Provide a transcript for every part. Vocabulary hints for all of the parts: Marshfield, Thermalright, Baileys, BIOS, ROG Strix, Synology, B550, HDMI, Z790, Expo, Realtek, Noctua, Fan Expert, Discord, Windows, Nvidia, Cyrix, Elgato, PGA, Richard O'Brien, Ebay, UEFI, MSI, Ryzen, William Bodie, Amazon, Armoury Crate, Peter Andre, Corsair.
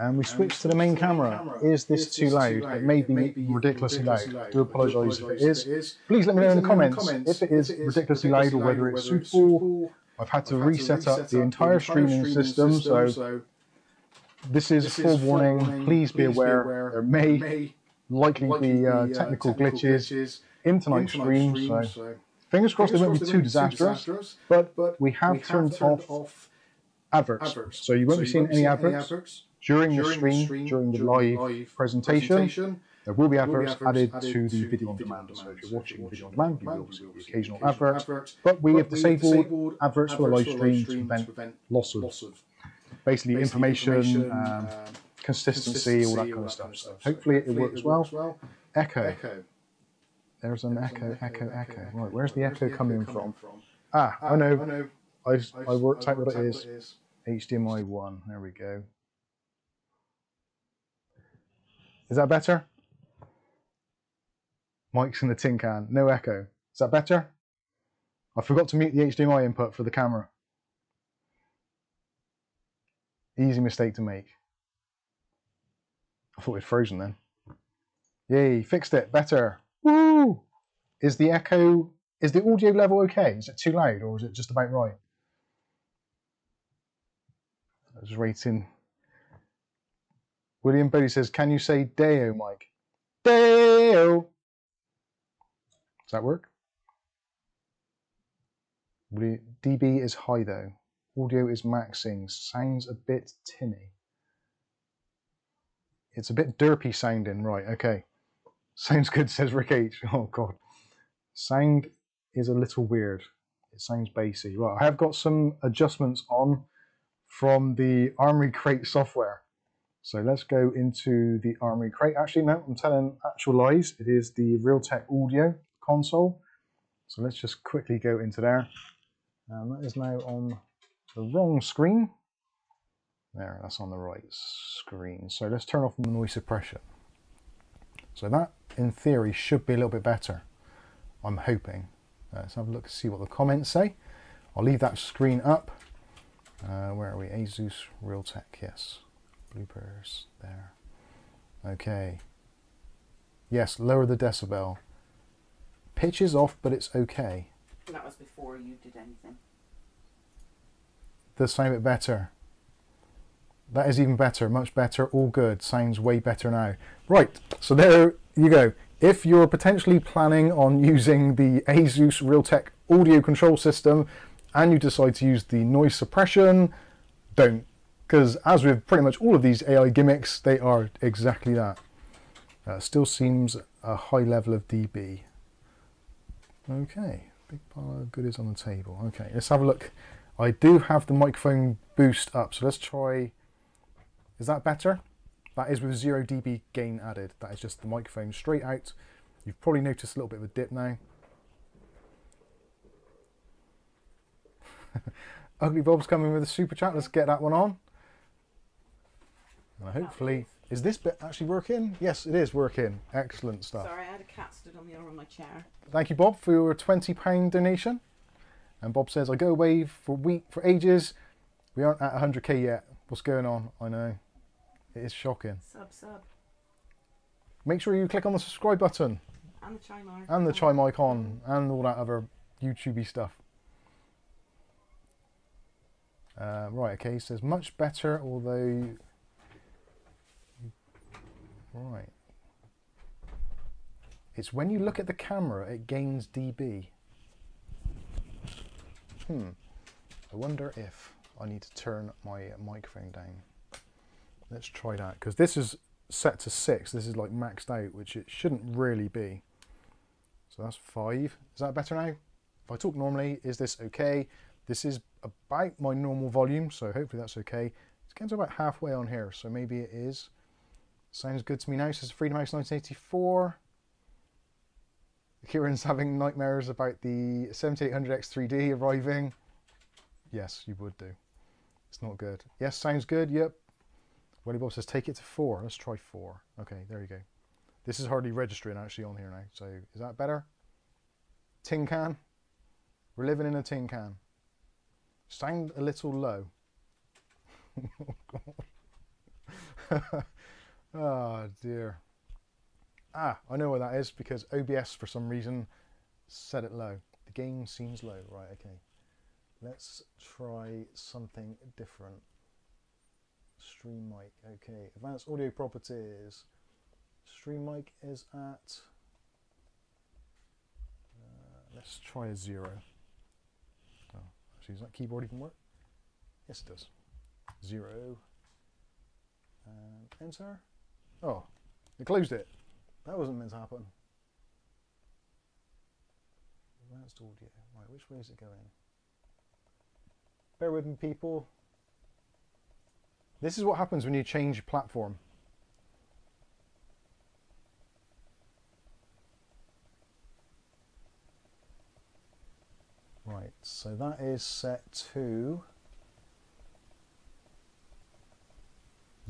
And we switch to the main camera. Is this too loud? It may be ridiculously loud. I do apologise if it is. Please let me know in the comments if it is ridiculously loud or whether it's suitable. I've had to reset up the entire streaming system, so this is a forewarning. Please be aware there may likely be technical glitches in tonight's stream. So fingers crossed they won't be too disastrous, but we have turned off adverts, so you won't be seeing any adverts during the live presentation. There will be adverts added to the video on demand. So if you're watching video on demand, you will see the occasional advert. But we have disabled adverts for a live stream to prevent loss of basically information, consistency, all that kind of stuff. So hopefully it works well. Echo. There's an echo. Right, where's the echo coming from? Ah, I know. I worked out what it is. HDMI 1. There we go. Is that better? Mike's in the tin can. No echo. Is that better? I forgot to mute the HDMI input for the camera. Easy mistake to make. I thought we'd frozen then. Yay, fixed it. Better. Woo! Is the echo... Is the audio level okay? Is it too loud or is it just about right? I was rating... William Bodie says, can you say Deo, Mike? Deo! Does that work? DB is high though. Audio is maxing. Sounds a bit tinny. It's a bit derpy sounding. Right, okay. Sounds good, says Rick H. Oh, God. Sound is a little weird. It sounds bassy. Right, I have got some adjustments on from the Armoury Crate software. So let's go into the Armoury Crate. Actually, no, I'm telling actual lies. It is the Realtek audio console. So let's just quickly go into there. And that is now on the wrong screen. There, that's on the right screen. So let's turn off the noise suppression. So that, in theory, should be a little bit better. I'm hoping. Let's have a look and see what the comments say. I'll leave that screen up. Where are we? ASUS Realtek, yes. Bloopers there. Okay. Yes, lower the decibel. Pitch is off, but it's okay. That was before you did anything. This sounds a bit better. That is even better, much better, all good. Sounds way better now. Right, so there you go. If you're potentially planning on using the ASUS Realtek audio control system and you decide to use the noise suppression, don't. Because as with pretty much all of these AI gimmicks, they are exactly that. Still seems a high level of dB. Okay, big pile of goodies on the table. Okay, let's have a look. I do have the microphone boost up, so let's try... Is that better? That is with 0 dB gain added. That is just the microphone straight out. You've probably noticed a little bit of a dip now. Ugly Bob's coming with a super chat. Let's get that one on. And hopefully, is this bit actually working? Yes, it is working. Excellent stuff. Sorry, I had a cat stood on the arm of my chair. Thank you, Bob, for your £20 donation. And Bob says, I go away for a week, for ages. We aren't at 100k yet. What's going on? I know. It is shocking. Sub. Make sure you click on the subscribe button. And the chime icon. And the chime icon. And all that other YouTube-y stuff. Right, okay, says much better, although... Right. It's when you look at the camera, it gains dB. I wonder if I need to turn my microphone down. Let's try that, because this is set to 6. This is like maxed out, which it shouldn't really be. So that's 5. Is that better now? If I talk normally, is this okay? This is about my normal volume, so hopefully that's okay. It's getting to about halfway on here, so maybe it is. Sounds good to me now, says Freedom House 1984. Kieran's having nightmares about the 7800X3D arriving. Yes, you would do. It's not good. Yes, sounds good, yep. Welly Bob says take it to 4. Let's try 4. Okay, there you go. This is hardly registering actually on here now, so is that better? Tin can. We're living in a tin can. Sound a little low. Oh, God. Oh dear. Ah, I know where that is because OBS for some reason set it low. The game seems low. Right, okay. Let's try something different. Stream mic, okay. Advanced audio properties. Stream mic is at... let's try a 0. Oh, actually, does that keyboard even work? Yes, it does. 0. And enter. Oh, it closed it. That wasn't meant to happen. Advanced audio. Right, which way is it going? Bear with me, people. This is what happens when you change platform. Right, so that is set to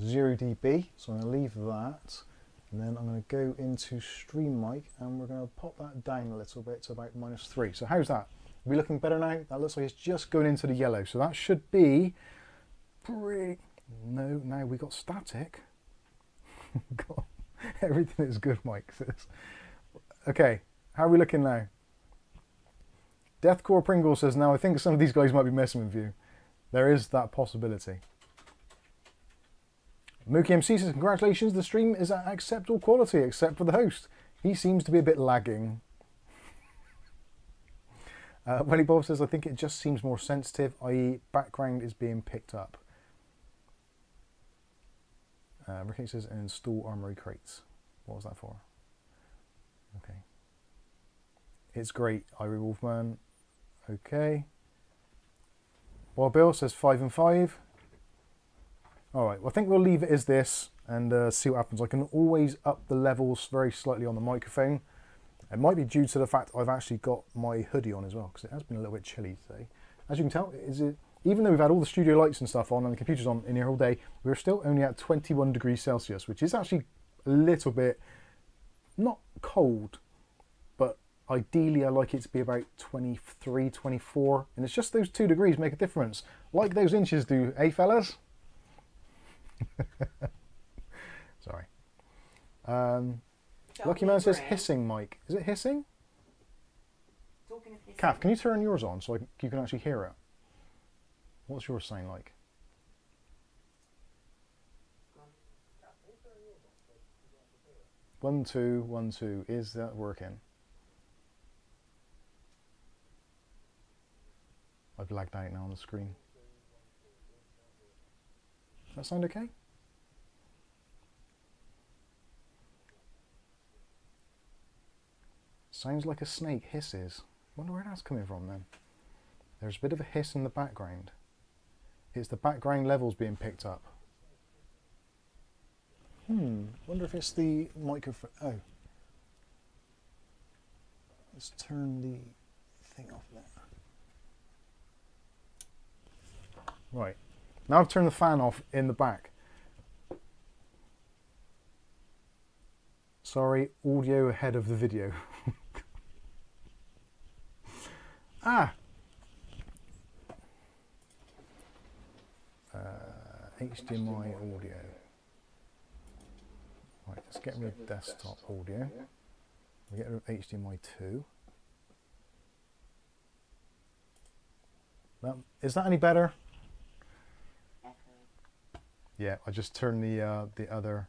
0 dB, so I'm going to leave that, and then I'm going to go into stream mic and we're going to pop that down a little bit to about -3. So how's that? Are we looking better now? That looks like it's just going into the yellow, so that should be pretty... No, now we got static. God, everything is good, Mike says. Okay, how are we looking now? Deathcore Pringle says, now I think some of these guys might be messing with you. There is that possibility. Mookie MC says, congratulations, the stream is at acceptable quality, except for the host. He seems to be a bit lagging. Welly Bob says, I think it just seems more sensitive, i.e. background is being picked up. Ricky says, and install Armoury Crates. What was that for? Okay. It's great, Irie Wolfman. Okay. Well, Bill says 5 and 5. All right, well, I think we'll leave it as this and see what happens. I can always up the levels very slightly on the microphone. It might be due to the fact I've actually got my hoodie on as well, because it has been a little bit chilly today. As you can tell, even though we've had all the studio lights and stuff on and the computers on in here all day, we're still only at 21 degrees Celsius, which is actually a little bit, not cold, but ideally I like it to be about 23, 24, and it's just those 2 degrees make a difference. Like those inches do, eh, fellas? Sorry. Lucky Man says hissing mic. Is it hissing? Kath, can you turn yours on so you can actually hear it? What's yours sound like? One, two, 1, 2. Is that working? I've lagged out now on the screen. That sound okay? Sounds like a snake hisses. Wonder where that's coming from then. There's a bit of a hiss in the background. It's the background levels being picked up. Wonder if it's the microphone. Oh. Let's turn the thing off there. Right. Now I've turned the fan off in the back. Sorry, audio ahead of the video. Ah! HDMI audio. Right, let's get rid of desktop audio. We get rid of HDMI 2. Is that any better? Yeah, I just turned the other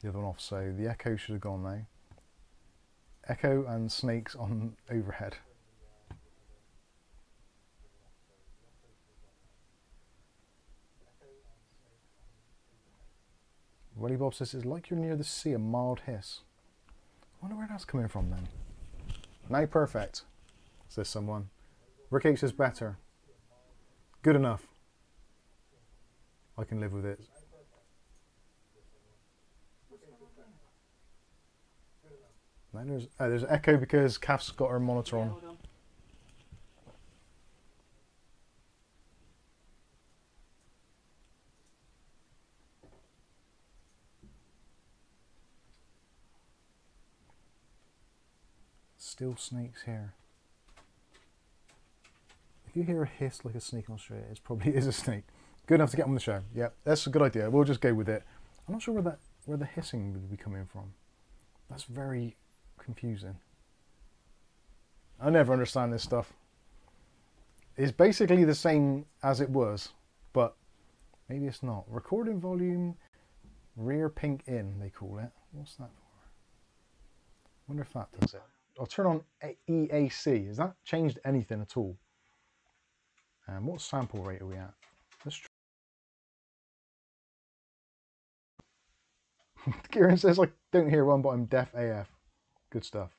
one off, so the echo should have gone now. Echo and snakes on overhead. Willie Bob says it's like you're near the sea, a mild hiss. I wonder where that's coming from then. Now perfect, says someone. Rick H says better. Good enough. I can live with it. Then there's an echo because Kath's got her monitor on. Yeah, still snakes here. If you hear a hiss like a snake in Australia, it probably is a snake. Good enough to get on the show. Yep, that's a good idea. We'll just go with it. I'm not sure where the hissing would be coming from. That's very confusing. I never understand this stuff. It's basically the same as it was, but maybe it's not. Recording volume, rear pink in, they call it. What's that for? I wonder if that does it. I'll turn on EAC. Has that changed anything at all? And what sample rate are we at? Let's try. Kieran says, I don't hear one, but I'm deaf AF. Good stuff.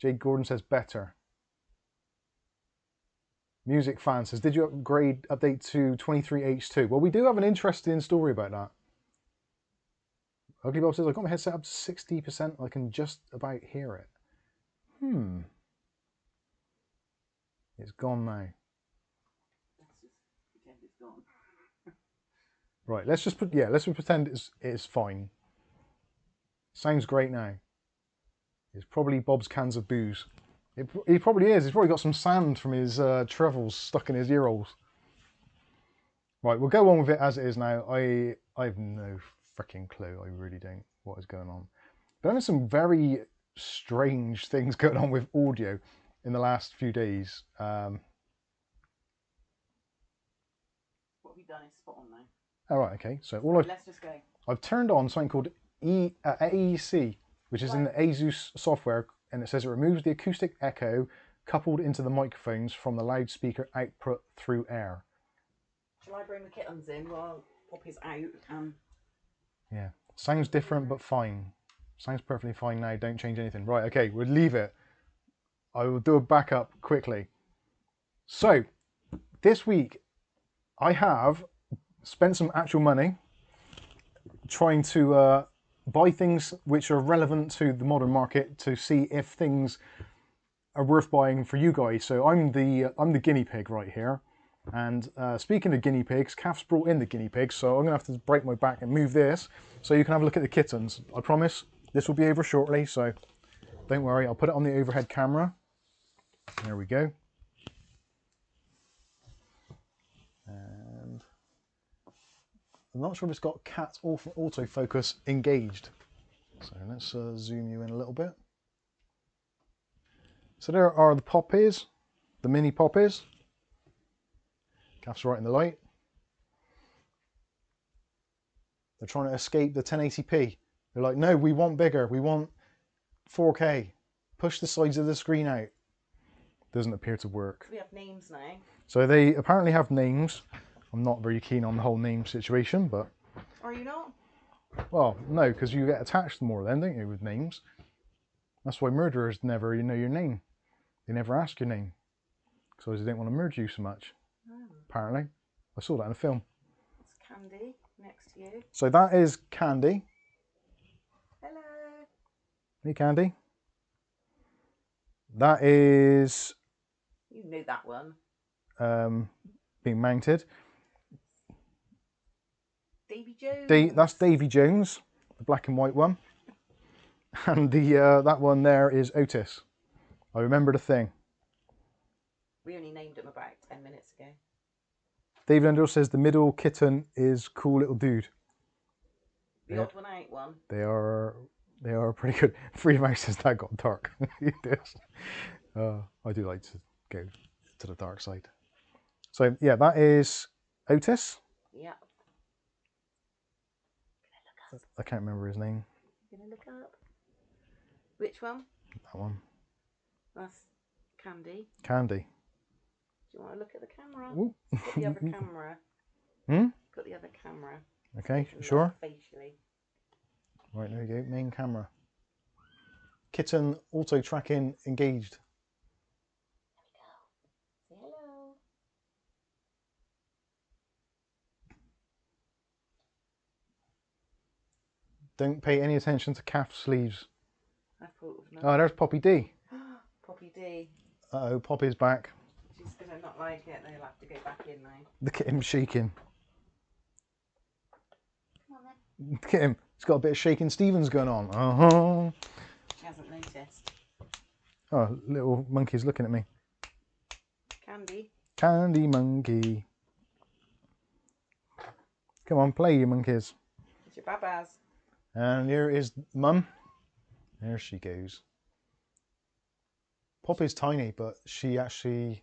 Jade Gordon says, better. Music Fan says, did you update to 23H2? Well, we do have an interesting story about that. Ugly Bob says, I got my headset up to 60%. I can just about hear it. Hmm. It's gone now. Right, let's just put, yeah, let's pretend it's fine. Sounds great now. It's probably Bob's cans of booze. It probably is. He's probably got some sand from his travels stuck in his ear holes. Right, we'll go on with it as it is now. I have no freaking clue. I really don't what is going on. But there's some very strange things going on with audio in the last few days. What we've done is spot on now. All right, okay. So all let's just go. I've turned on something called AEC, which is in the ASUS software, and it says it removes the acoustic echo coupled into the microphones from the loudspeaker output through air. Shall I bring the kittens in while Poppy's out? Yeah, sounds different but fine. Sounds perfectly fine now. Don't change anything. Right, okay, we'll leave it. I will do a backup quickly. So this week I have spent some actual money trying to buy things which are relevant to the modern market to see if things are worth buying for you guys. So I'm the guinea pig right here. And speaking of guinea pigs, Caf's brought in the guinea pigs, so I'm gonna have to break my back and move this so you can have a look at the kittens. I promise this will be over shortly, so don't worry. I'll put it on the overhead camera. There we go. I'm not sure if it's got cat autofocus engaged. So let's zoom you in a little bit. So there are the poppies, the mini poppies. Calf's right in the light. They're trying to escape the 1080p. They're like, no, we want bigger. We want 4K. Push the sides of the screen out. Doesn't appear to work. We have names now. So they apparently have names. I'm not very keen on the whole name situation, but... Are you not? Well, no, because you get attached more then, don't you, with names? That's why murderers never know your name. They never ask your name. Because they don't want to murder you so much, apparently. I saw that in a film. It's Candy next to you. So that is Candy. Hello. Hey, Candy. That is... You knew that one. Being mounted. Davy Jones. That's Davy Jones, the black and white one, and the that one there is Otis. I remembered a thing. We only named him about 10 minutes ago. David Underhill says the middle kitten is cool little dude. The odd one out one. They are pretty good. Freedom House says that got dark. It is. I do like to go to the dark side. So yeah, that is Otis. Yeah. I can't remember his name. I'm gonna look up. Which one? That one. That's Candy. Candy. Do you want to look at the camera? Got the other camera. Hmm? Got the other camera. Okay, sure. Facially. Right, there we go. Main camera. Kitten auto tracking engaged. There we go. Say hello. Don't pay any attention to calf sleeves. Oh, there's Poppy D. Poppy D. Uh oh, Poppy's back. She's gonna not like it. They'll have to go back in now. Look at him shaking. Come on then. Look at him. He's got a bit of shaking Stevens going on. Uh-huh. She hasn't noticed. Oh, little monkey's looking at me. Candy. Candy monkey. Come on, play, you monkeys. your babas. And here is Mum. There she goes. Poppy's tiny, but she actually...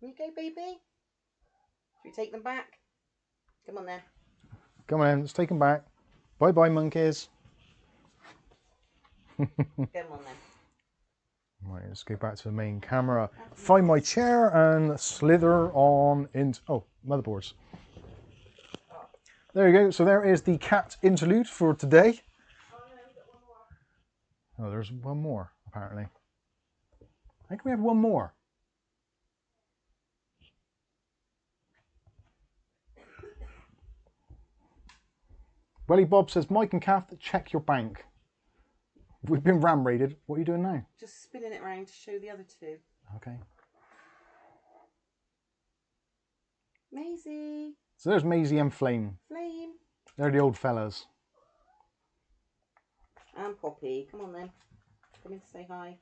Will you go, baby? Should we take them back? Come on there. Come on, let's take them back. Bye-bye, monkeys. Come on then. Right, let's go back to the main camera. Find my chair and slither on into... Oh, motherboards. There you go. So there is the cat interlude for today. Oh, there's one more, apparently. I think we have one more. Welly Bob says, Mike and Kath, check your bank. We've been ram raided. What are you doing now? Just spinning it around to show the other two. Okay. Maisie. So there's Maisie and Flame. Flame. They're the old fellas. And Poppy. Come on then. Come in to say hi.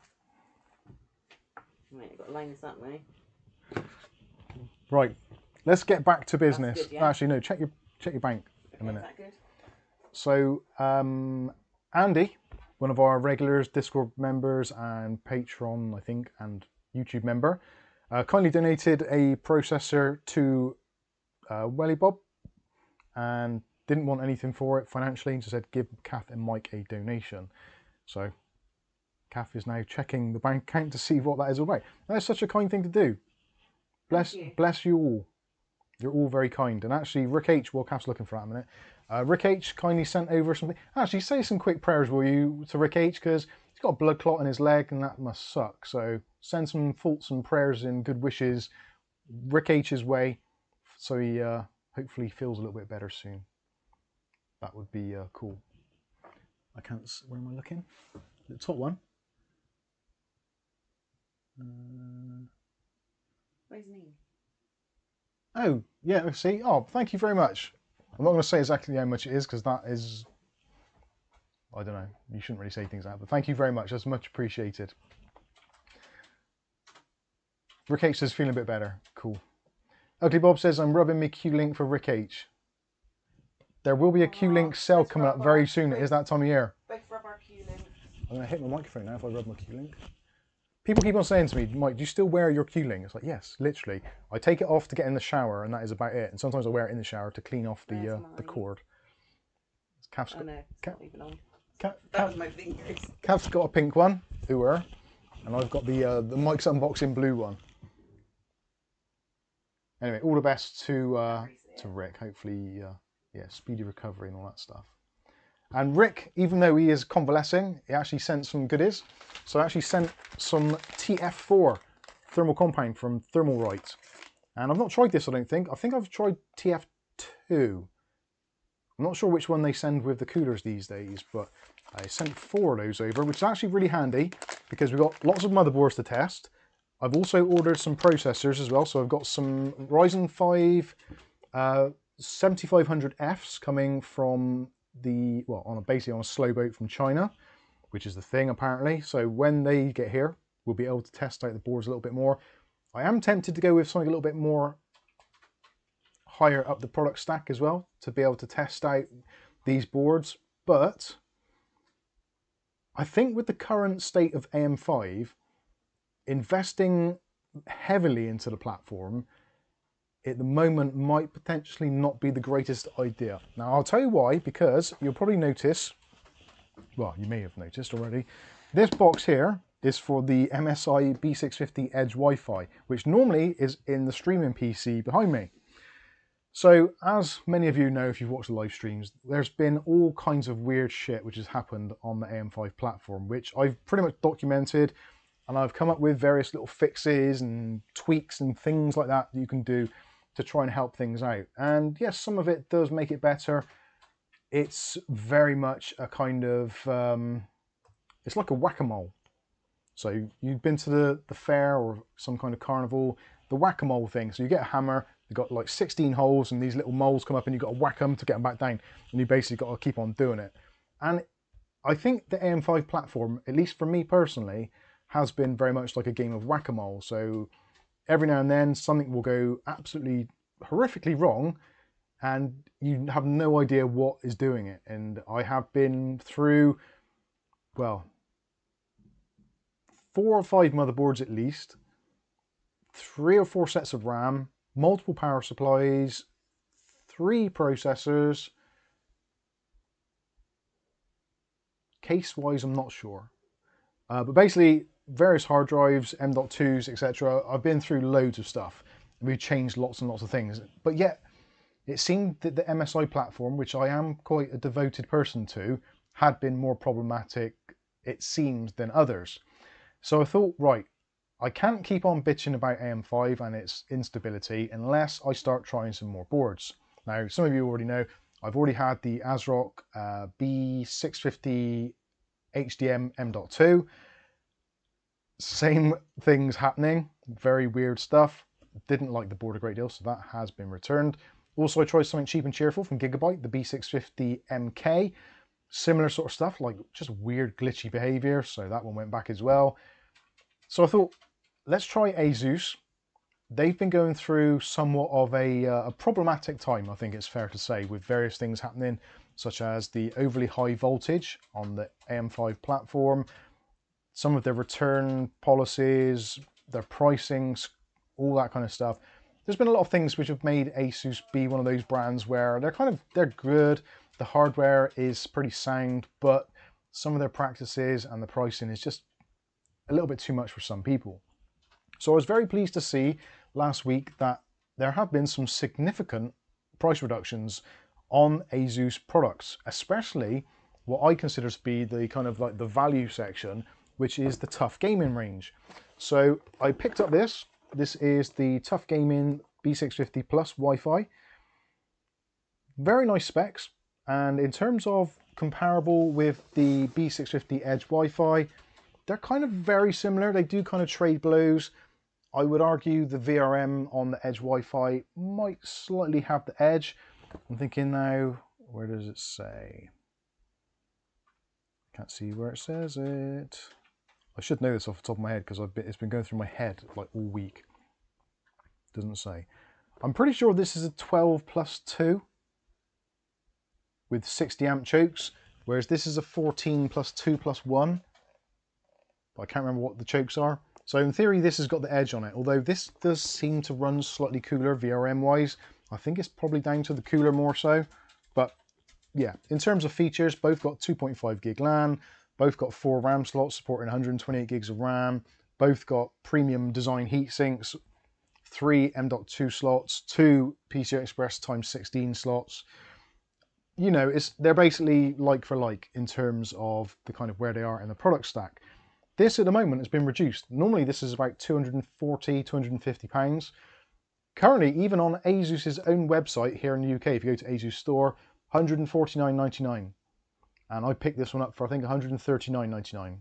Right, I've got to line this up now. Right. Let's get back to business. That's good, yeah? Actually, no. Check your bank in a minute. Is that good? So Andy, one of our regulars, Discord members and Patreon, I think, and YouTube member, kindly donated a processor to Welly Bob and didn't want anything for it financially, so said give Kath and Mike a donation. So Kath is now checking the bank account to see what that is about. That's such a kind thing to do. Bless you all. You're all very kind. And actually, Rick H, well, Kath's looking for that in a minute. Rick H kindly sent over something. Actually, say some quick prayers, will you, to Rick H, because he's got a blood clot in his leg and that must suck. So send some thoughts and prayers and good wishes Rick H's way, so he hopefully feels a little bit better soon. That would be cool. I can't. Where am I looking? The top one. Where's me? Oh yeah. See. Oh, thank you very much. I'm not going to say exactly how much it is because that is, I don't know, you shouldn't really say things like that, but thank you very much, that's much appreciated. Rick H says feeling a bit better, cool. Ugly Bob says I'm rubbing me Q-Link for Rick H. There will be a Q-Link sale coming up very soon, it is that time of year. Both rub our Q-Link. I'm going to hit my microphone now if I rub my Q-Link. People keep on saying to me, Mike, do you still wear your Q-Link? It's like, yes, literally. I take it off to get in the shower and that is about it. And sometimes I wear it in the shower to clean off the cord. Kath's got, oh no, it's not even on. That was my fingers. Kath's got a pink one, ooh-er, and I've got the Mike's Unboxing blue one. Anyway, all the best to Rick. Hopefully, yeah, speedy recovery and all that stuff. And Rick, even though he is convalescing, he actually sent some goodies. So I actually sent some TF4 thermal compound from Thermalright. And I've not tried this, I don't think. I think I've tried TF2. I'm not sure which one they send with the coolers these days, but I sent 4 of those over, which is actually really handy because we've got lots of motherboards to test. I've also ordered some processors as well. So I've got some Ryzen 5 7500Fs coming from the, well, on a, basically on a slow boat from China, which is the thing apparently. So when they get here, we'll be able to test out the boards a little bit more. I am tempted to go with something a little bit more higher up the product stack as well to be able to test out these boards. But I think with the current state of AM5, investing heavily into the platform at the moment might potentially not be the greatest idea. Now I'll tell you why, because you'll probably notice, well, you may have noticed already, this box here is for the MSI B650 Edge Wi-Fi, which normally is in the streaming PC behind me. So as many of you know, if you've watched the live streams, there's been all kinds of weird shit which has happened on the AM5 platform, which I've pretty much documented, and I've come up with various little fixes and tweaks and things like that you can do to try and help things out. And yes, some of it does make it better. It's very much a kind of, it's like a whack-a-mole. So you've been to the fair or some kind of carnival, the whack-a-mole thing. So you get a hammer, you've got like 16 holes and these little moles come up and you've got to whack them to get them back down. And you basically got to keep on doing it. And I think the AM5 platform, at least for me personally, has been very much like a game of whack-a-mole. So every now and then something will go absolutely horrifically wrong and you have no idea what is doing it. And I have been through, well, 4 or 5 motherboards at least, 3 or 4 sets of RAM, multiple power supplies, 3 processors. Case-wise, I'm not sure. But basically, various hard drives, M.2s, etc. I've been through loads of stuff. We've changed lots and lots of things. But yet, it seemed that the MSI platform, which I am quite a devoted person to, had been more problematic, it seems, than others. So I thought, right, I can't keep on bitching about AM5 and its instability unless I start trying some more boards. Now, some of you already know, I've already had the ASRock B650 HDM M.2. Same things happening, very weird stuff. Didn't like the board a great deal, so that has been returned. Also, I tried something cheap and cheerful from Gigabyte, the B650 MK. Similar sort of stuff, like just weird glitchy behavior, so that one went back as well. So I thought, let's try ASUS. They've been going through somewhat of a problematic time, I think it's fair to say, with various things happening, such as the overly high voltage on the AM5 platform, some of their return policies, their pricings, all that kind of stuff. There's been a lot of things which have made ASUS be one of those brands where they're good, the hardware is pretty sound, but some of their practices and the pricing is just a little bit too much for some people. So I was very pleased to see last week that there have been some significant price reductions on ASUS products, especially what I consider to be the kind of like the value section, which is the TUF Gaming range. So I picked up this. This is the TUF Gaming B650 Plus Wi-Fi. Very nice specs, and in terms of comparable with the B650 Edge Wi-Fi, they're kind of very similar. They do kind of trade blows. I would argue the VRM on the Edge Wi-Fi might slightly have the edge. I'm thinking now, where does it say? Can't see where it says it. I should know this off the top of my head because it's been going through my head like all week. Doesn't say. I'm pretty sure this is a 12+2 with 60 amp chokes, whereas this is a 14+2+1. But I can't remember what the chokes are. So in theory, this has got the edge on it, although this does seem to run slightly cooler VRM wise. I think it's probably down to the cooler more so. But yeah, in terms of features, both got 2.5 gig LAN. Both got 4 RAM slots supporting 128 gigs of RAM. Both got premium design heatsinks, 3 M.2 slots, 2 PCI Express x16 slots. You know, they're basically like for like in terms of the kind of where they are in the product stack. This at the moment has been reduced. Normally this is about £240, £250. Currently, even on ASUS's own website here in the UK, if you go to ASUS store, £149.99. And I picked this one up for, I think, £139.99,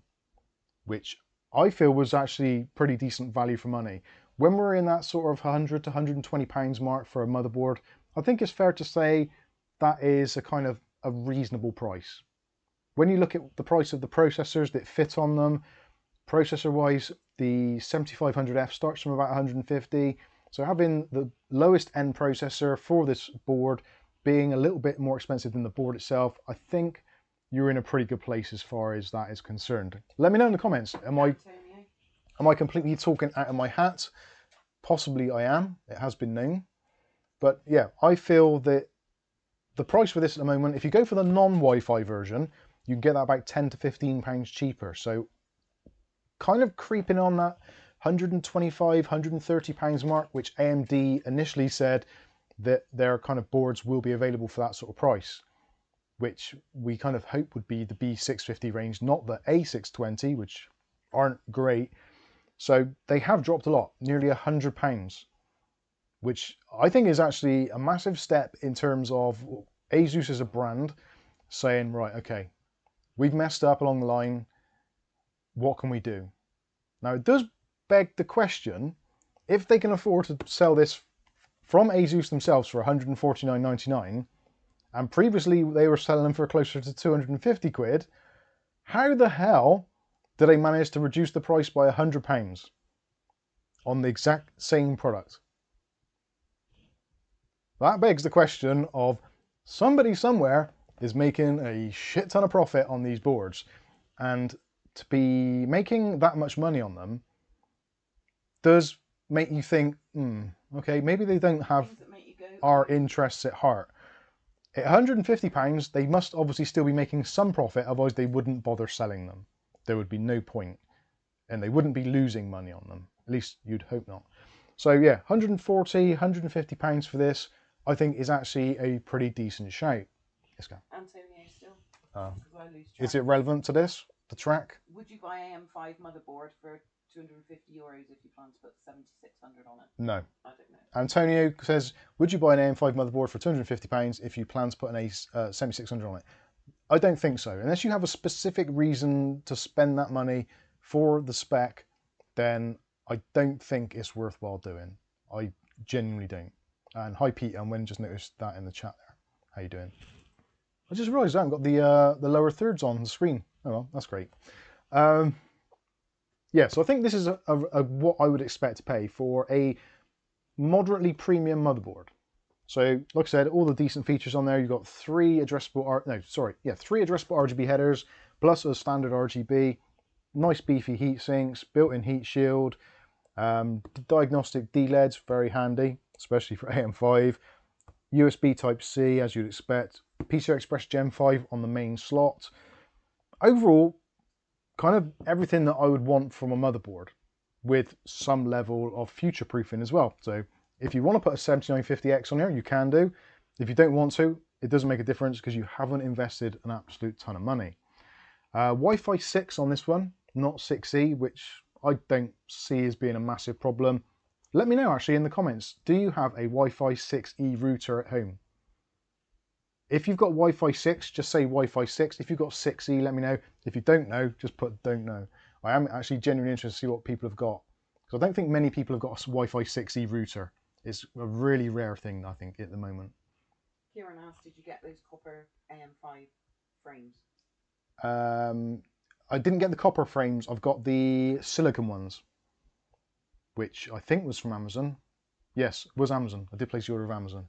which I feel was actually pretty decent value for money. When we're in that sort of £100 to £120 mark for a motherboard, I think it's fair to say that is a kind of a reasonable price. When you look at the price of the processors that fit on them, processor-wise, the 7500F starts from about 150. So having the lowest end processor for this board being a little bit more expensive than the board itself, I think you're in a pretty good place as far as that is concerned. Let me know in the comments, am I completely talking out of my hat? Possibly I am, it has been known. But yeah, I feel that the price for this at the moment, if you go for the non-Wi-Fi version, you can get that about £10 to £15 cheaper. So kind of creeping on that £125, £130 mark, which AMD initially said that their kind of boards will be available for that sort of price, which we kind of hope would be the B650 range, not the A620, which aren't great. So they have dropped a lot, nearly £100, which I think is actually a massive step in terms of ASUS as a brand saying, right, okay, we've messed up along the line, what can we do? Now it does beg the question, if they can afford to sell this from ASUS themselves for £149.99, and previously they were selling them for closer to 250 quid. How the hell did they manage to reduce the price by £100 on the exact same product? That begs the question of somebody somewhere is making a shit ton of profit on these boards, and to be making that much money on them does make you think, okay, maybe they don't have our interests at heart. At £150, they must obviously still be making some profit, otherwise they wouldn't bother selling them. There would be no point, and they wouldn't be losing money on them. At least you'd hope not. So yeah, £140, £150 for this, I think is actually a pretty decent shout. Let's go. Antonio still. I lose track. Is it relevant to this, the track? Would you buy AM5 motherboard for €250 if you plan to put 7600 on it? No. I don't know. Antonio says, would you buy an AM5 motherboard for £250 if you plan to put an 7600 on it? I don't think so. Unless you have a specific reason to spend that money for the spec, then I don't think it's worthwhile doing. I genuinely don't. And hi Peter, and when just noticed that in the chat there. How you doing? I just realised I haven't got the lower thirds on the screen. Oh well, that's great. Yeah, so I think this is what I would expect to pay for a moderately premium motherboard. So, like I said, all the decent features on there. You've got three addressable RGB headers plus a standard RGB. Nice beefy heatsinks, built-in heat shield, diagnostic D-LEDs, very handy, especially for AM5. USB Type-C, as you'd expect. PCI Express Gen 5 on the main slot. Overall, kind of everything that I would want from a motherboard, with some level of future-proofing as well. So if you want to put a 7950X on here, you can do. If you don't want to, it doesn't make a difference because you haven't invested an absolute ton of money. Wi-Fi 6 on this one, not 6E, which I don't see as being a massive problem. Let me know actually in the comments, do you have a Wi-Fi 6E router at home? If you've got Wi-Fi 6, just say Wi-Fi 6. If you've got 6E, let me know. If you don't know, just put don't know. I am actually genuinely interested to see what people have got, because I don't think many people have got a Wi-Fi 6E router. It's a really rare thing, I think, at the moment. Kieran asked, did you get those copper AM5 frames? I didn't get the copper frames. I've got the silicon ones, which I think was from Amazon. Yes, it was Amazon. I did place the order of Amazon.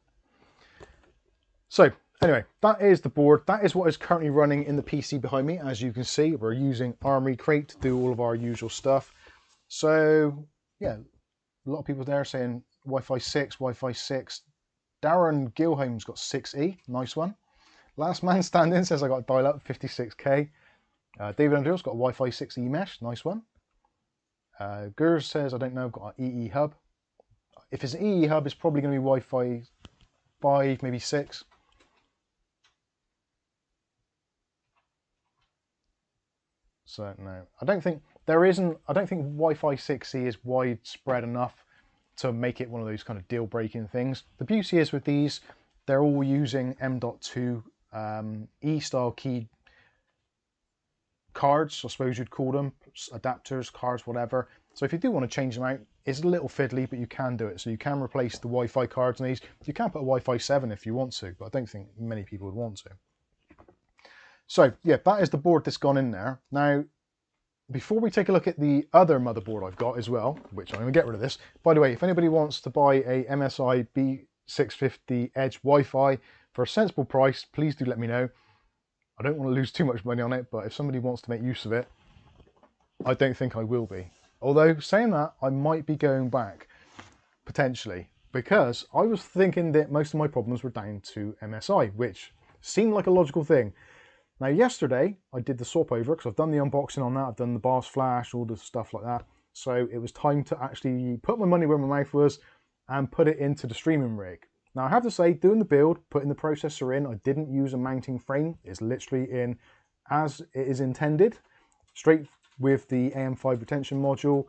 So anyway, that is the board. That is what is currently running in the PC behind me. As you can see, we're using Armoury Crate to do all of our usual stuff. So yeah, a lot of people there saying Wi-Fi 6, Wi-Fi 6. Darren Gilholm's got 6E, nice one. Last Man Standing says I got a dial-up 56k. David Andrew's got Wi-Fi 6E mesh, nice one. Gurs says, I don't know, I've got an EE hub. If it's an EE hub, it's probably going to be Wi-Fi 5, maybe 6. So no, I don't think Wi-Fi 6E is widespread enough to make it one of those kind of deal-breaking things. The beauty is with these, they're all using M.2 E-style key cards, I suppose you'd call them, adapters, cards, whatever. So if you do want to change them out, it's a little fiddly, but you can do it. So you can replace the Wi-Fi cards in these. You can put a Wi-Fi 7 if you want to, but I don't think many people would want to. So yeah, that is the board that's gone in there. Now, before we take a look at the other motherboard I've got as well, which I'm going to get rid of this. By the way, if anybody wants to buy a MSI B650 Edge Wi-Fi for a sensible price, please do let me know. I don't want to lose too much money on it, but if somebody wants to make use of it, I don't think I will be. Although, saying that, I might be going back, potentially, because I was thinking that most of my problems were down to MSI, which seemed like a logical thing. Now, yesterday, I did the swap over, because I've done the unboxing on that, I've done the bars flash, all the stuff like that, so it was time to actually put my money where my mouth was and put it into the streaming rig. Now, I have to say, doing the build, putting the processor in, I didn't use a mounting frame. It's literally in as it is intended, straight with the AM5 retention module.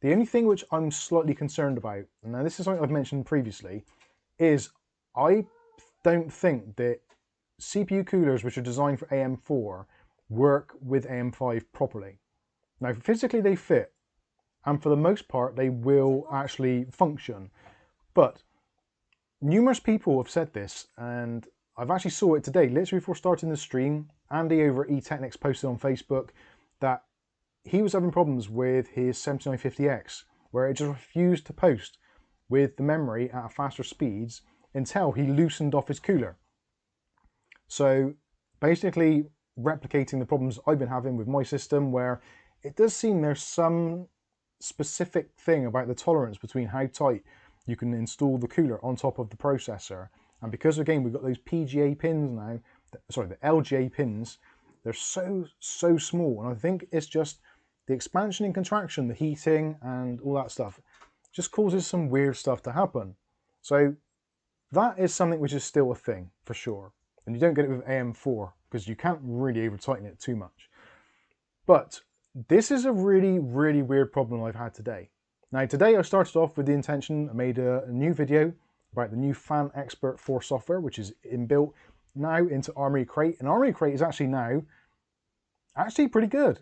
The only thing which I'm slightly concerned about, and now this is something I've mentioned previously, is I don't think that CPU coolers, which are designed for AM4, work with AM5 properly. Now, physically they fit, and for the most part, they will actually function. But numerous people have said this, and I've actually saw it today, literally before starting the stream. Andy over at eTechnics posted on Facebook that he was having problems with his 7950X, where it just refused to post with the memory at faster speeds until he loosened off his cooler. So basically replicating the problems I've been having with my system, where it does seem there's some specific thing about the tolerance between how tight you can install the cooler on top of the processor. And because again, we've got those PGA pins now, sorry, the LGA pins, they're so small. And I think it's just the expansion and contraction, the heating and all that stuff just causes some weird stuff to happen. So that is something which is still a thing for sure. And you don't get it with AM4 because you can't really over tighten it too much. But this is a really weird problem I've had today. Now today I started off with the intention, I made a new video about the new Fan Expert 4 software, which is inbuilt now into Armoury Crate. And Armoury Crate is actually now, pretty good.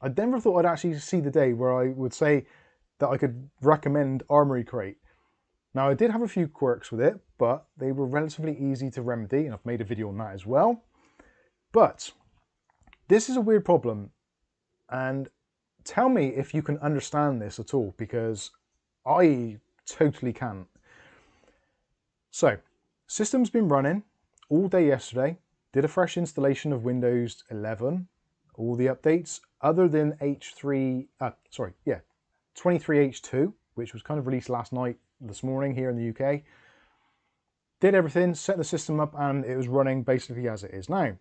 I never thought I'd actually see the day where I would say that I could recommend Armoury Crate. Now I did have a few quirks with it, but they were relatively easy to remedy, and I've made a video on that as well. But this is a weird problem, and tell me if you can understand this at all, because I totally can't. So, system's been running all day yesterday, did a fresh installation of Windows 11, all the updates other than H3, 23H2, which was kind of released last night, this morning here in the UK. Did everything, set the system up, and it was running basically as it is now.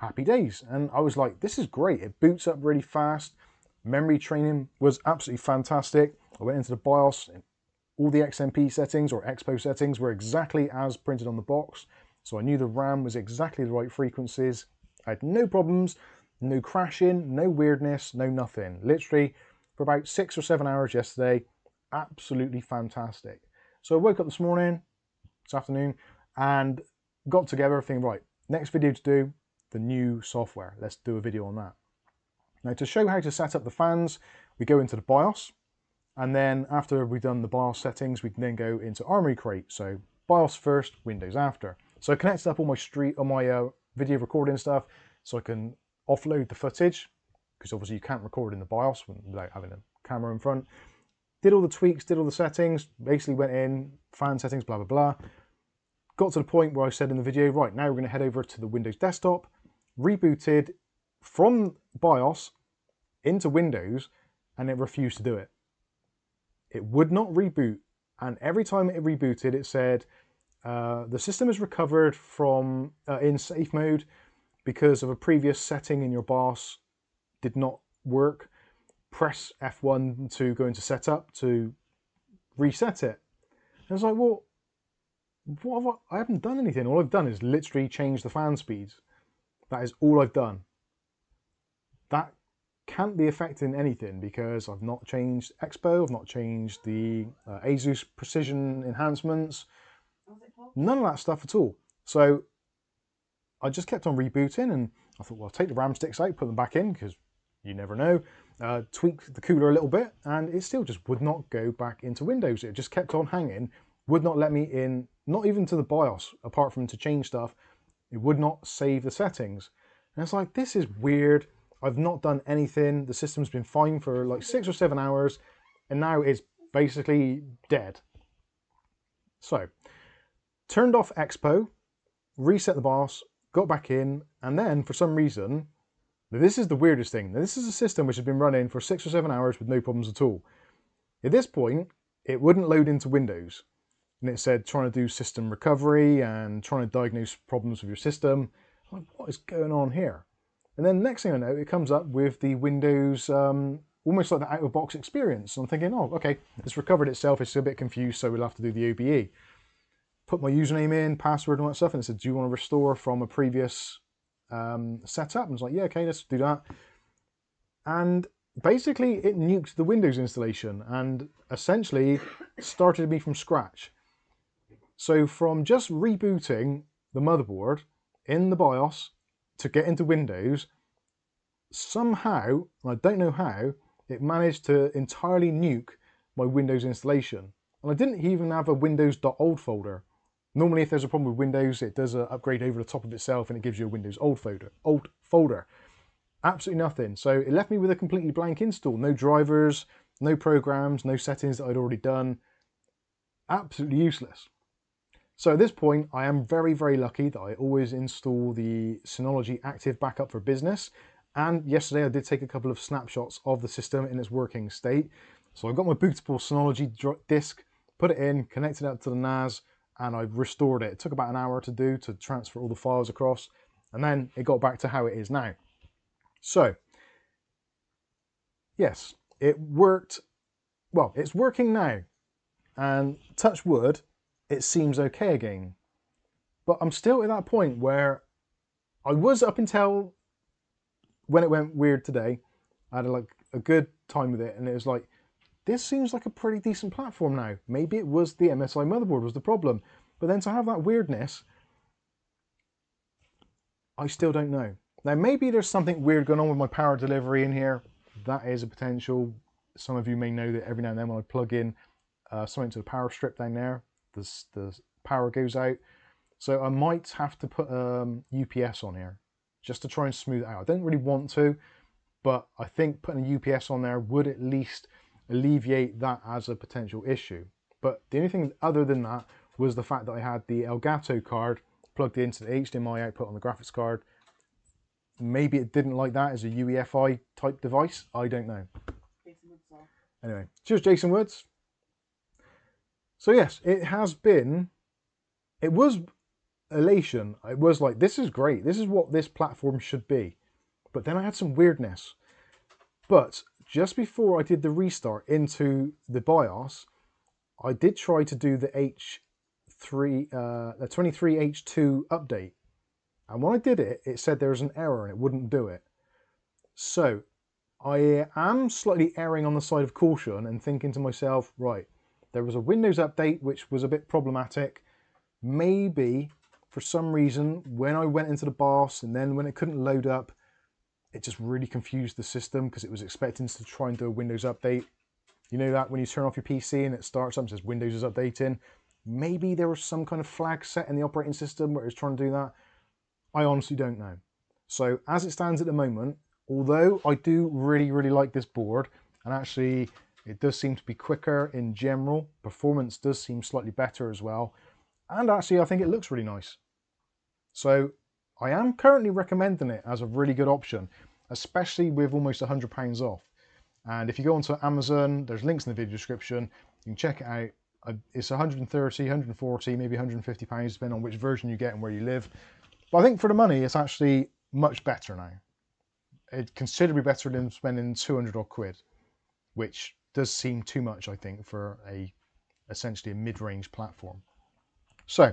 Happy days. And I was like, this is great. It boots up really fast. Memory training was absolutely fantastic. I went into the BIOS, and all the XMP settings or Expo settings were exactly as printed on the box. So I knew the RAM was exactly the right frequencies. I had no problems, no crashing, no weirdness, no nothing. Literally for about 6 or 7 hours yesterday, absolutely fantastic. So I woke up this morning, this afternoon, and got together everything right. Next video to do, the new software. Let's do a video on that. Now to show how to set up the fans, we go into the BIOS, and then after we've done the BIOS settings, we can then go into Armoury Crate. So BIOS first, Windows after. So I connected up all my video recording stuff so I can offload the footage, because obviously you can't record in the BIOS without having a camera in front. Did all the tweaks, did all the settings, basically went in, fan settings, blah, blah, blah. Got to the point where I said in the video, right, now we're going to head over to the Windows desktop, rebooted from BIOS into Windows, and it refused to do it. It would not reboot. And every time it rebooted, it said, the system is recovered from in safe mode because of a previous setting in your BIOS did not work. Press F1 to go into setup to reset it. And I was like, well, what have I haven't done anything. All I've done is literally change the fan speeds. That is all I've done. That can't be affecting anything because I've not changed Expo, I've not changed the ASUS precision enhancements, none of that stuff at all. So I just kept on rebooting, and I thought, well, I'll take the RAM sticks out, put them back in, because you never know. Tweaked the cooler a little bit, and it still just would not go back into Windows. It just kept on hanging, would not let me in, not even to the BIOS, apart from to change stuff. It would not save the settings. And it's like, this is weird. I've not done anything. The system's been fine for like 6 or 7 hours, and now it's basically dead. So, turned off Expo, reset the BIOS, got back in, and then for some reason, now, this is the weirdest thing. Now, this is a system which has been running for 6 or 7 hours with no problems at all. At this point, it wouldn't load into Windows. And it said trying to do system recovery and trying to diagnose problems with your system. I'm like, what is going on here? And then next thing I know, it comes up with the Windows, almost like the out-of-box experience. And I'm thinking, oh, okay, it's recovered itself. It's still a bit confused, so we'll have to do the OBE. Put my username in, password and all that stuff, and it said, do you want to restore from a previous set up? And it's like, yeah, okay, let's do that. And basically it nuked the Windows installation and essentially started me from scratch. So from just rebooting the motherboard in the BIOS to get into Windows, somehow, and I don't know how, it managed to entirely nuke my Windows installation. And I didn't even have a Windows.old folder. Normally, if there's a problem with Windows, it does an upgrade over the top of itself and it gives you a Windows old folder. Absolutely nothing. So it left me with a completely blank install. No drivers, no programs, no settings that I'd already done. Absolutely useless. So at this point, I am very, very lucky that I always install the Synology Active Backup for Business. And yesterday I did take a couple of snapshots of the system in its working state. So I've got my bootable Synology disk, put it in, connected up to the NAS, and I've restored it. It took about an hour to do to transfer all the files across, and then it got back to how it is now. So, yes, it worked. Well, it's working now, and touch wood, it seems okay again. But I'm still at that point where I was up until when it went weird today. I had like a good time with it, and it was like, this seems like a pretty decent platform now. Maybe it was the MSI motherboard was the problem. But then to have that weirdness, I still don't know. Now, maybe there's something weird going on with my power delivery in here. That is a potential. Some of you may know that every now and then when I plug in something to the power strip down there, the power goes out. So I might have to put UPS on here just to try and smooth it out. I don't really want to, but I think putting a UPS on there would at least alleviate that as a potential issue. But the only thing other than that was the fact that I had the Elgato card plugged into the HDMI output on the graphics card. Maybe it didn't like that as a UEFI type device. I don't know. Anyway, cheers, Jason Woods. So yes, it has been, it was elation. It was like, this is great. This is what this platform should be. But then I had some weirdness. But just before I did the restart into the BIOS, I did try to do the H23H2 update. And when I did it, it said there was an error and it wouldn't do it. So I am slightly erring on the side of caution and thinking to myself, right, there was a Windows update which was a bit problematic. Maybe for some reason, when I went into the BIOS and then when it couldn't load up, it just really confused the system because it was expecting to try and do a Windows update. You know that when you turn off your PC and it starts up and says Windows is updating. Maybe there was some kind of flag set in the operating system where it was trying to do that. I honestly don't know. So as it stands at the moment, although I do really, really like this board, and actually it does seem to be quicker in general, performance does seem slightly better as well. And actually I think it looks really nice. So I am currently recommending it as a really good option, especially with almost £100 off. And if you go onto Amazon, there's links in the video description, you can check it out. It's 130, 140, maybe 150 pounds, depending on which version you get and where you live. But I think for the money, it's actually much better now. It's considerably better than spending 200 odd quid, which does seem too much, I think, for essentially a mid-range platform. So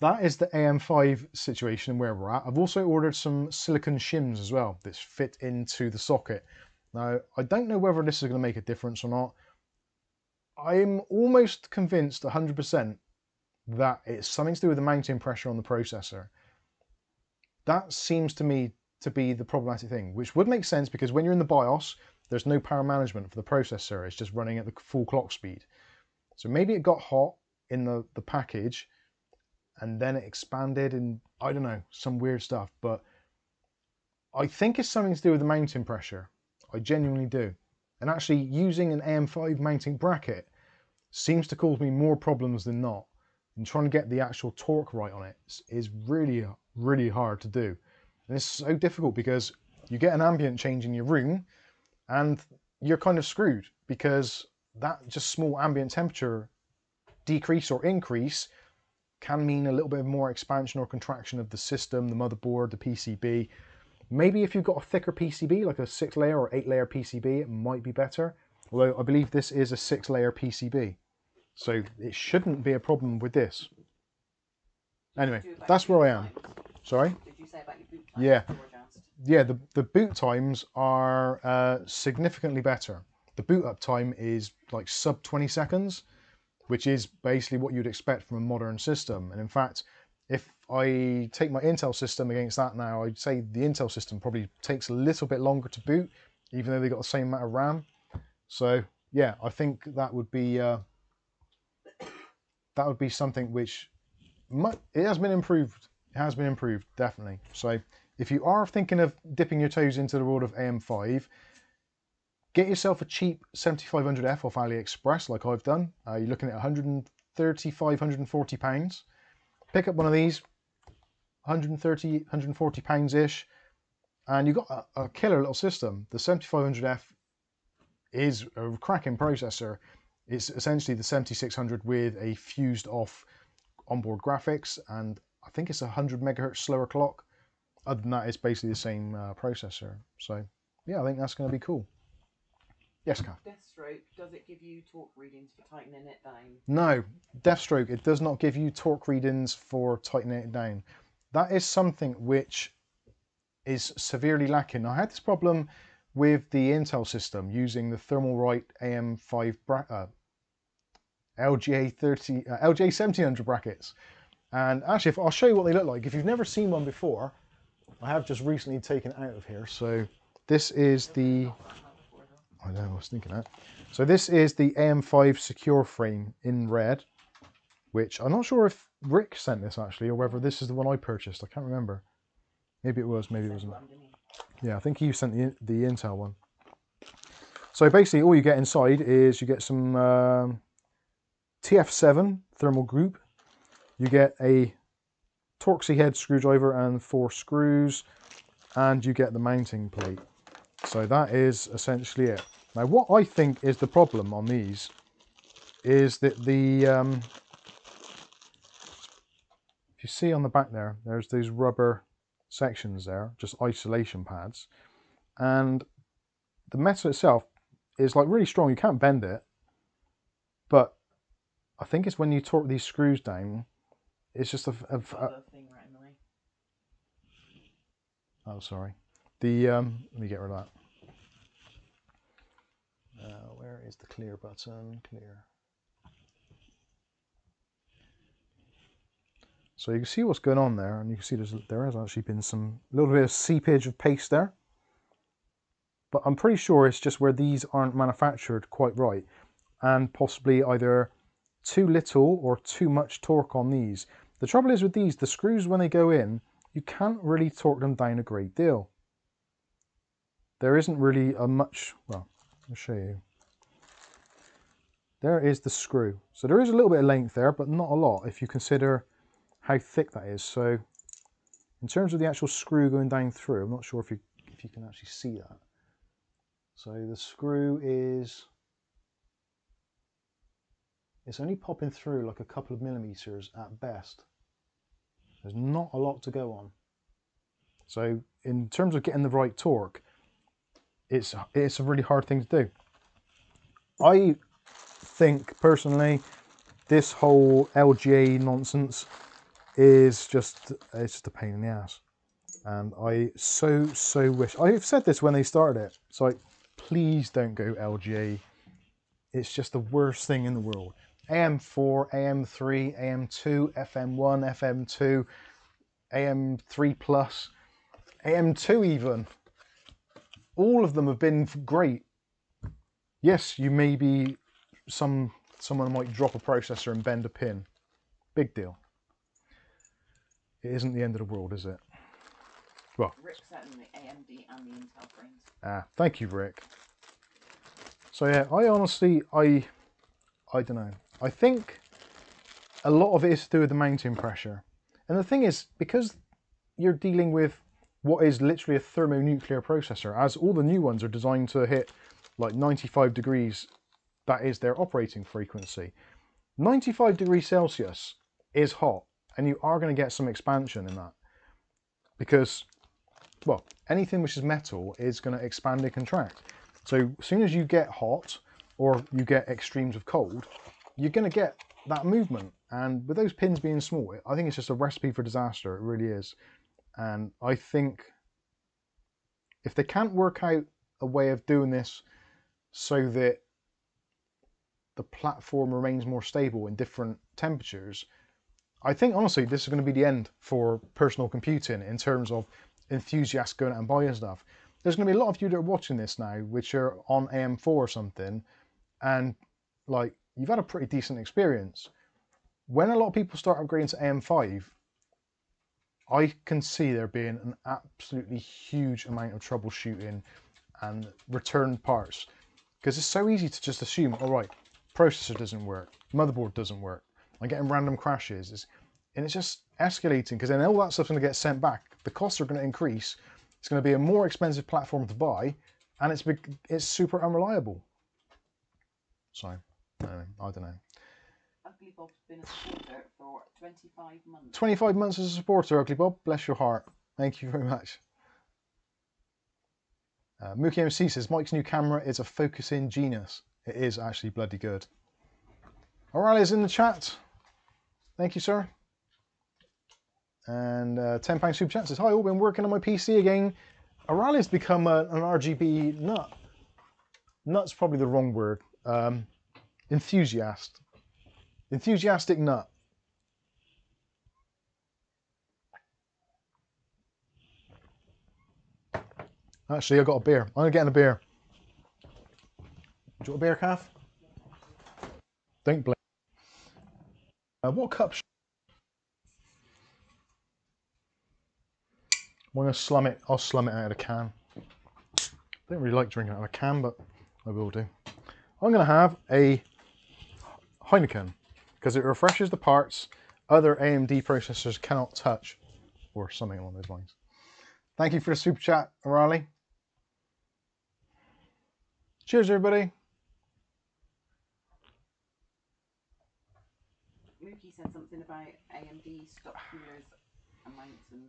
that is the AM5 situation where we're at. I've also ordered some silicon shims as well that fit into the socket. Now, I don't know whether this is going to make a difference or not. I'm almost convinced 100% that it's something to do with the mounting pressure on the processor. That seems to me to be the problematic thing, which would make sense because when you're in the BIOS, there's no power management for the processor. It's just running at the full clock speed. So maybe it got hot in the package and then it expanded and I don't know, some weird stuff, but I think it's something to do with the mounting pressure. I genuinely do. And actually using an AM5 mounting bracket seems to cause me more problems than not. And trying to get the actual torque right on it is really, really hard to do. And it's so difficult because you get an ambient change in your room and you're kind of screwed because that just small ambient temperature decrease or increase can mean a little bit more expansion or contraction of the system, the motherboard, the PCB. Maybe if you've got a thicker PCB, like a 6-layer or 8-layer PCB, it might be better. Although I believe this is a 6-layer PCB. So it shouldn't be a problem with this. Anyway, that's where I am. Sorry? Did you say about your boot times? Yeah. Yeah, the boot times are significantly better. The boot up time is like sub 20 seconds. Which is basically what you'd expect from a modern system. And in fact, if I take my Intel system against that now, I'd say the Intel system probably takes a little bit longer to boot, even though they got the same amount of RAM. So yeah, I think that would be something which might, it has been improved. It has been improved, definitely. So if you are thinking of dipping your toes into the world of AM5, get yourself a cheap 7500F off AliExpress like I've done. You're looking at £130, £3,540. Pick up one of these, £130, £140-ish, and you've got a killer little system. The 7500F is a cracking processor. It's essentially the 7600 with a fused off onboard graphics, and I think it's a 100 megahertz slower clock. Other than that, it's basically the same processor. So yeah, I think that's going to be cool. Yes, Kath? Deathstroke, does it give you torque readings for tightening it down? No, Deathstroke, it does not give you torque readings for tightening it down. That is something which is severely lacking. I had this problem with the Intel system using the Thermalright AM5 LGA 1700 brackets. And actually, I'll show you what they look like. If you've never seen one before, I have just recently taken it out of here. So this is the... I know, I was thinking that. So this is the AM5 secure frame in red, which I'm not sure if Rick sent this actually, or whether this is the one I purchased. I can't remember. Maybe it was, maybe it wasn't. Yeah, I think he sent the Intel one. So basically all you get inside is you get some TF7 thermal group. You get a Torxy head screwdriver and 4 screws, and you get the mounting plate. So that is essentially it. Now what I think is the problem on these is that the, if you see on the back there, there's these rubber sections there, just isolation pads. And the metal itself is like really strong, you can't bend it. But I think it's when you torque these screws down, it's just a thing right in the way. Oh, sorry. The let me get rid of that. Where is the clear button? Clear. So you can see what's going on there, and you can see there has actually been some little bit of seepage of paste there. But I'm pretty sure it's just where these aren't manufactured quite right, and possibly either too little or too much torque on these. The trouble is with these, the screws when they go in, you can't really torque them down a great deal. There isn't really a much, well, I'll show you. There is the screw. So there is a little bit of length there, but not a lot if you consider how thick that is. So in terms of the actual screw going down through, I'm not sure if you can actually see that. So the screw is, it's only popping through like a couple of millimeters at best. There's not a lot to go on. So in terms of getting the right torque, it's a really hard thing to do. I think personally, this whole LGA nonsense is just a pain in the ass. And I so wish, I've said this when they started it, so like, please don't go LGA. It's just the worst thing in the world. AM4, AM3, AM2, FM1, FM2, AM3 plus, AM2 even. All of them have been great. Yes, you may be, someone might drop a processor and bend a pin. Big deal. It isn't the end of the world, is it? Well, Rick's out in the AMD and the Intel frames. Ah, thank you, Rick. So yeah, I honestly, I don't know. I think a lot of it is to do with the mounting pressure. And the thing is, because you're dealing with what is literally a thermonuclear processor, as all the new ones are designed to hit like 95 degrees, that is their operating frequency. 95 degrees Celsius is hot, and you are going to get some expansion in that. Because, well, anything which is metal is going to expand and contract. So as soon as you get hot, or you get extremes of cold, you're going to get that movement. And with those pins being small, I think it's just a recipe for disaster. It really is. And I think if they can't work out a way of doing this so that the platform remains more stable in different temperatures, I think honestly this is going to be the end for personal computing in terms of enthusiasts going out and buying stuff. There's going to be a lot of you that are watching this now, which are on AM4 or something, and like, you've had a pretty decent experience. When a lot of people start upgrading to AM5, I can see there being an absolutely huge amount of troubleshooting and return parts, because it's so easy to just assume, all right, processor doesn't work, motherboard doesn't work, I'm getting random crashes, and it's just escalating, because then all that stuff's going to get sent back. The costs are going to increase. It's going to be a more expensive platform to buy, and it's super unreliable. So, anyway, I don't know. Ugly Bob's been a supporter for 25 months. 25 months as a supporter, Ugly Bob. Bless your heart. Thank you very much. Mookie MC says, Mike's new camera is a focusing genius. It is actually bloody good. O'Reilly's in the chat. Thank you, sir. And £10 super chat says, hi, all, been working on my PC again. O'Reilly's become an RGB nut. Nut's probably the wrong word. Enthusiast. Enthusiastic nut. Actually, I got a beer. I'm gonna get in a beer. Do you want a beer, Kath? Don't blame. What cup? I'm gonna slum it. I'll slum it out of the can. I don't really like drinking out of a can, but I will do. I'm gonna have a Heineken because it refreshes the parts other AMD processors cannot touch, or something along those lines. Thank you for the super chat, O'Reilly. Cheers, everybody. Mookie said something about AMD stock coolers amounts and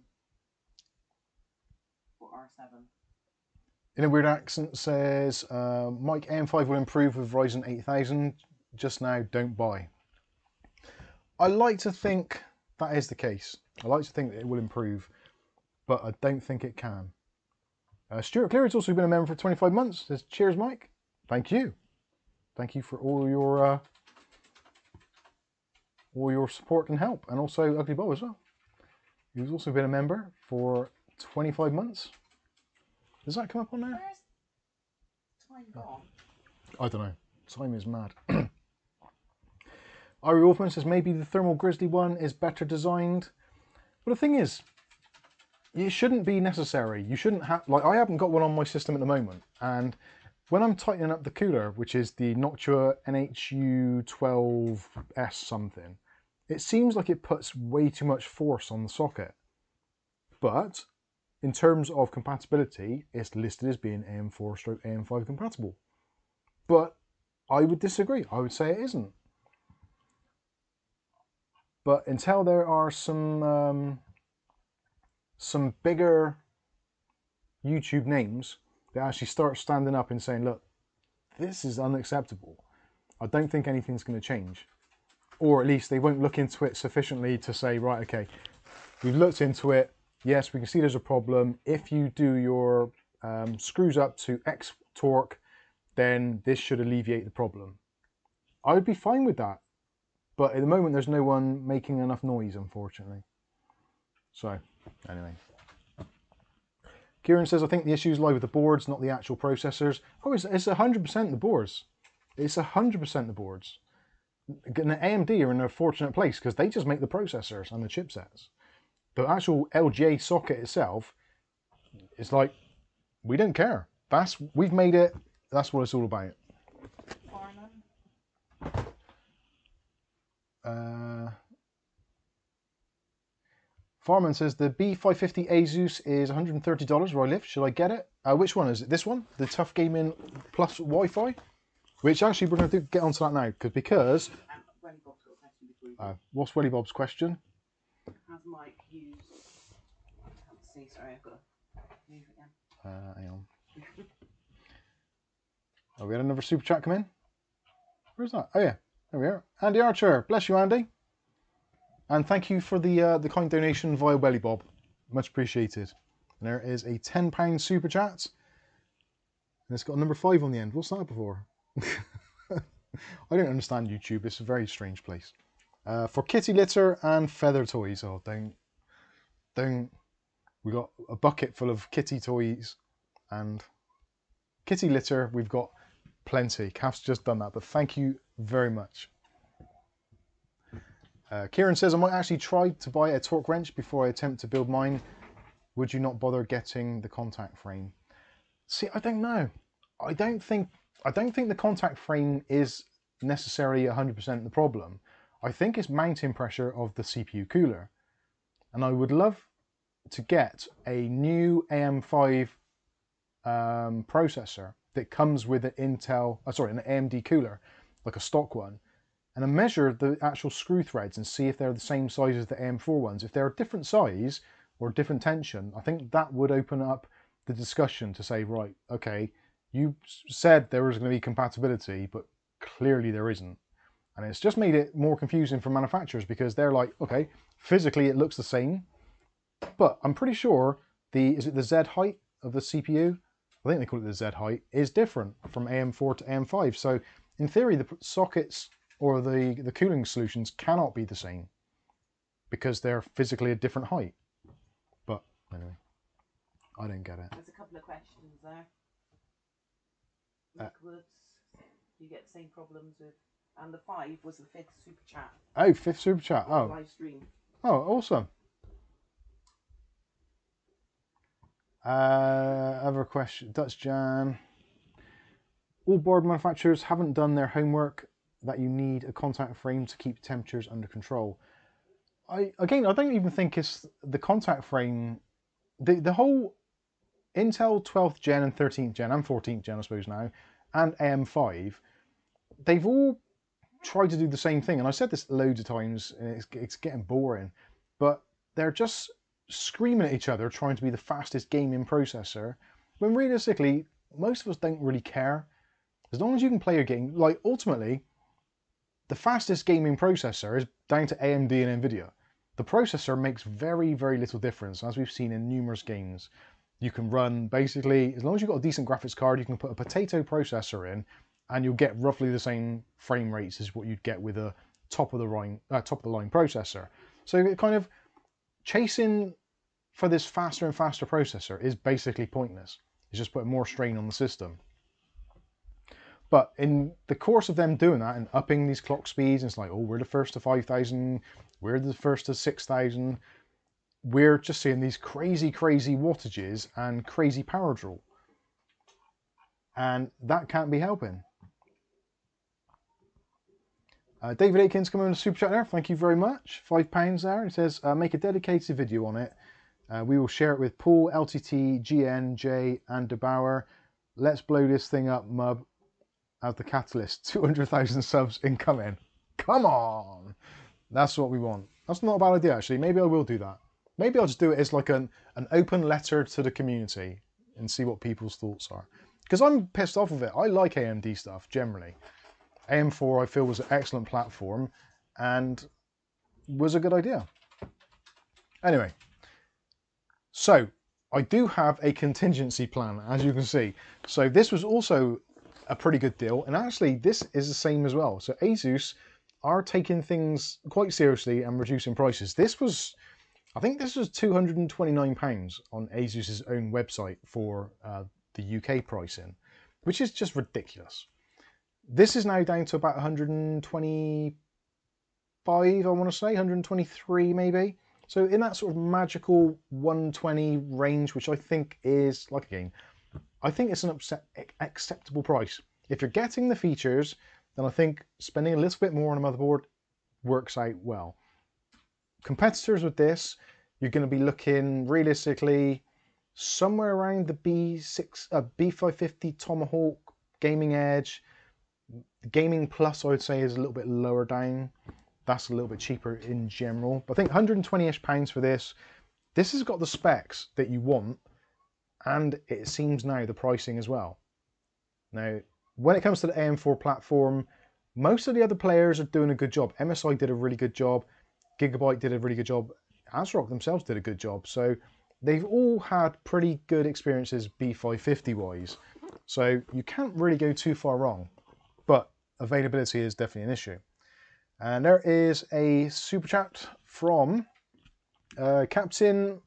for R7. In a weird accent says, Mike, AM5 will improve with Ryzen 8000. Just now, don't buy. I like to think that is the case. I like to think that it will improve, but I don't think it can. Stuart Cleary's also been a member for 25 months. Says, cheers, Mike. Thank you. Thank you for all your support and help, and also Ugly Bob as well. He's also been a member for 25 months. Does that come up on there? Where's time gone? I don't know. Time is mad. Ari Wolfman says maybe the Thermal Grizzly one is better designed. But the thing is, it shouldn't be necessary. You shouldn't have, like, I haven't got one on my system at the moment, and when I'm tightening up the cooler, which is the Noctua NHU12S something, it seems like it puts way too much force on the socket. But in terms of compatibility, it's listed as being AM4/AM5 compatible. But I would disagree. I would say it isn't. But until there are some bigger YouTube names that actually start standing up and saying, look, this is unacceptable, I don't think anything's going to change. Or at least they won't look into it sufficiently to say, right, okay, we've looked into it. Yes, we can see there's a problem. If you do your screws up to X torque, then this should alleviate the problem. I would be fine with that. But at the moment, there's no one making enough noise, unfortunately. So, anyway. Kieran says, I think the issues lie with the boards, not the actual processors. Oh, it's 100% the boards. It's 100% the boards. And the AMD are in a fortunate place because they just make the processors and the chipsets. The actual LGA socket itself, it's like, we don't care. We've made it. That's what it's all about. Farman says the B550 ASUS is $130 where I live. Should I get it? Which one is it? This one, the TUF Gaming Plus Wi-Fi, which actually we're going to get onto that now because. What's Welly Bob's question? Has Mike used? I can't see. Sorry, I've got to move it down. Hang on. Oh, we had another super chat come in. Where's that? Oh yeah. There we are. Andy Archer, bless you, Andy. And thank you for the kind donation via Welly Bob. Much appreciated. And there is a £10 super chat. And it's got a number 5 on the end. What's that before? I don't understand YouTube. It's a very strange place. For kitty litter and feather toys. Oh, don't. We got a bucket full of kitty toys and kitty litter. We've got plenty. Kath's just done that, but thank you very much. Kieran says I might actually try to buy a torque wrench before I attempt to build mine. Would you not bother getting the contact frame? See, I don't know. I don't think the contact frame is necessarily 100% the problem. I think it's mounting pressure of the CPU cooler. And I would love to get a new AM5 processor that comes with an Intel, sorry, an AMD cooler, like a stock one, and I measure the actual screw threads and see if they're the same size as the AM4 ones. If they're a different size or different tension, I think that would open up the discussion to say, right, okay, you said there was going to be compatibility, but clearly there isn't. And it's just made it more confusing for manufacturers because they're like, okay, physically it looks the same, but I'm pretty sure the, is it the Z height of the CPU? I think they call it the Z height, is different from AM4 to AM5. So in theory, the sockets or the cooling solutions cannot be the same because they're physically a different height. But anyway, I don't get it. There's a couple of questions there. Nick Woods, you get the same problems with, and the 5 was the 5th super chat. Oh, 5th super chat. Oh, live stream. Oh, awesome. Other question, Dutch Jan. All board manufacturers haven't done their homework that you need a contact frame to keep temperatures under control. Again, I don't even think it's the contact frame. The whole Intel 12th gen and 13th gen and 14th gen, I suppose now, and AM5, they've all tried to do the same thing. And I said this loads of times, and it's getting boring, but they're just screaming at each other trying to be the fastest gaming processor, when realistically most of us don't really care. As long as you can play a game, like ultimately the fastest gaming processor is down to AMD and Nvidia. The processor makes very, very little difference, as we've seen in numerous games. You can run, basically, as long as you've got a decent graphics card, you can put a potato processor in and you'll get roughly the same frame rates as what you'd get with a top of the line processor. So it kind of chasing for this faster and faster processor is basically pointless. It's just putting more strain on the system. But in the course of them doing that and upping these clock speeds, it's like, oh, we're the first to 5,000, we're the first to 6,000. We're just seeing these crazy, crazy wattages and crazy power draw. And that can't be helping. David Aitkins coming in a super chat there. Thank you very much. £5 there. It says, make a dedicated video on it. We will share it with Paul, LTT, GN, J, and DeBauer. Let's blow this thing up, Mub, as the catalyst. 200,000 subs incoming. Come on. That's what we want. That's not a bad idea, actually. Maybe I will do that. Maybe I'll just do it as like an open letter to the community and see what people's thoughts are. Because I'm pissed off with it. I like AMD stuff, generally. AM4 I feel was an excellent platform and was a good idea. Anyway, so I do have a contingency plan, as you can see. So this was also a pretty good deal, and actually this is the same as well. So ASUS are taking things quite seriously and reducing prices. This was, I think this was £229 on ASUS's own website for the UK pricing, which is just ridiculous. This is now down to about 125, I want to say, 123 maybe. So in that sort of magical 120 range, which I think is, like again, I think it's an acceptable price. If you're getting the features, then I think spending a little bit more on a motherboard works out well. Competitors with this, you're going to be looking realistically somewhere around the B550 Tomahawk, Gaming Edge. Gaming Plus I would say is a little bit lower down. That's a little bit cheaper in general. But I think 120-ish pounds for this. This has got the specs that you want, and it seems now the pricing as well. Now, when it comes to the AM4 platform, most of the other players are doing a good job. MSI did a really good job. Gigabyte did a really good job. ASRock themselves did a good job. So they've all had pretty good experiences B550 wise. So you can't really go too far wrong. Availability is definitely an issue. And there is a super chat from Captain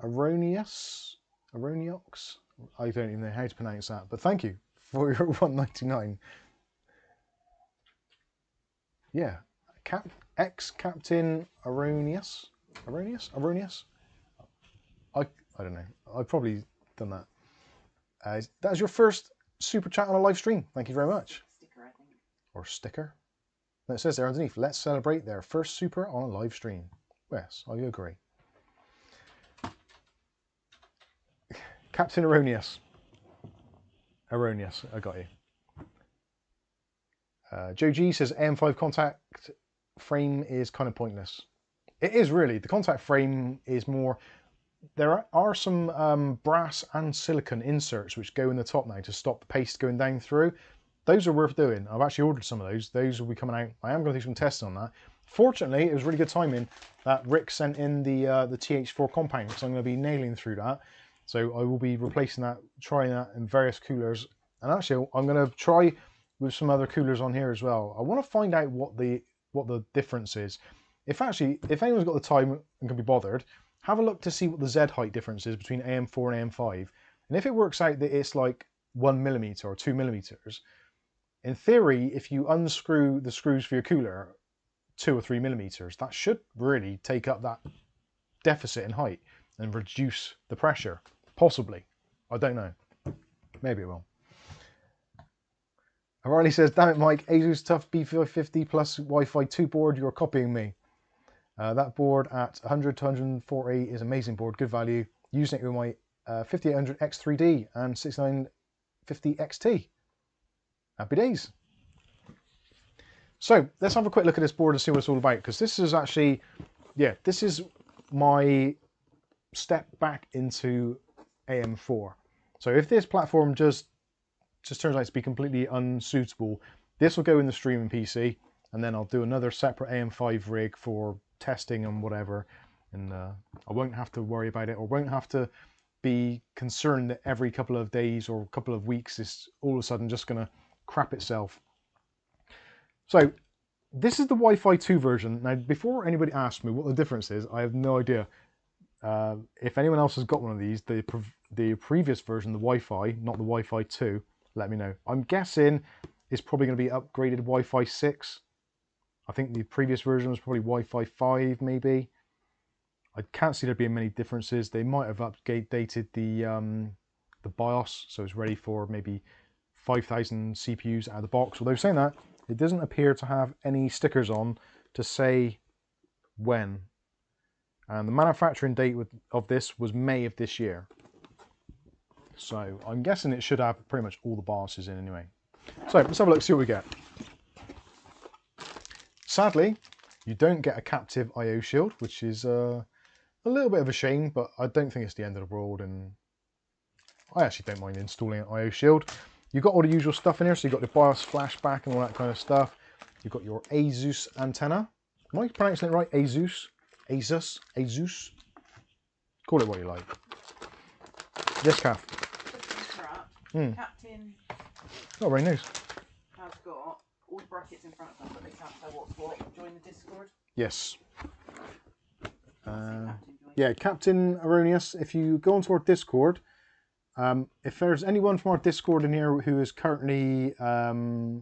Aroniox. I don't even know how to pronounce that, but thank you for your 199. Yeah, ex-Captain Aronius. Aronius? I don't know. I've probably done that. That's your first super chat on a live stream. Thank you very much. Sticker, I think. Or sticker. And it says there underneath, let's celebrate their first Super on a live stream. Yes, I agree. Captain Erroneous. Erroneous, I got you. Joe G says AM5 contact frame is kind of pointless. It is really. The contact frame is more... There are some brass and silicon inserts which go in the top now to stop the paste going down through. Those are worth doing. I've actually ordered some of those. Those will be coming out. I am going to do some testing on that. Fortunately, it was really good timing that Rick sent in the TH4 compound, so I'm going to be nailing through that. So I will be replacing that, trying that in various coolers. And actually, I'm going to try with some other coolers on here as well. I want to find out what the difference is. If anyone's got the time and can be bothered, have a look to see what the Z height difference is between AM4 and AM5. And if it works out that it's like 1mm or 2mm, in theory, if you unscrew the screws for your cooler 2 or 3mm, that should really take up that deficit in height and reduce the pressure. Possibly. I don't know. Maybe it will. O'Reilly says, damn it, Mike, ASUS TUF B550 plus Wi-Fi 2 board, you're copying me. That board at 100 to 140 is an amazing board, good value. Using it with my 5800 X3D and 6950 XT. Happy days. So let's have a quick look at this board and see what it's all about, because this is actually, yeah, this is my step back into AM4. So if this platform just turns out to be completely unsuitable, this will go in the streaming PC, and then I'll do another separate AM5 rig for testing and whatever, and I won't have to worry about it, or won't have to be concerned that every couple of days or couple of weeks is all of a sudden just gonna crap itself. So this is the Wi-Fi 2 version. Now, before anybody asks me what the difference is, I have no idea. If anyone else has got one of these, the previous version, the Wi-Fi, not the Wi-Fi 2, let me know. I'm guessing it's probably going to be upgraded Wi-Fi 6. I think the previous version was probably Wi-Fi 5, maybe. I can't see there being many differences. They might have updated the BIOS, so it's ready for maybe 5,000 CPUs out of the box. Although saying that, it doesn't appear to have any stickers on to say when. And the manufacturing date of this was May of this year. So I'm guessing it should have pretty much all the BIOSes in anyway. So let's have a look, see what we get. Sadly, you don't get a captive I/O shield, which is a little bit of a shame, but I don't think it's the end of the world, and I actually don't mind installing an I/O shield. You've got all the usual stuff in here, so you've got the BIOS flashback and all that kind of stuff. You've got your ASUS antenna. Am I pronouncing it right? ASUS? ASUS? ASUS? Call it what you like. Yes, Kath. Captain. Oh, very nice. Has got all the brackets in front of them, but they can't tell what's what. Join the Discord. Yes. Yeah, Captain Erroneous, if you go onto our Discord, if there's anyone from our Discord in here who is currently a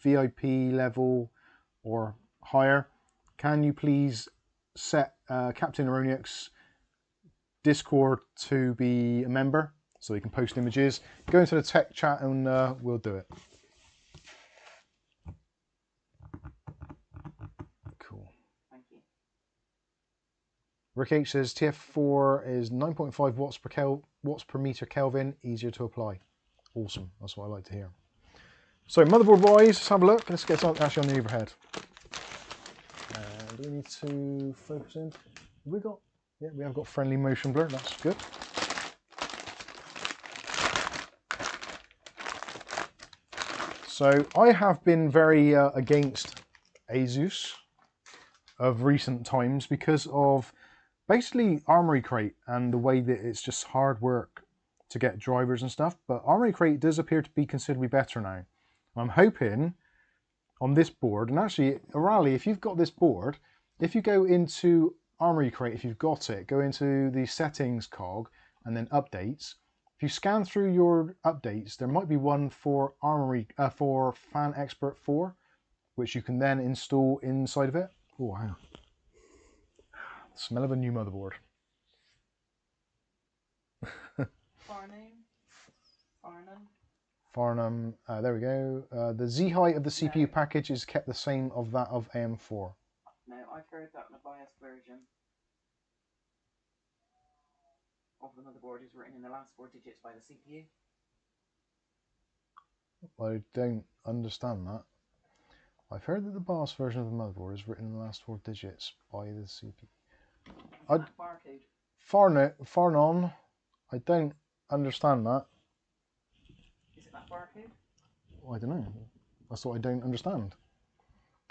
VIP level or higher, can you please set Captain Erroneous Discord to be a member? So you can post images. Go into the tech chat and we'll do it. Cool. Thank you. Rick H says TF4 is 9.5 watts per meter Kelvin, easier to apply. Awesome. That's what I like to hear. So motherboard-wise, let's have a look. Let's get started actually on the overhead. Do we need to focus in? We have got friendly motion blur. That's good. So I have been very against ASUS of recent times because of basically Armoury Crate and the way that it's just hard work to get drivers and stuff. But Armoury Crate does appear to be considerably better now. I'm hoping on this board, and actually, O'Reilly, if you've got this board, if you go into Armoury Crate, if you've got it, go into the settings cog and then updates. If you scan through your updates, there might be one for Fan Expert 4, which you can then install inside of it. Oh wow! Smell of a new motherboard. Farnum. Farnham, there we go. The Z height of the CPU package is kept the same of that of AM4. No, I've heard that in the BIOS version of the motherboard is written in the last 4 digits by the CPU. I don't understand that. I've heard that the BIOS version of the motherboard is written in the last 4 digits by the CPU. Farnon, I don't understand that. Is it that barcode? Well, I don't know. That's what I don't understand.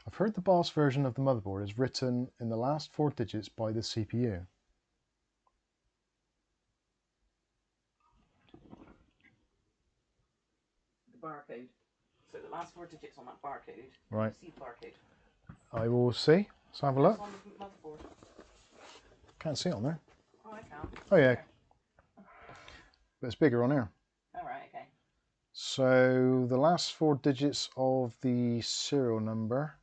I've heard the BIOS version of the motherboard is written in the last 4 digits by the CPU. The barcode. So the last 4 digits on that barcode. Right. See the barcode. I will see. Let's have a look. It's on the motherboard. Can't see it on there. Oh, I can. Oh, yeah. But it's bigger on here. All right, okay. So the last 4 digits of the serial number.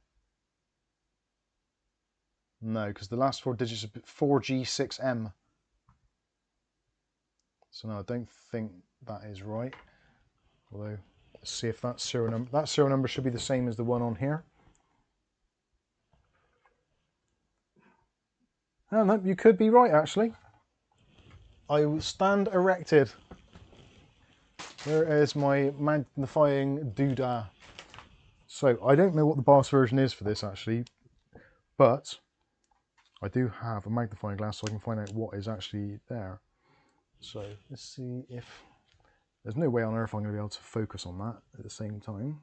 No, because the last 4 digits are 4G6M. So no, I don't think that is right. Although, let's see if that serial number. That serial number should be the same as the one on here. No, no, you could be right, actually. I will stand erected. There is my magnifying doodah. So, I don't know what the BIOS version is for this, actually. But, I do have a magnifying glass so I can find out what is actually there. So, let's see if... There's no way on earth I'm going to be able to focus on that at the same time.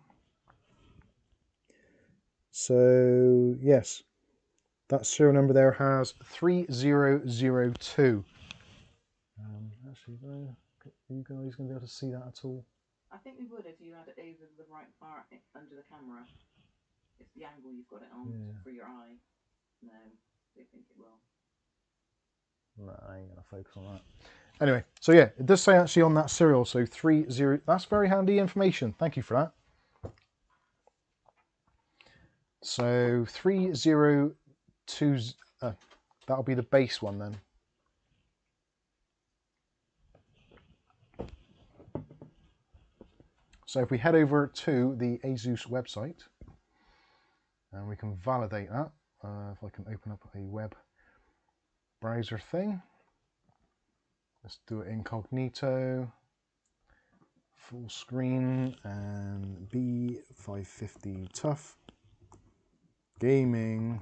So, yes. That serial number there has 3002. Actually, are you guys going to be able to see that at all? I think we would if you had it over the right part under the camera. It's the angle you've got it on for your eye. No, I don't think it will. No, I ain't going to focus on that. Anyway, so yeah, it does say actually on that serial, so 30. That's very handy information. Thank you for that. So 30. That'll be the base one then. So if we head over to the ASUS website and we can validate that, if I can open up a web browser thing, let's do it incognito, full screen, and B550 TUF Gaming.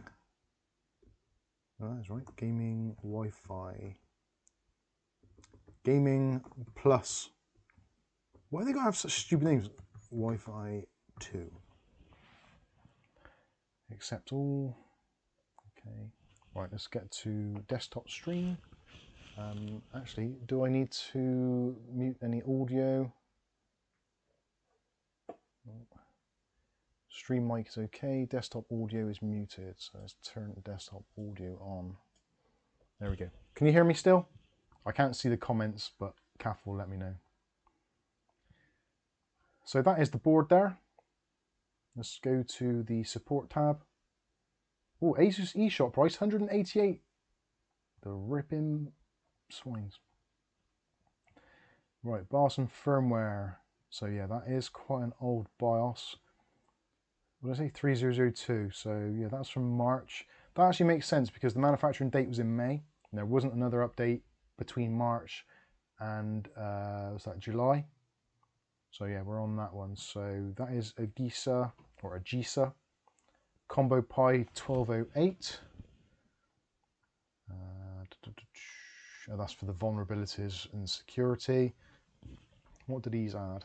Oh, that's right, gaming Wi-Fi, gaming plus. Why do they gotta have such stupid names? Wi-Fi 2. Accept all. Okay. Right, let's get to desktop stream. Actually, do I need to mute any audio? Stream mic is okay, desktop audio is muted, so let's turn desktop audio on. There we go. Can you hear me still? I can't see the comments, but Kath will let me know. So that is the board there. Let's go to the support tab. Oh, ASUS eShop price, 188. The ripping swines. Right, BIOS and firmware. So yeah, that is quite an old BIOS. What did I say? 3002. So yeah, that's from March. That actually makes sense because the manufacturing date was in May and there wasn't another update between March and was that July? So yeah, we're on that one. So that is a Gisa or a Gisa Combo Pi 1208. That's for the vulnerabilities and security. What do these add?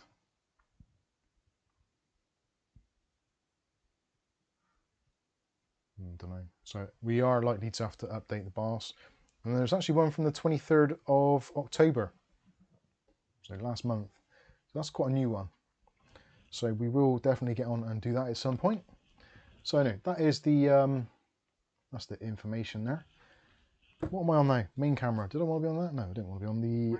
Don't know. So we are likely to have to update the BIOS, and there's actually one from the 23rd of October, so last month. So that's quite a new one. So we will definitely get on and do that at some point. So anyway, that is the that's the information there. What am I on now? Main camera. Did I want to be on that? No, I don't want to be on the.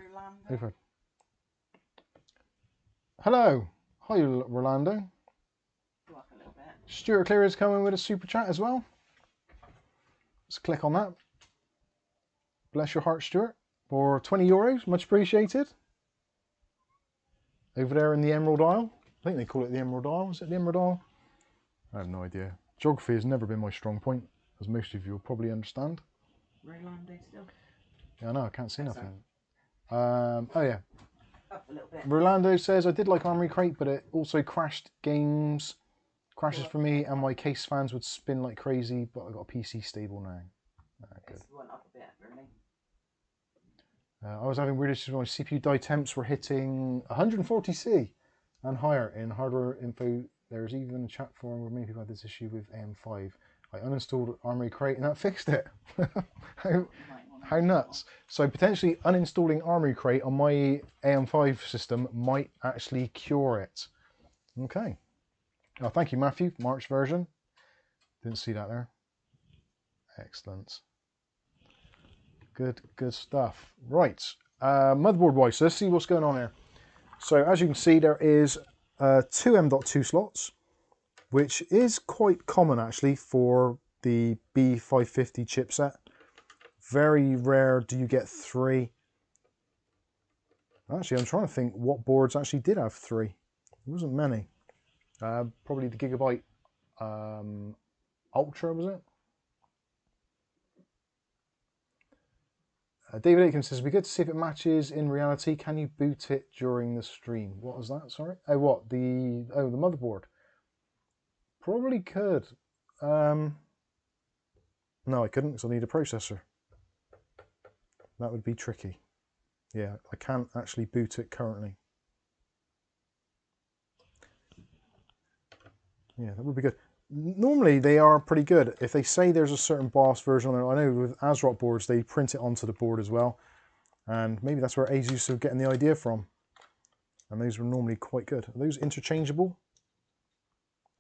Rolando. Hello, hi, Rolando. Stuart Clear is coming with a super chat as well. Let's click on that. Bless your heart, Stuart. For €20, much appreciated. over there in the Emerald Isle. I think they call it the Emerald Isle. Is it the Emerald Isle? I have no idea. Geography has never been my strong point, as most of you will probably understand. Where are they still? Yeah, I know, I can't see nothing. Oh yeah. Up a little bit. Rolando says, I did like Armoury Crate, but it also crashed games. Crashes for me, and my case fans would spin like crazy, but I got a PC stable now. Good. One up a bit, really. I was having weird issues when my CPU die temps were hitting 140C and higher. In hardware info, there's even a chat forum where many people had this issue with AM5. I uninstalled Armoury Crate and that fixed it. How nuts. So potentially uninstalling Armoury Crate on my AM5 system might actually cure it. Okay. Oh, thank you, Matthew. March version. Didn't see that there. Excellent. Good, good stuff. Right. Motherboard-wise, so let's see what's going on here. So as you can see, there is two M.2 slots, which is quite common actually for the B550 chipset. Very rare do you get three. Actually, I'm trying to think what boards actually did have three. There wasn't many. Probably the Gigabyte Ultra, was it? David Aitken says, it'd be good to see if it matches in reality. Can you boot it during the stream? What was that? Sorry. Oh, what? The motherboard. Probably could. No, I couldn't because I need a processor. That would be tricky. Yeah, I can't actually boot it currently. Yeah, that would be good. Normally they are pretty good. If they say there's a certain BIOS version on there, I know with ASRock boards they print it onto the board as well. And maybe that's where ASUS are getting the idea from. And those were normally quite good. Are those interchangeable?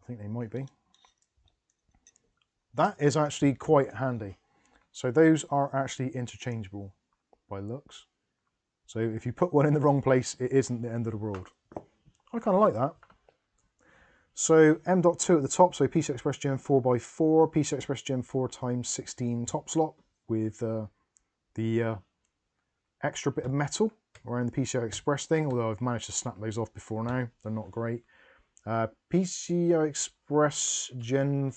I think they might be. That is actually quite handy. So those are actually interchangeable by looks. So if you put one in the wrong place, it isn't the end of the world. I kind of like that. So M.2 at the top, so PCI Express Gen 4x4, PCI Express Gen 4x16 top slot with the extra bit of metal around the PCI Express thing, although I've managed to snap those off before now, they're not great. PCI Express Gen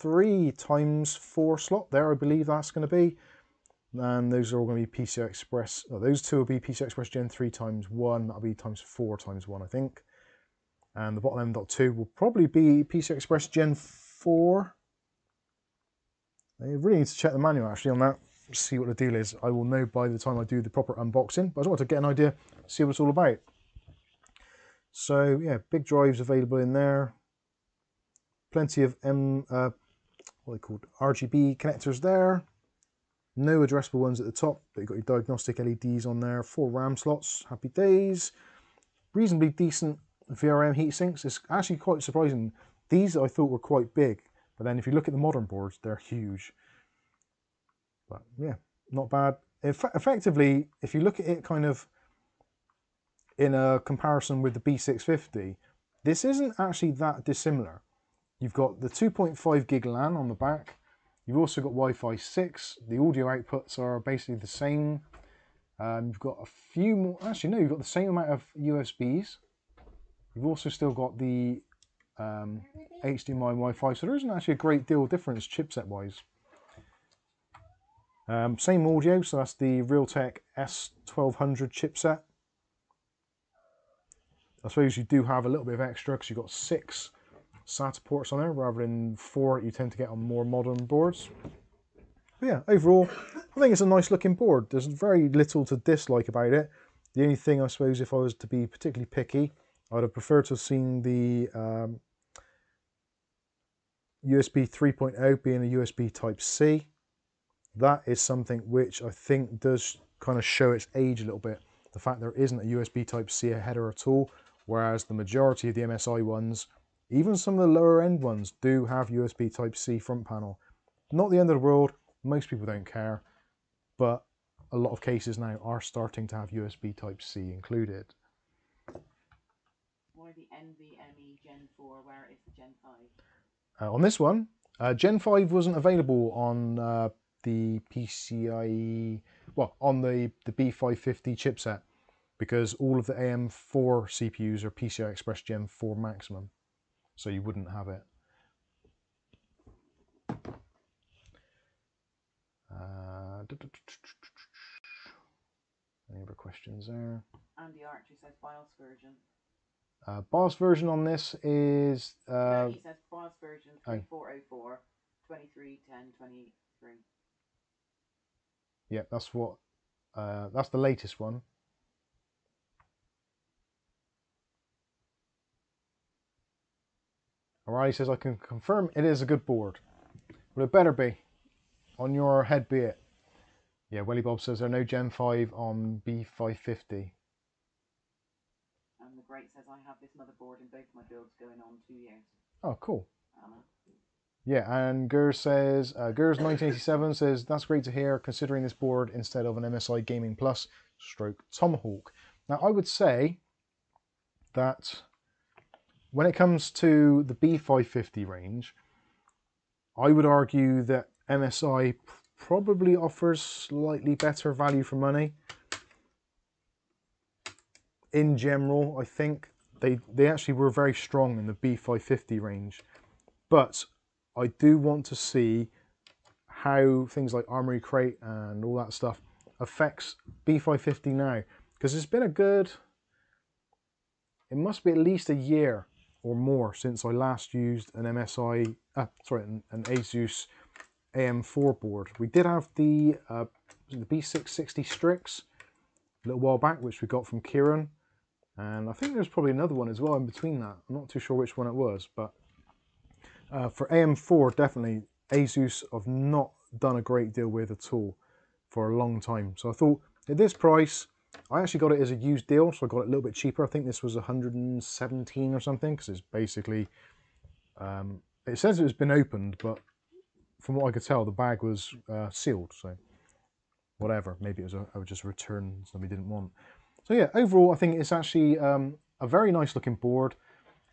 3x4 slot there, I believe that's going to be, and those are all going to be PCI Express, oh, those two will be PCI Express Gen 3x1, that'll be x4x1 I think. And the bottom M.2 will probably be PCI Express Gen 4. I really need to check the manual actually on that, see what the deal is. I will know by the time I do the proper unboxing, but I just wanted to get an idea, see what it's all about. So yeah, big drives available in there. Plenty of what are they called? RGB connectors there. No addressable ones at the top, but you've got your diagnostic LEDs on there. 4 RAM slots, happy days. Reasonably decent VRM heat sinks. It's actually quite surprising. These I thought were quite big, but then if you look at the modern boards, they're huge. But yeah, not bad. Effectively, if you look at it kind of in a comparison with the B650, this isn't actually that dissimilar. You've got the 2.5 gig LAN on the back. You've also got Wi-Fi 6. The audio outputs are basically the same. You've got a few more, actually no, you've got the same amount of USBs. You've also still got the HDMI Wi-Fi, so there isn't actually a great deal of difference chipset-wise. Same audio, so that's the Realtek S1200 chipset. I suppose you do have a little bit of extra because you've got 6 SATA ports on there rather than 4 you tend to get on more modern boards. But yeah, overall, I think it's a nice looking board. There's very little to dislike about it. The only thing, I suppose, if I was to be particularly picky, I'd have preferred to have seen the USB 3.0 being a USB Type-C. That is something which I think does kind of show its age a little bit. The fact there isn't a USB Type-C header at all, whereas the majority of the MSI ones, even some of the lower end ones, do have USB Type-C front panel. Not the end of the world, most people don't care, but a lot of cases now are starting to have USB Type-C included. Or the NVMe Gen 4, where is the Gen 5? On this one, Gen 5 wasn't available on the PCIe, well, on the B550 chipset. because all of the AM4 CPUs are PCI Express Gen 4 maximum, so you wouldn't have it. Any other questions there? Andy Archie says BIOS version. BIOS version on this is... no, he says BIOS version 2404, 2310, 23. Yeah, that's what... that's the latest one. Alright, he says, I can confirm it is a good board. But it better be. On your head be it. Yeah, Welly Bob says there are no Gen 5 on B550. And the Great says, I have this motherboard in both my builds going on 2 years. Oh, cool. Yeah, and Gers says, Gers1987 says, that's great to hear, considering this board instead of an MSI Gaming Plus / Tomahawk. Now, I would say that when it comes to the B550 range, I would argue that MSI probably offers slightly better value for money. In general, I think they actually were very strong in the B550 range. But I do want to see how things like Armoury Crate and all that stuff affects B550 now. Because it's been a good, it must be at least a year or more since I last used an MSI, sorry, an ASUS AM4 board. We did have the B650 Strix a little while back, which we got from Kieran, and I think there's probably another one as well in between that. I'm not too sure which one it was, but for AM4 definitely ASUS have not done a great deal with at all for a long time. So I thought at this price, I actually got it as a used deal, so I got it a little bit cheaper. I think this was 117 or something, because it's basically it says it's been opened, but from what I could tell, the bag was sealed, so whatever. Maybe it was just a return somebody didn't want. So yeah, overall, I think it's actually a very nice looking board.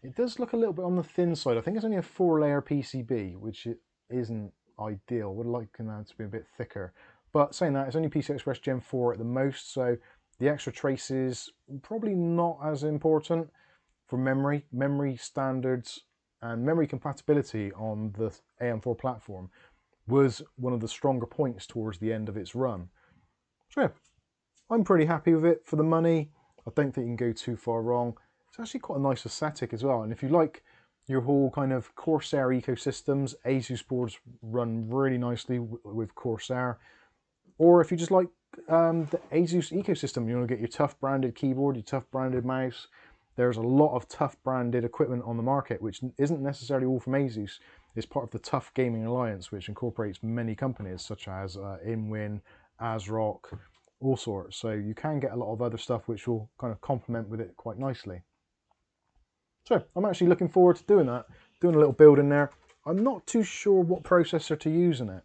It does look a little bit on the thin side. I think it's only a 4-layer PCB, which isn't ideal. I would like that to be a bit thicker. But saying that, it's only PCI Express Gen 4 at the most, so the extra traces probably not as important for memory. Memory standards and memory compatibility on the AM4 platform was one of the stronger points towards the end of its run. So yeah, I'm pretty happy with it for the money. I don't think you can go too far wrong. It's actually quite a nice aesthetic as well. And if you like your whole kind of Corsair ecosystems, ASUS boards run really nicely with Corsair. Or if you just like the ASUS ecosystem, you want to get your TUF branded keyboard, your TUF branded mouse. There's a lot of TUF branded equipment on the market, which isn't necessarily all from ASUS. It's part of the TUF Gaming Alliance, which incorporates many companies such as Inwin, ASRock, all sorts. So you can get a lot of other stuff which will kind of complement with it quite nicely. So I'm actually looking forward to doing that, doing a little build in there. I'm not too sure what processor to use in it.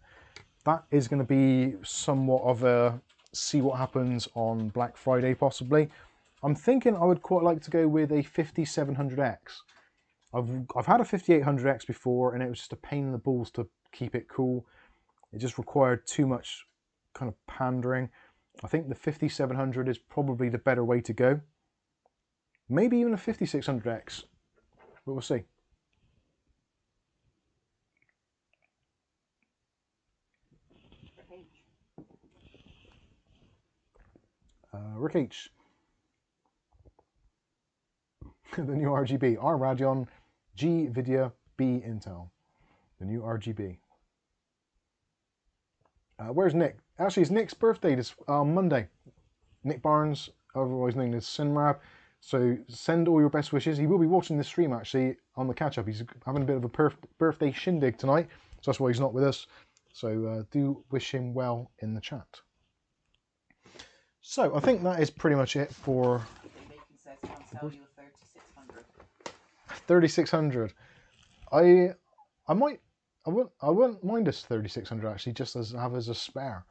That is going to be somewhat of a see what happens on Black Friday possibly. I'm thinking I would quite like to go with a 5700X. I've had a 5800X before, and it was just a pain in the balls to keep it cool. It just required too much kind of pandering. I think the 5700 is probably the better way to go. Maybe even a 5600X, but we'll see. Rick H. The new RGB, R Radeon, G Nvidia, B Intel. The new RGB. Where's Nick? Actually, it's Nick's birthday this Monday. Nick Barnes, otherwise known as Sinrab. So send all your best wishes. He will be watching this stream actually on the catch up. He's having a bit of a birthday shindig tonight, so that's why he's not with us. So do wish him well in the chat. So I think that is pretty much it for. 3600. I wouldn't mind this 3600 actually, just as have as a spare,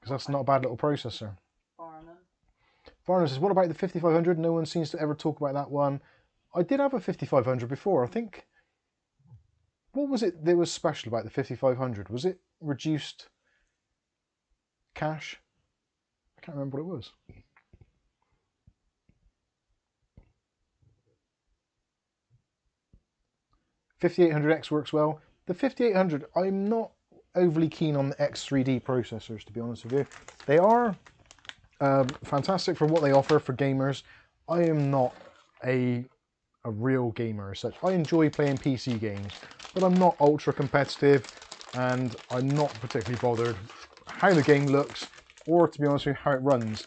because that's not a bad little processor. Barnum says, what about the 5500? No one seems to ever talk about that one. I did have a 5500 before. I think. What was it that was special about the 5500? Was it reduced cache? I can't remember what it was. 5800X works well. The 5800, I'm not overly keen on the X3D processors, to be honest with you. They are fantastic for what they offer for gamers. I am not a real gamer as such. I enjoy playing PC games, but I'm not ultra competitive, and I'm not particularly bothered how the game looks, or to be honest with you, how it runs.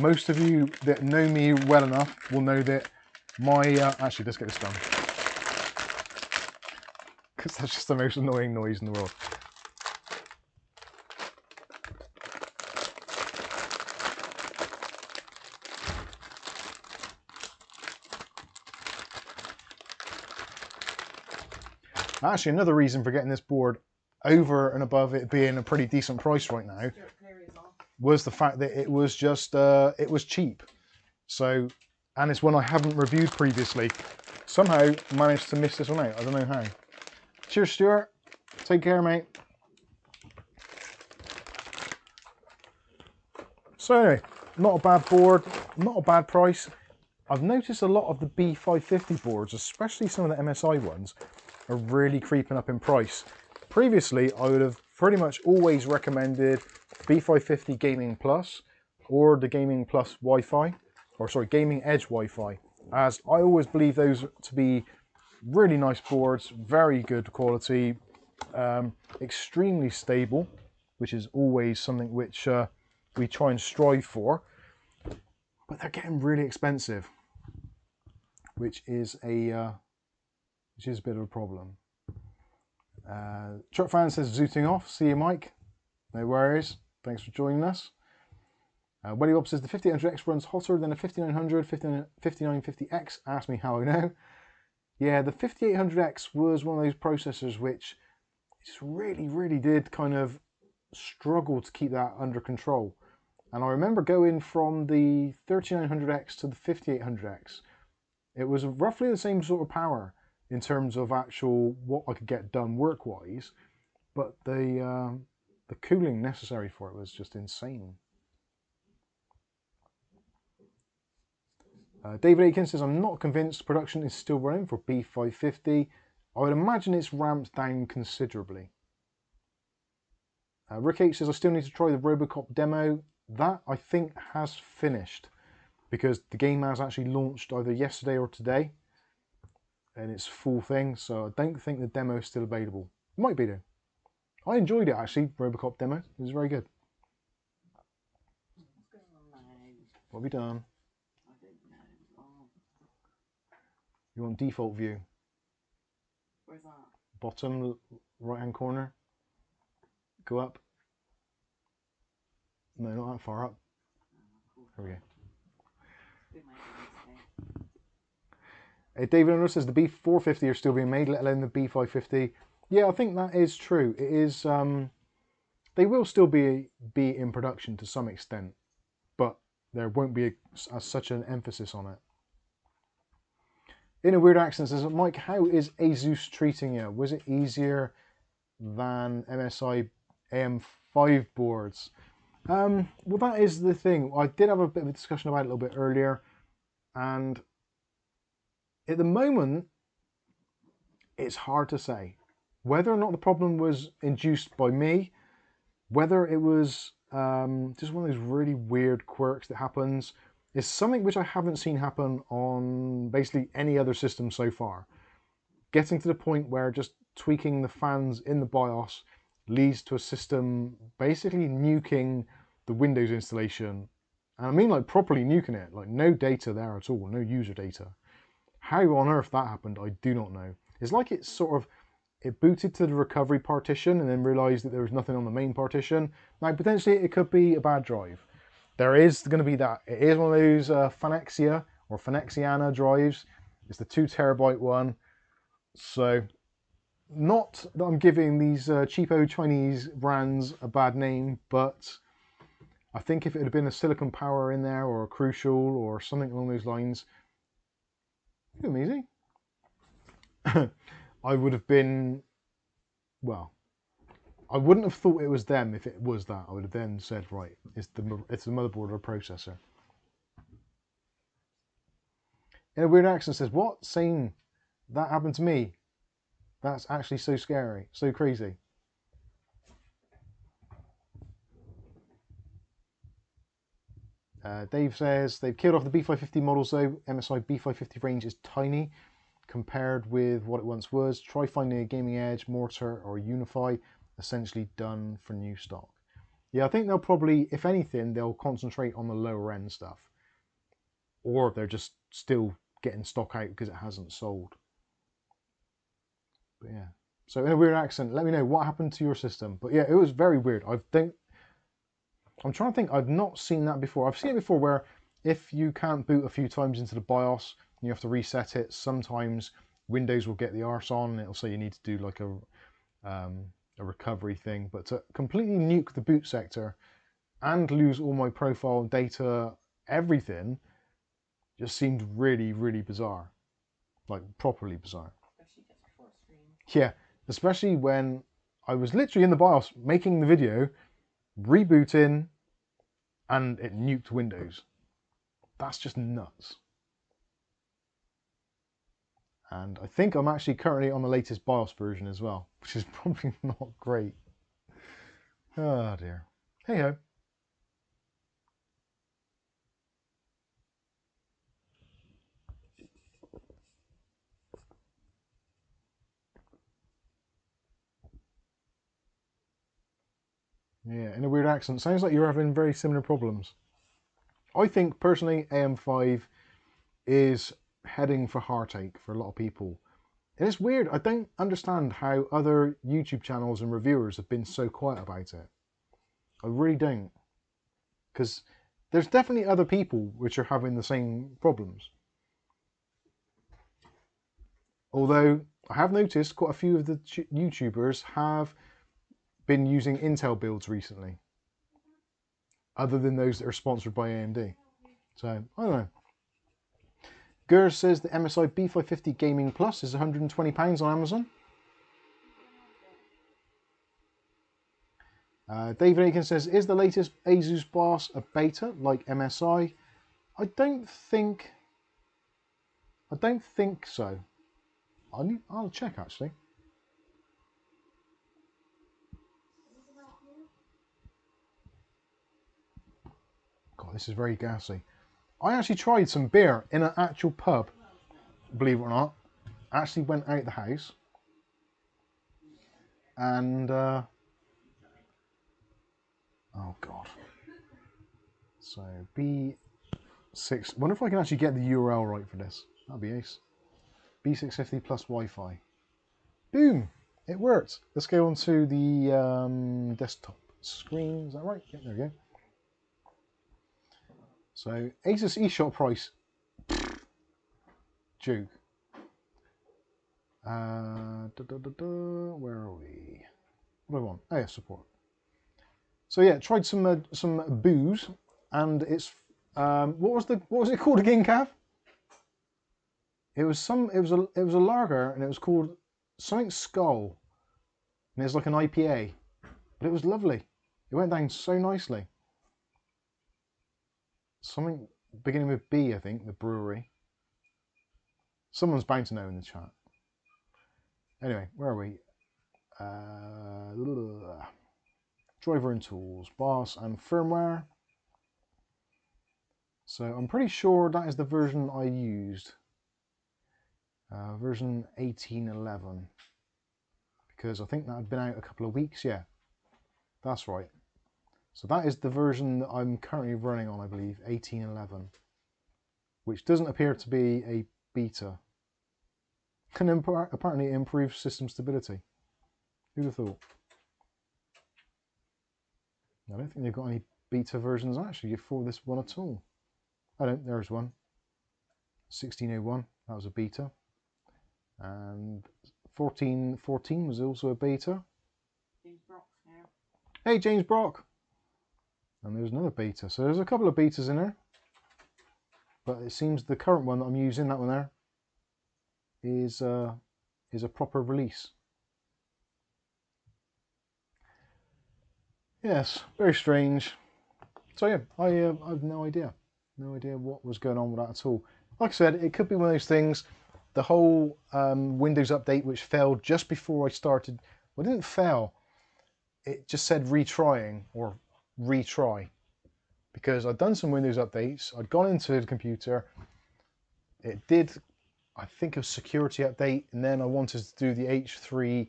Most of you that know me well enough will know that my, actually let's get this done, because that's just the most annoying noise in the world. Actually, another reason for getting this board over and above it being a pretty decent price right now was the fact that it was cheap. So, and it's one I haven't reviewed previously. Somehow managed to miss this one out. I don't know how. Cheers, Stuart. Take care, mate. So anyway, not a bad board, not a bad price. I've noticed a lot of the B550 boards, especially some of the MSI ones, are really creeping up in price. Previously, I would have pretty much always recommended B550 Gaming Plus or the Gaming Plus Wi-Fi, or sorry, Gaming Edge Wi-Fi, as I always believe those to be really nice boards, very good quality, extremely stable, which is always something which we try and strive for, but they're getting really expensive, which is a bit of a problem. Truck Fan says, zooting off, see you Mike, no worries, thanks for joining us. Weddy Bob says, the 5800X runs hotter than a 5900, 5950X, ask me how I know. Yeah, the 5800X was one of those processors which just really did kind of struggle to keep that under control. And I remember going from the 3900X to the 5800X. It was roughly the same sort of power in terms of actual what I could get done work-wise, but the cooling necessary for it was just insane. David Aiken says, I'm not convinced production is still running for B550. I would imagine it's ramped down considerably. Rick H says, I still need to try the Robocop demo. That, I think, has finished, because the game has actually launched either yesterday or today, and it's full thing, so I don't think the demo is still available. It might be though. I enjoyed it actually, Robocop demo. It was very good. What have we done? You want default view? Where's that? Bottom right hand corner. Go up. No, not that far up. There we go. David Unruh says the B450 are still being made, let alone the B550. Yeah, I think that is true. It is. They will still be in production to some extent, but there won't be such an emphasis on it. In a weird accent says, Mike, how is ASUS treating you? Was it easier than MSI AM5 boards? Well, that is the thing. I did have a bit of a discussion about it a little bit earlier, and at the moment, it's hard to say whether or not the problem was induced by me, whether it was just one of those really weird quirks that happens. It's something which I haven't seen happen on basically any other system so far. Getting to the point where just tweaking the fans in the BIOS leads to a system basically nuking the Windows installation. And I mean like properly nuking it, like no data there at all, no user data. How on earth that happened, I do not know. It's like it's sort of, it booted to the recovery partition and then realized that there was nothing on the main partition. Now potentially it could be a bad drive. There is going to be that. It is one of those Fanexia or Fanexiana drives. It's the 2 terabyte one. So, not that I'm giving these cheapo Chinese brands a bad name, but I think if it had been a Silicon Power in there or a Crucial or something along those lines, it would be easy. I would have been, well, I wouldn't have thought it was them if it was that. I would have then said, right, it's the motherboard or processor. In a weird accent says, what? Same. That happened to me. That's actually so scary, so crazy. Dave says they've killed off the B550 models though. MSI B550 range is tiny compared with what it once was. Try finding a gaming edge, mortar or unify, essentially done for new stock. Yeah, I think they'll probably, if anything, they'll concentrate on the lower end stuff. Or they're just still getting stock out because it hasn't sold. But yeah, so in a weird accent, let me know what happened to your system. But yeah, it was very weird. I'm trying to think, I've not seen that before. I've seen it before where if you can't boot a few times into the BIOS and you have to reset it, sometimes Windows will get the arse on and it'll say you need to do like a recovery thing. But to completely nuke the boot sector and lose all my profile data, everything, just seemed really, really bizarre. Like, properly bizarre. Especially just before a stream. Yeah, especially when I was literally in the BIOS making the video, rebooting, and it nuked Windows. That's just nuts. And I think I'm actually currently on the latest BIOS version as well, which is probably not great. Oh dear. Hey ho. Yeah, in a weird accent. Sounds like you're having very similar problems. I think, personally, AM5 is heading for heartache for a lot of people. And it's weird. I don't understand how other YouTube channels and reviewers have been so quiet about it. I really don't. Because there's definitely other people which are having the same problems. Although, I have noticed quite a few of the YouTubers have been using Intel builds recently, other than those that are sponsored by AMD. So, I don't know. Gers says the MSI B550 Gaming Plus is £120 on Amazon. David Aiken says, is the latest ASUS BIOS a beta like MSI? I don't think so. I'll check actually. This is very gassy. I actually tried some beer in an actual pub, believe it or not. I actually went out the house and oh god. So B6, wonder if I can actually get the URL right for this. That'd be ace. B650 plus Wi-Fi. Boom! It worked. Let's go onto the desktop screen. Is that right? Yeah, there we go. So, Asus eShop price, joke. Where are we? What do I want? Oh yeah, support. So yeah, tried some booze, and it's what was it called again, Cav? It was a lager, and it was called something Skull, and it was like an IPA, but it was lovely. It went down so nicely. Something beginning with B, I think, the brewery. Someone's bound to know in the chat. Anyway, where are we? Driver and tools, BIOS and firmware. So I'm pretty sure that is the version I used. Version 1811. Because I think that had been out a couple of weeks, yeah. That's right. So that is the version that I'm currently running on, I believe, 1811, which doesn't appear to be a beta. Can apparently improve system stability. Who'd have thought? I don't think they've got any beta versions actually for this one at all. I don't, there's one. 1601, that was a beta. And 1414 was also a beta. James Brock now. Hey, James Brock! And there's another beta. So there's a couple of betas in there. But it seems the current one that I'm using, that one there, is a proper release. Yes, very strange. So yeah, I have no idea what was going on with that at all. Like I said, it could be one of those things the whole Windows update, which failed just before I started. Well, it didn't fail. It just said retrying or retry, because I'd done some Windows updates. I'd gone into the computer. It did, I think, a security update, and then I wanted to do the H3.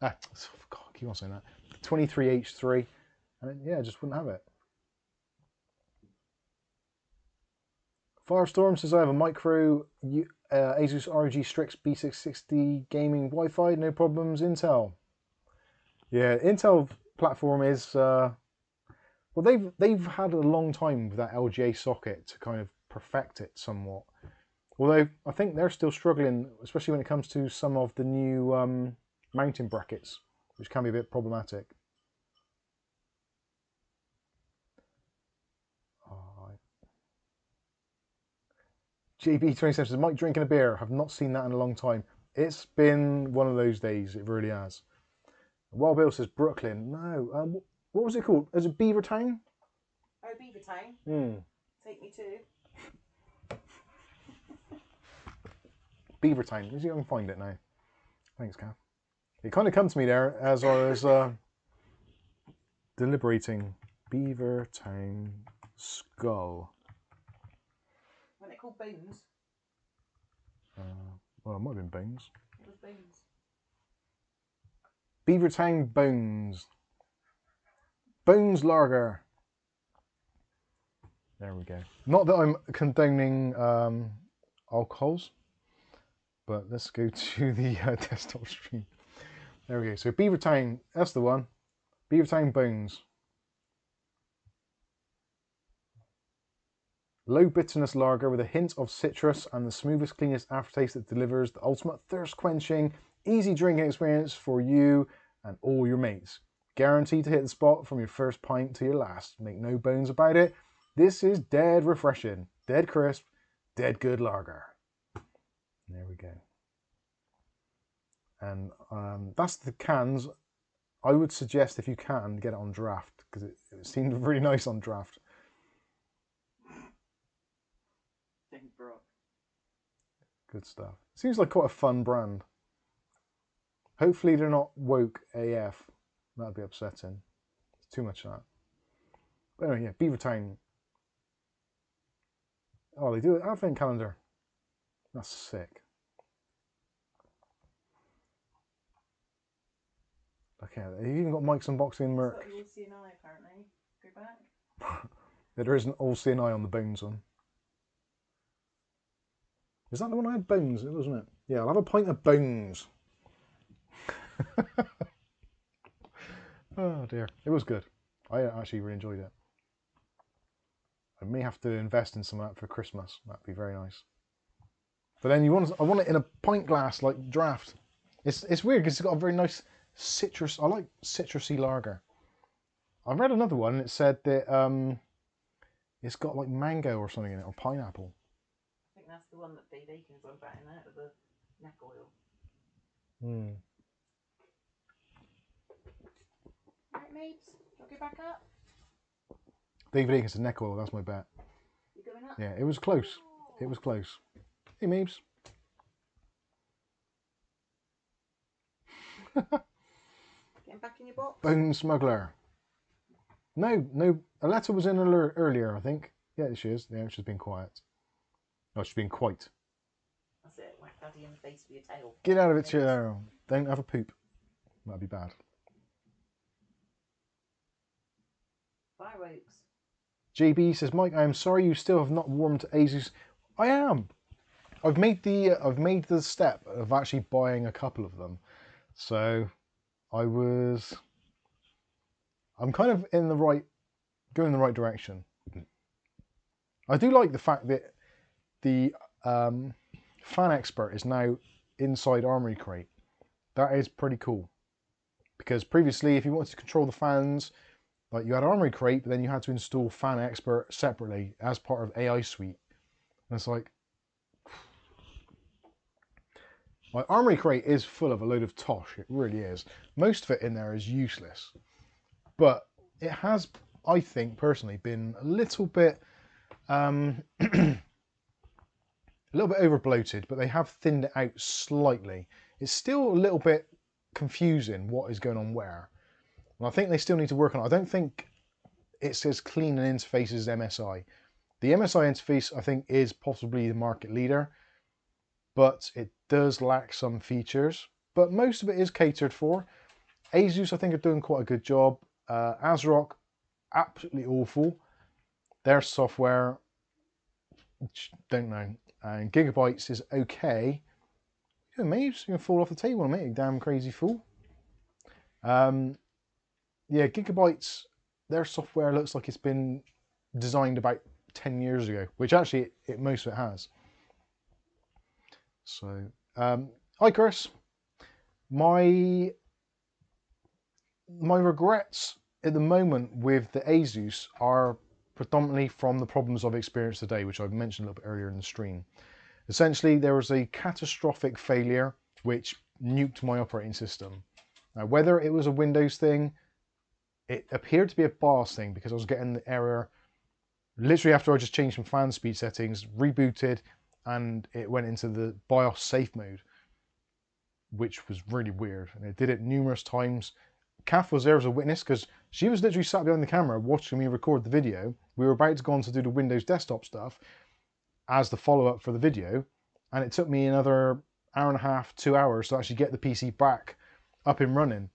God, I keep on saying that. 23H3, and it, yeah, just wouldn't have it. Firestorm says I have a micro ASUS ROG Strix B660 gaming Wi-Fi, no problems. Intel, yeah, Intel platform is well, they've had a long time with that LGA socket to kind of perfect it somewhat. Although I think they're still struggling, especially when it comes to some of the new mounting brackets, which can be a bit problematic. JB27 says, Mike drinking a beer. Have not seen that in a long time. It's been one of those days. It really has. Wild Bill says, Brooklyn. No. What was it called? Is it Beavertown? Oh, Beavertown. Mm. Take me to. Beavertown. Let's see if I can find it now. Thanks, Kath. It kind of comes to me there as I was deliberating. Beavertown Skull. Wasn't it called Bones? Well, it might have been Bones. It was Bones. Beavertown Bones. Bones Lager. There we go. Not that I'm condoning alcohols, but let's go to the desktop stream. There we go. So Beavertown, that's the one. Beavertown Bones. Low bitterness lager with a hint of citrus and the smoothest, cleanest aftertaste that delivers the ultimate thirst quenching, easy drinking experience for you and all your mates. Guaranteed to hit the spot from your first pint to your last. Make no bones about it. This is dead refreshing, dead crisp, dead good lager. There we go. And that's the cans. I would suggest, if you can, get it on draft, because it seemed really nice on draft. Good stuff. Seems like quite a fun brand. Hopefully they're not woke AF. That'd be upsetting. It's too much of that. But anyway, yeah, Beavertown. Oh, they do an advent calendar. That's sick. Okay, they've even got Mike's unboxing merch. It's got an all-CNI apparently. Go back. There is an all-CNI on the Bones one. Is that the one I had? Bones, wasn't it? Yeah, I'll have a pint of Bones. Oh dear, it was good. I actually really enjoyed it. I may have to invest in some of that for Christmas. That'd be very nice. But then you want—I want it in a pint glass, like draft. It's weird because it's got a very nice citrus. I like citrusy lager. I read another one and it said that it's got like mango or something in it, or pineapple. That's the one that Dave Aikens on batting out of the neck oil. Mm. Right, mates, I'll go back up. David Aikens' neck oil, that's my bet. You going up? Yeah, it was close. It was close. Hey, Meebs. Getting back in your box. Bone Smuggler. No, Aletta was in earlier, I think. Yeah, she is. Yeah, she's been quiet. Oh, she's been quite. That's it. Whack daddy in the face with your tail. Get out of it, Chiro. Don't have a poop. That'd be bad. Fireworks. JB says, Mike, I am sorry you still have not warmed to ASUS. I am. I've made the step of actually buying a couple of them. So I'm kind of going the right direction. I do like the fact that the Fan Expert is now inside Armoury Crate. That is pretty cool, because previously, if you wanted to control the fans, like, you had Armoury Crate, but then you had to install Fan Expert separately as part of AI Suite. And it's like Armoury Crate is full of a load of tosh. It really is. Most of it in there is useless, but it has, I think personally, been a little bit a little bit over bloated, but they have thinned it out slightly. It's still a little bit confusing what is going on where. And I think they still need to work on it. I don't think it's as clean an interface as MSI. The MSI interface, I think, is possibly the market leader, but it does lack some features. But most of it is catered for. ASUS, I think, are doing quite a good job. ASRock, absolutely awful. Their software, don't know. And Gigabytes is okay. Yeah, mate, you're just gonna fall off the table, mate, you damn crazy fool. Yeah, Gigabytes, their software looks like it's been designed about 10 years ago, which actually it most of it has. So, Icarus, my regrets at the moment with the ASUS are predominantly from the problems I've experienced today, which I've mentioned a little bit earlier in the stream. Essentially, there was a catastrophic failure which nuked my operating system. Now, whether it was a Windows thing, it appeared to be a BIOS thing because I was getting the error literally after I just changed some fan speed settings, rebooted, and it went into the BIOS safe mode, which was really weird. And it did it numerous times. Kath was there as a witness because she was literally sat behind the camera watching me record the video. We were about to go on to do the Windows desktop stuff as the follow-up for the video, and it took me another hour and a half, 2 hours to actually get the PC back up and running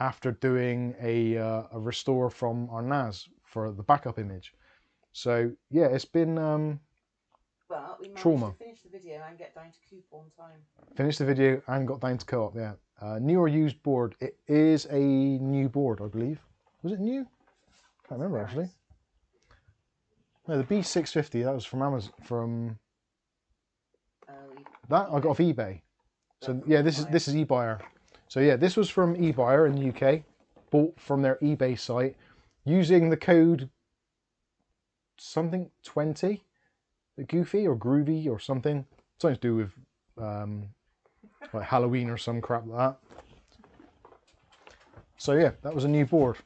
after doing a restore from our NAS for the backup image. So yeah, it's been well, we managed trauma. To finish the video and get down to Coop on time. Finished the video and got down to Co-op, yeah. New or used board? It is a new board, I believe. Was it new? Can't remember actually. No, the B650, that was from Amazon, from that I got off eBay. So yeah, this is eBuyer. So yeah, this was from eBuyer in the UK, bought from their eBay site using the code something 20, the Goofy or Groovy or something. Something to do with like Halloween or some crap like that. So yeah, that was a new board.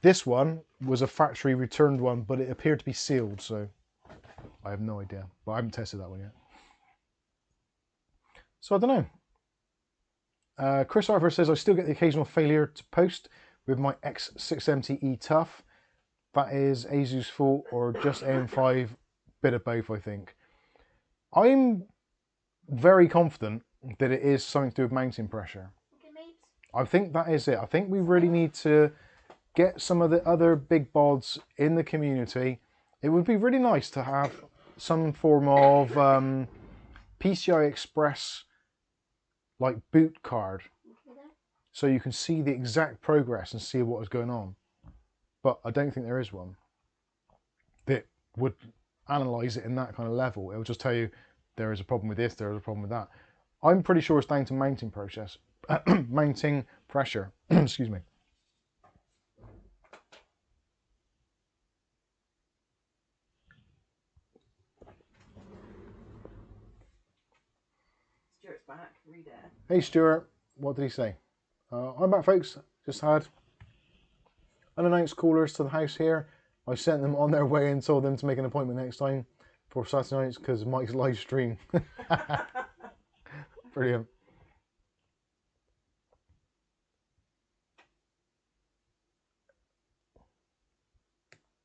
This one was a factory returned one, but it appeared to be sealed, so I have no idea. But I haven't tested that one yet. So I don't know. Chris Arthur says, I still get the occasional failure to post with my X6MTE TUF. That is ASUS fault or just AM5, bit of both, I think. I'm very confident that it is something to do with mounting pressure. Okay, mate. I think that is it. I think we really need to get some of the other big bods in the community. It would be really nice to have some form of PCI Express like boot card so you can see the exact progress and see what is going on. But I don't think there is one that would analyze it in that kind of level. It will just tell you there is a problem with this, there is a problem with that. I'm pretty sure it's down to mounting process, mounting pressure, excuse me. Hey Stuart, what did he say? I'm back folks, just had unannounced callers to the house here. I sent them on their way and told them to make an appointment next time for Saturday nights because Mike's live stream. Brilliant.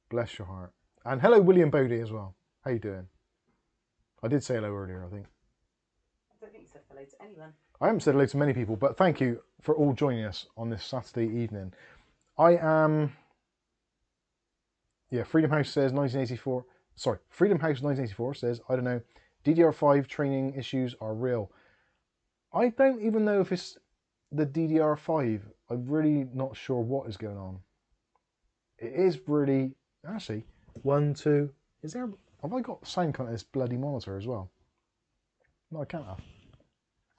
Bless your heart. And hello William Bodie as well. How you doing? I did say hello earlier, I think. I don't think you said hello to anyone. I haven't said hello to many people, but thank you for all joining us on this Saturday evening. I am, yeah, Freedom House says 1984, sorry, Freedom House 1984 says, I don't know, DDR5 training issues are real. I don't even know if it's the DDR5. I'm really not sure what is going on. It is really, actually, one, two, is there, have I got sound on this bloody monitor as well? No, I can't have.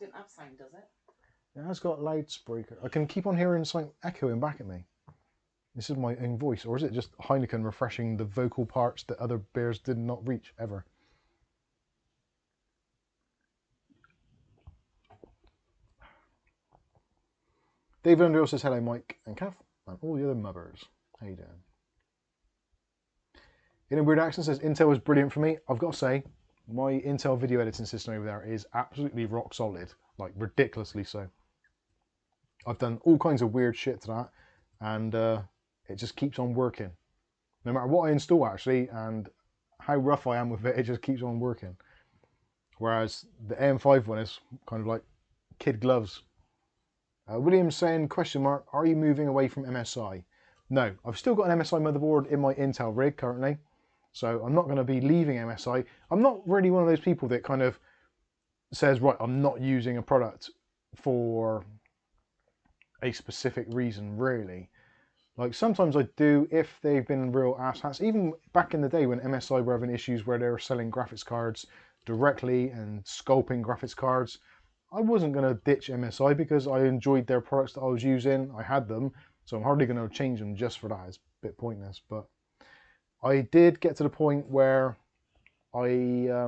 Didn't have sound, does it? It has got loudspeaker. I can keep on hearing something echoing back at me. This is my own voice, or is it just Heineken refreshing the vocal parts that other beers did not reach ever? David Andrew says hello, Mike and Kath and all the other mubbers. How you doing? In a weird accent says, Intel was brilliant for me. I've got to say, my Intel video editing system over there is absolutely rock solid, like ridiculously so. I've done all kinds of weird shit to that, and it just keeps on working. No matter what I install, actually, and how rough I am with it, it just keeps on working. Whereas the AM5 one is kind of like kid gloves. William's saying, question mark, are you moving away from MSI? No, I've still got an MSI motherboard in my Intel rig currently, so I'm not going to be leaving MSI. I'm not really one of those people that kind of says, right, I'm not using a product for a specific reason, really. Like, sometimes I do if they've been real asshats. Even back in the day when MSI were having issues where they were selling graphics cards directly and sculpting graphics cards, I wasn't going to ditch MSI because I enjoyed their products that I was using. I had them, so I'm hardly going to change them just for that. It's a bit pointless, but I did get to the point where I,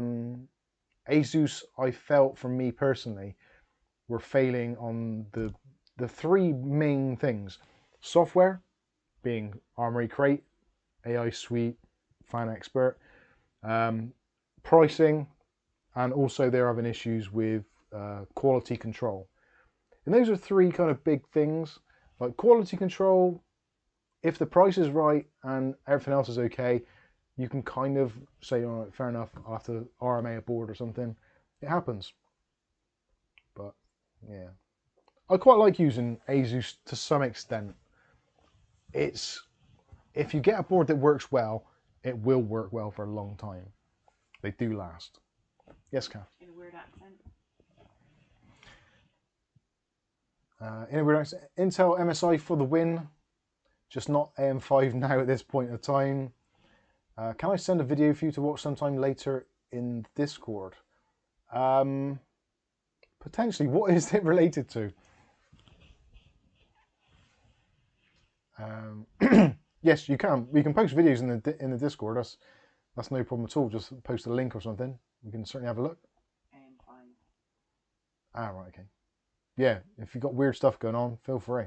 ASUS, I felt, from me personally, were failing on the three main things. Software, being Armoury Crate, AI Suite, Fan Expert, pricing, and also they're having issues with quality control. And those are three kind of big things. Like quality control, if the price is right and everything else is okay, you can kind of say, all right, fair enough, I'll have to RMA a board or something. It happens. But yeah, I quite like using ASUS to some extent. It's, if you get a board that works well, it will work well for a long time. They do last. Yes, Kath? In a weird accent. In a weird accent, Intel MSI for the win. Just not AM5 now at this point of time. Can I send a video for you to watch sometime later in Discord? Potentially. What is it related to? Yes, you can. We can post videos in the Discord. That's no problem at all. Just post a link or something. We can certainly have a look. AM5. Ah, right. Okay. Yeah. If you've got weird stuff going on, feel free.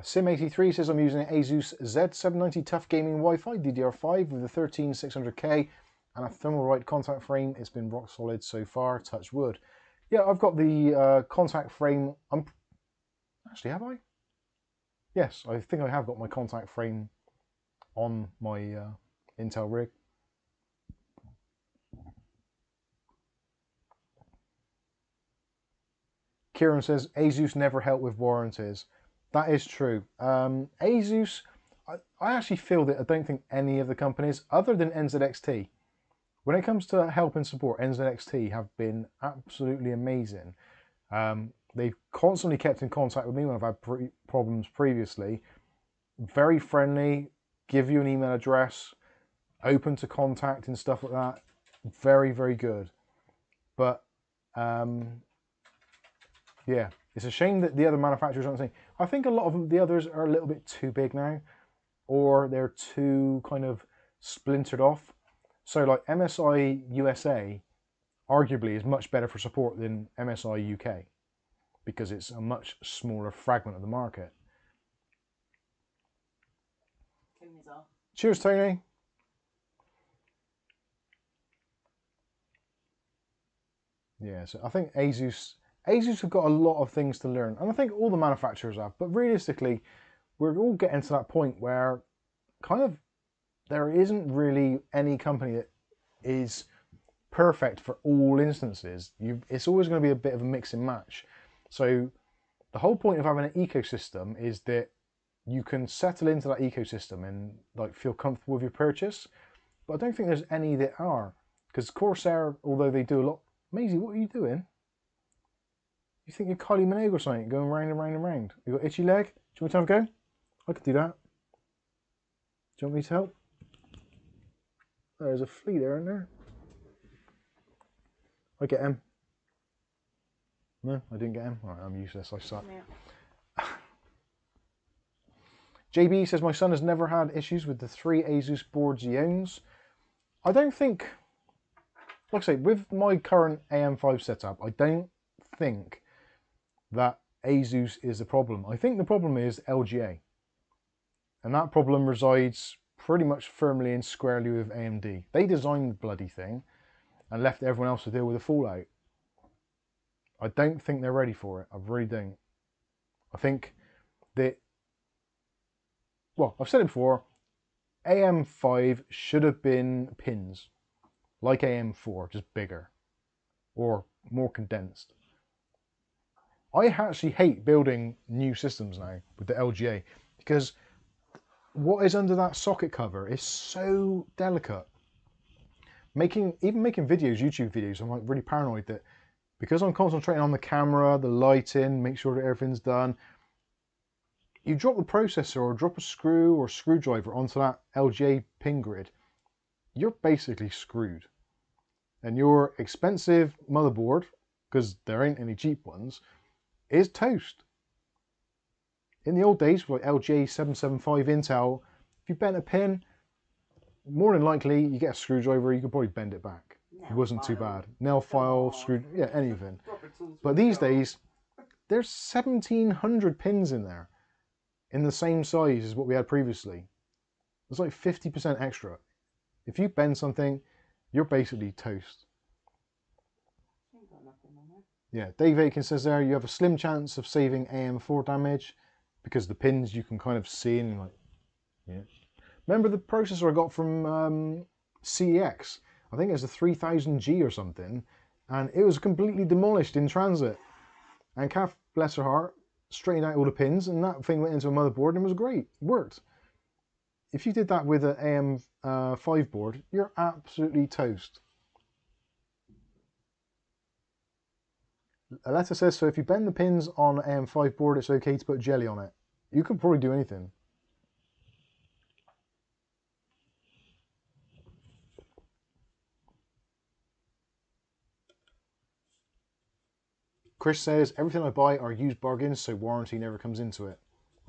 Sim83 says I'm using an ASUS Z790 TUF Gaming Wi-Fi DDR5 with a 13600K and a Thermalright contact frame. It's been rock solid so far. Touch wood. Yeah, I've got the contact frame. Actually, have I? Yes, I think I have got my contact frame on my Intel rig. Kieran says, ASUS never helped with warranties. That is true. ASUS, I actually feel that I don't think any of the companies, other than NZXT, when it comes to help and support, NZXT have been absolutely amazing. They've constantly kept in contact with me when I've had problems previously. Very friendly, give you an email address, open to contact and stuff like that. Very, very good. But, yeah, it's a shame that the other manufacturers aren't saying. I think a lot of the others are a little bit too big now, or they're too kind of splintered off. So like MSI USA arguably is much better for support than MSI UK because it's a much smaller fragment of the market. Tony's off. Cheers, Tony. Yeah, so I think ASUS have got a lot of things to learn, and I think all the manufacturers have, but realistically we're all getting to that point where kind of there isn't really any company that is perfect for all instances. It's always going to be a bit of a mix and match. So the whole point of having an ecosystem is that you can settle into that ecosystem and like feel comfortable with your purchase. But I don't think there's any that are, because Corsair, although they do a lot. Maisie, what are you doing? You think you're Kylie Minogue or something? Going round and round and round. You got itchy leg? Do you want me to have a go? I could do that. Do you want me to help? There's a flea there, isn't there? I get him. No, I didn't get him. All right, I'm useless. I suck. Yeah. JB says, my son has never had issues with the three ASUS boards he owns. I don't think, like I say, with my current AM5 setup, I don't think that ASUS is the problem. I think the problem is LGA. And that problem resides pretty much firmly and squarely with AMD. They designed the bloody thing and left everyone else to deal with the fallout. I don't think they're ready for it. I really don't. I think that, well, I've said it before, AM5 should have been pins, like AM4, just bigger or more condensed. I actually hate building new systems now with the LGA, because what is under that socket cover is so delicate. Even making videos, YouTube videos, I'm like really paranoid that because I'm concentrating on the camera, the lighting, make sure that everything's done, you drop the processor or drop a screw or screwdriver onto that LGA pin grid, you're basically screwed. And your expensive motherboard, because there ain't any cheap ones, is toast. In the old days, like LGA 775 Intel, if you bent a pin, more than likely you get a screwdriver, you could probably bend it back. It wasn't too bad. Nail file, screw, yeah, anything. But these days, there's 1,700 pins in there, in the same size as what we had previously. It's like 50% extra. If you bend something, you're basically toast. Yeah, Dave Aiken says there, you have a slim chance of saving AM4 damage because the pins you can kind of see and like, yeah. Remember the processor I got from CEX? I think it was a 3000G or something, and it was completely demolished in transit. And Kath, bless her heart, straightened out all the pins, and that thing went into a motherboard and it was great, it worked. If you did that with an AM5 board, you're absolutely toast. Aletta says, so if you bend the pins on an AM5 board, it's okay to put jelly on it. You could probably do anything. Chris says, everything I buy are used bargains, so warranty never comes into it.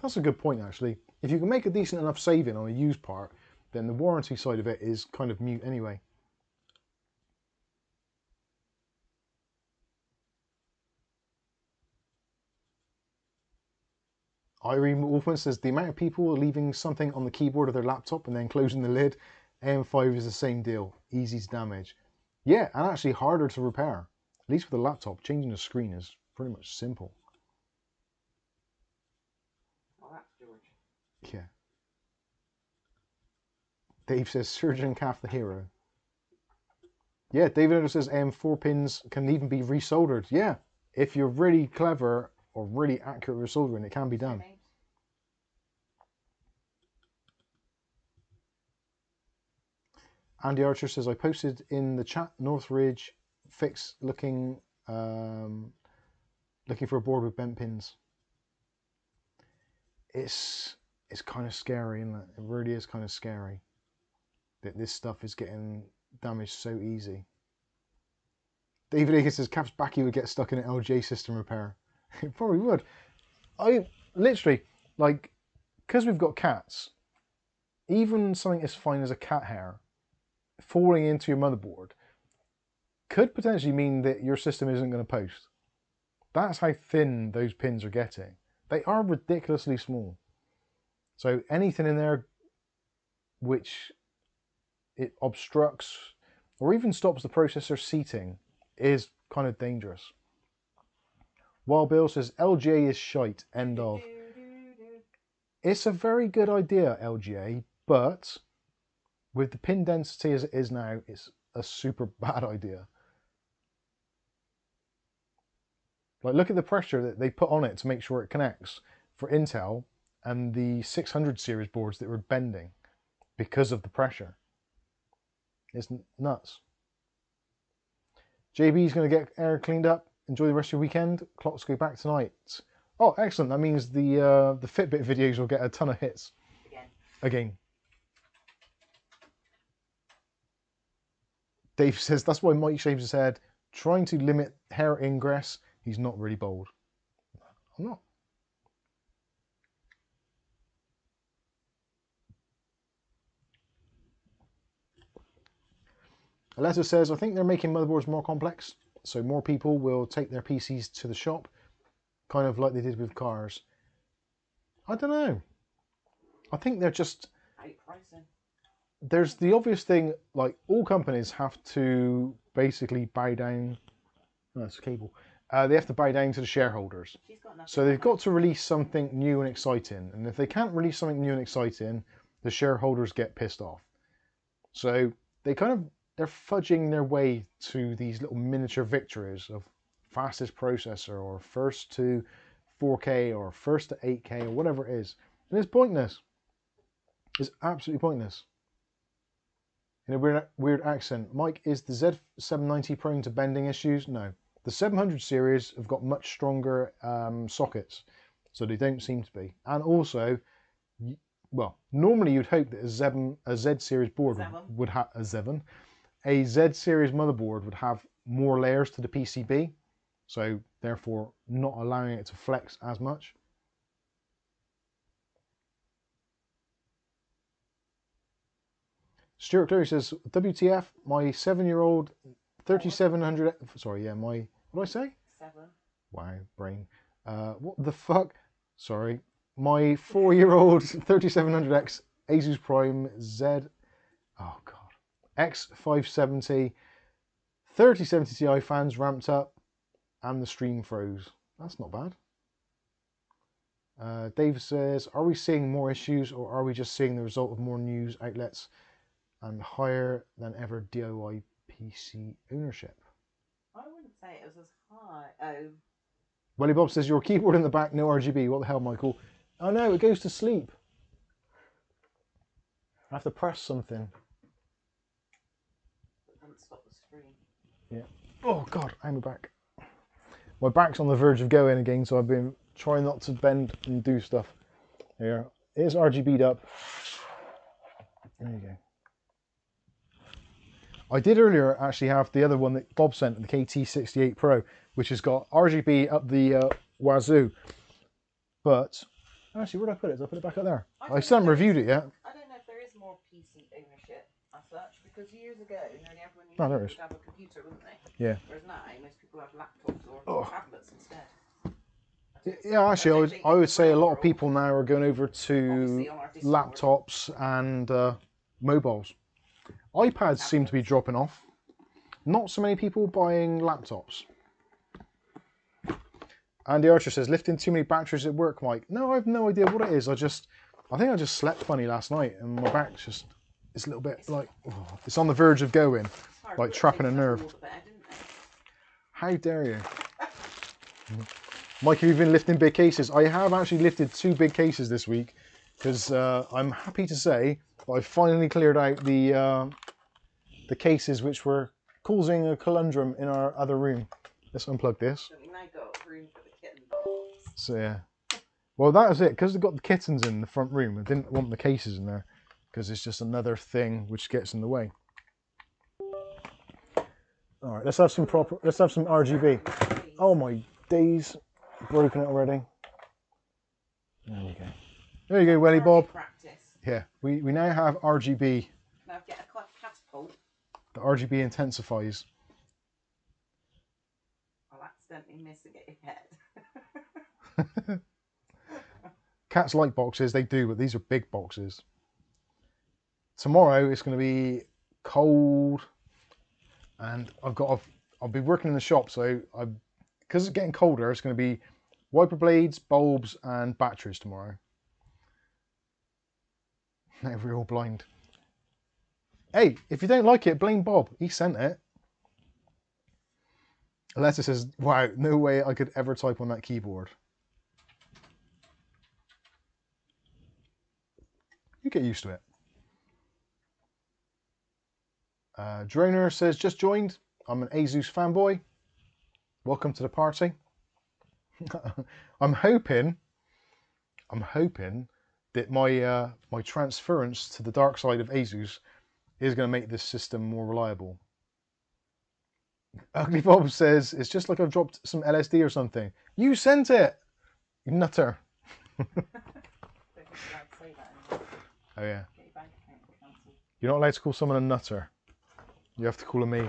That's a good point, actually. If you can make a decent enough saving on a used part, then the warranty side of it is kind of mute anyway. Irene Wolfman says, the amount of people leaving something on the keyboard of their laptop and then closing the lid, AM5 is the same deal, easy to damage. Yeah, and actually harder to repair. At least with a laptop, changing the screen is pretty much simple. Well, that's George. Yeah. Dave says, Surgeon Calf the hero. Yeah, David says AM4 pins can even be resoldered. Yeah, if you're really clever or really accurate with soldering, it can be done. Okay. Andy Archer says, I posted in the chat Northridge fix looking for a board with bent pins. It's kind of scary, isn't it? It really is kind of scary that this stuff is getting damaged so easy. David Aiken says Cap's backy would get stuck in an LGA system repair. It probably would. I literally, like, because we've got cats, even something as fine as a cat hair falling into your motherboard could potentially mean that your system isn't going to post. That's how thin those pins are getting. They are ridiculously small. So anything in there which it obstructs or even stops the processor seating is kind of dangerous. Wild Bill says, LGA is shite, end of. It's a very good idea, LGA, but with the pin density as it is now, it's a super bad idea. Like, look at the pressure that they put on it to make sure it connects for Intel and the 600 series boards that were bending because of the pressure. It's nuts. JB's going to get air cleaned up. Enjoy the rest of your weekend. Clocks go back tonight. Oh, excellent. That means the Fitbit videos will get a ton of hits. Again. Dave says, that's why Mike shaves his head. Trying to limit hair ingress. He's not really bold. I'm not. Aletta says, I think they're making motherboards more complex, so more people will take their PCs to the shop, kind of like they did with cars. I don't know. I think they're just... There's the obvious thing, like all companies have to basically bow down... Oh, that's a cable. They have to bow down to the shareholders. So they've got to release something new and exciting. And if they can't release something new and exciting, the shareholders get pissed off. So they kind of... They're fudging their way to these little miniature victories of fastest processor or first to 4K or first to 8K or whatever it is. And it's pointless. It's absolutely pointless. In a weird accent, Mike, is the Z790 prone to bending issues? No. The 700 series have got much stronger sockets, so they don't seem to be. And also, well, normally you'd hope that a Z series motherboard would have more layers to the PCB, so therefore not allowing it to flex as much. Stuart Cleary says, WTF, my 7-year-old 3700, sorry, yeah, my, what did I say? 7. Wow, brain. What the fuck? Sorry. My 4-year-old 3700X ASUS Prime Z, oh god, X570, 3070 Ti fans ramped up and the stream froze. That's not bad. Dave says, are we seeing more issues or are we just seeing the result of more news outlets and higher than ever DIY PC ownership? I wouldn't say it was as high. Oh. Welly Bob says, your keyboard in the back, no RGB. What the hell, Michael? Oh no, it goes to sleep. I have to press something. It doesn't stop the screen. Yeah. Oh god, I'm back. My back's on the verge of going again, so I've been trying not to bend and do stuff. Here, it is RGB'd up. There you go. I did earlier actually have the other one that Bob sent, the KT68 Pro, which has got RGB up the wazoo. But actually, where did I put it? Did I put it back up there? I still haven't reviewed it yet. I don't know if there is more PC ownership as such, because years ago, nearly everyone used to have a computer, wouldn't they? Yeah. Whereas now, most people have laptops or tablets instead. Yeah, actually, I would say a lot of people now are going over to laptops and mobiles. iPads seem to be dropping off. Not so many people buying laptops. Andy Archer says, lifting too many batteries at work, Mike. No, I have no idea what it is. I think I just slept funny last night and my back's just, it's a little bit like, oh, it's on the verge of going, like trapping a nerve. How dare you? Mike, have you been lifting big cases? I have actually lifted 2 big cases this week because I'm happy to say that I finally cleared out the cases which were causing a conundrum in our other room. Let's unplug this. So yeah, well that was it, because they've got the kittens in the front room. I didn't want the cases in there because it's just another thing which gets in the way. All right, let's have some proper, let's have some RGB. Oh my days, broken it already. There we go. There you go, Welly Bob. Yeah, we now have RGB. Now get a catapult. The RGB intensifies. I'll accidentally miss and get your head. Cats like boxes, they do, but these are big boxes. Tomorrow it's going to be cold and I'll be working in the shop, so because it's getting colder, it's going to be wiper blades, bulbs and batteries tomorrow. Now we're all blind. Hey, if you don't like it, blame Bob, he sent it. Aletta says, wow, no way I could ever type on that keyboard. You get used to it. Droner says, just joined. I'm an ASUS fanboy. Welcome to the party. I'm hoping that my, my transference to the dark side of ASUS is going to make this system more reliable. Ugly Bob says, it's just like I've dropped some LSD or something. You sent it, you nutter. Oh yeah. You're not allowed to call someone a nutter. You have to call them a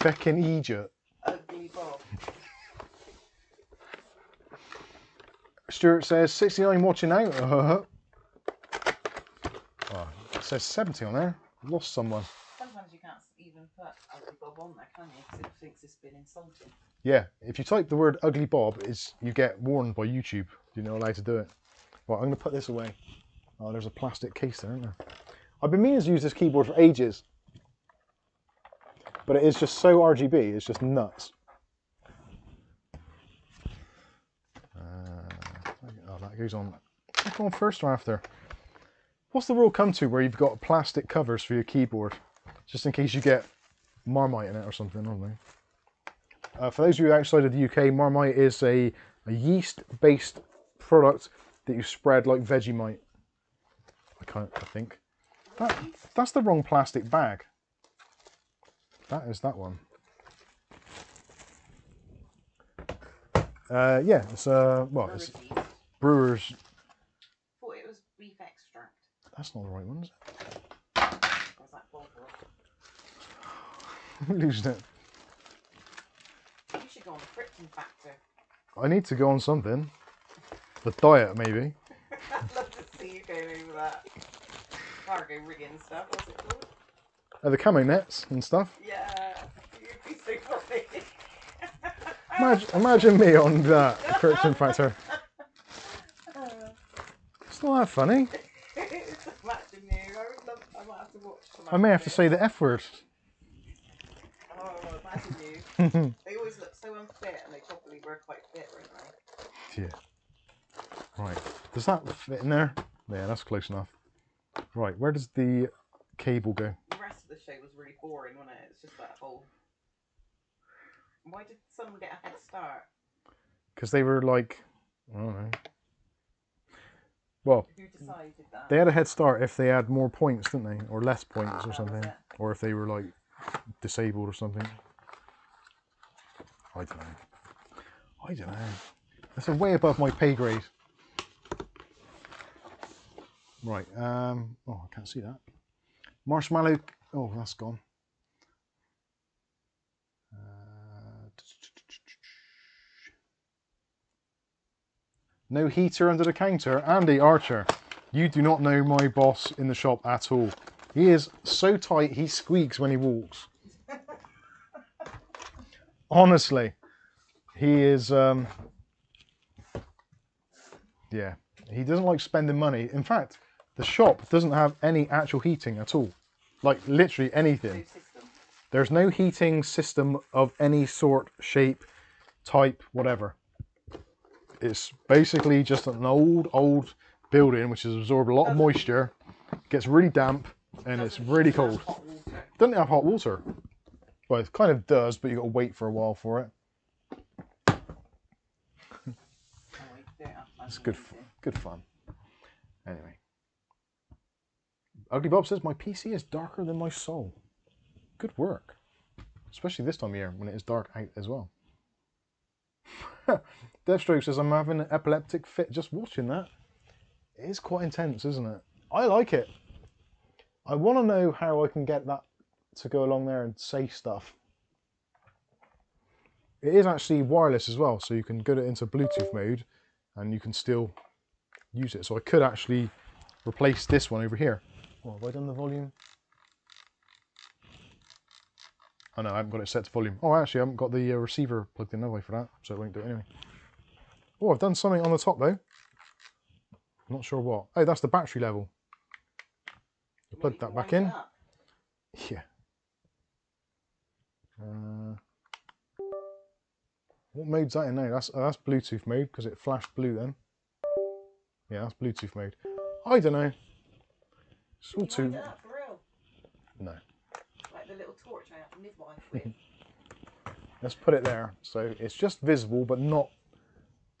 feckin' idiot. Ugly Bob. Stuart says, 69 watching out. It says 70 on there. I've lost someone. Sometimes you can't even put Ugly Bob on there, can you? Because it thinks it's been insulting. Yeah, if you type the word Ugly Bob, you get warned by YouTube. You're not allowed to do it. Right, I'm going to put this away. Oh, there's a plastic case there, isn't there? I've been meaning to use this keyboard for ages. But it is just so RGB, it's just nuts. Oh, that goes on. What's going first or after? What's the world come to where you've got plastic covers for your keyboard? Just in case you get Marmite in it or something, aren't they? For those of you outside of the UK, Marmite is a yeast-based product that you spread like Vegemite. I think. That's the wrong plastic bag. That is that one. Yeah, it's well, it's Brewers. I thought it was beef extract. That's not the right one, is it? Or is that bulb? I'm losing it. You should go on the friction factor. I need to go on something. The diet, maybe. I'd love to see you going over that. Cargo rigging and stuff, what's it called? The camo nets and stuff. Yeah, you'd be so funny. Imagine me on that friction factor. It's not that funny. It's imagine you. I might have to watch some. I may have to say the F word. Oh, imagine you. They always look so unfit, and they probably were quite fit, weren't they? Yeah. Right. Does that fit in there? Yeah, that's close enough. Right. Where does the cable go? The rest of the show was really boring, wasn't it? It's just that whole. Why did someone get a head start? Because they were like, I don't know. Well, who decided that? They had a head start if they had more points, didn't they? Or less points or something. Or if they were like disabled or something. I don't know. I don't know. That's way above my pay grade. Right. Oh, I can't see that. Marshmallow. Oh, that's gone. No heater under the counter. Andy Archer, you do not know my boss in the shop at all. He is so tight, he squeaks when he walks. Honestly, he is, yeah, he doesn't like spending money. In fact, the shop doesn't have any actual heating at all. Like literally anything. There's no heating system of any sort, shape, type, whatever. It's basically just an old building which has absorbed a lot of moisture, gets really damp, and it's really cold. Doesn't have hot water. Well, it kind of does, but you've got to wait for a while for it. It's good fun. Anyway. Ugly Bob says, my PC is darker than my soul. Good work. Especially this time of year when it is dark out as well. Deathstroke says, I'm having an epileptic fit just watching that. It is quite intense, isn't it? I like it. I want to know how I can get that to go along there and say stuff. It is actually wireless as well, so you can get it into Bluetooth mode and you can still use it. So I could actually replace this one over here. Oh, have I done the volume? Oh no, I haven't got it set to volume. Oh, actually, I haven't got the receiver plugged in that way for that, so it won't do it anyway. Oh, I've done something on the top though. I'm not sure what. Oh, that's the battery level. You plug that back in. Yeah. What mode's that in now? That's Bluetooth mode because it flashed blue then. Yeah, that's Bluetooth mode. I don't know. It's all too. No. The little torch I have midwife with. Let's put it there so it's just visible but not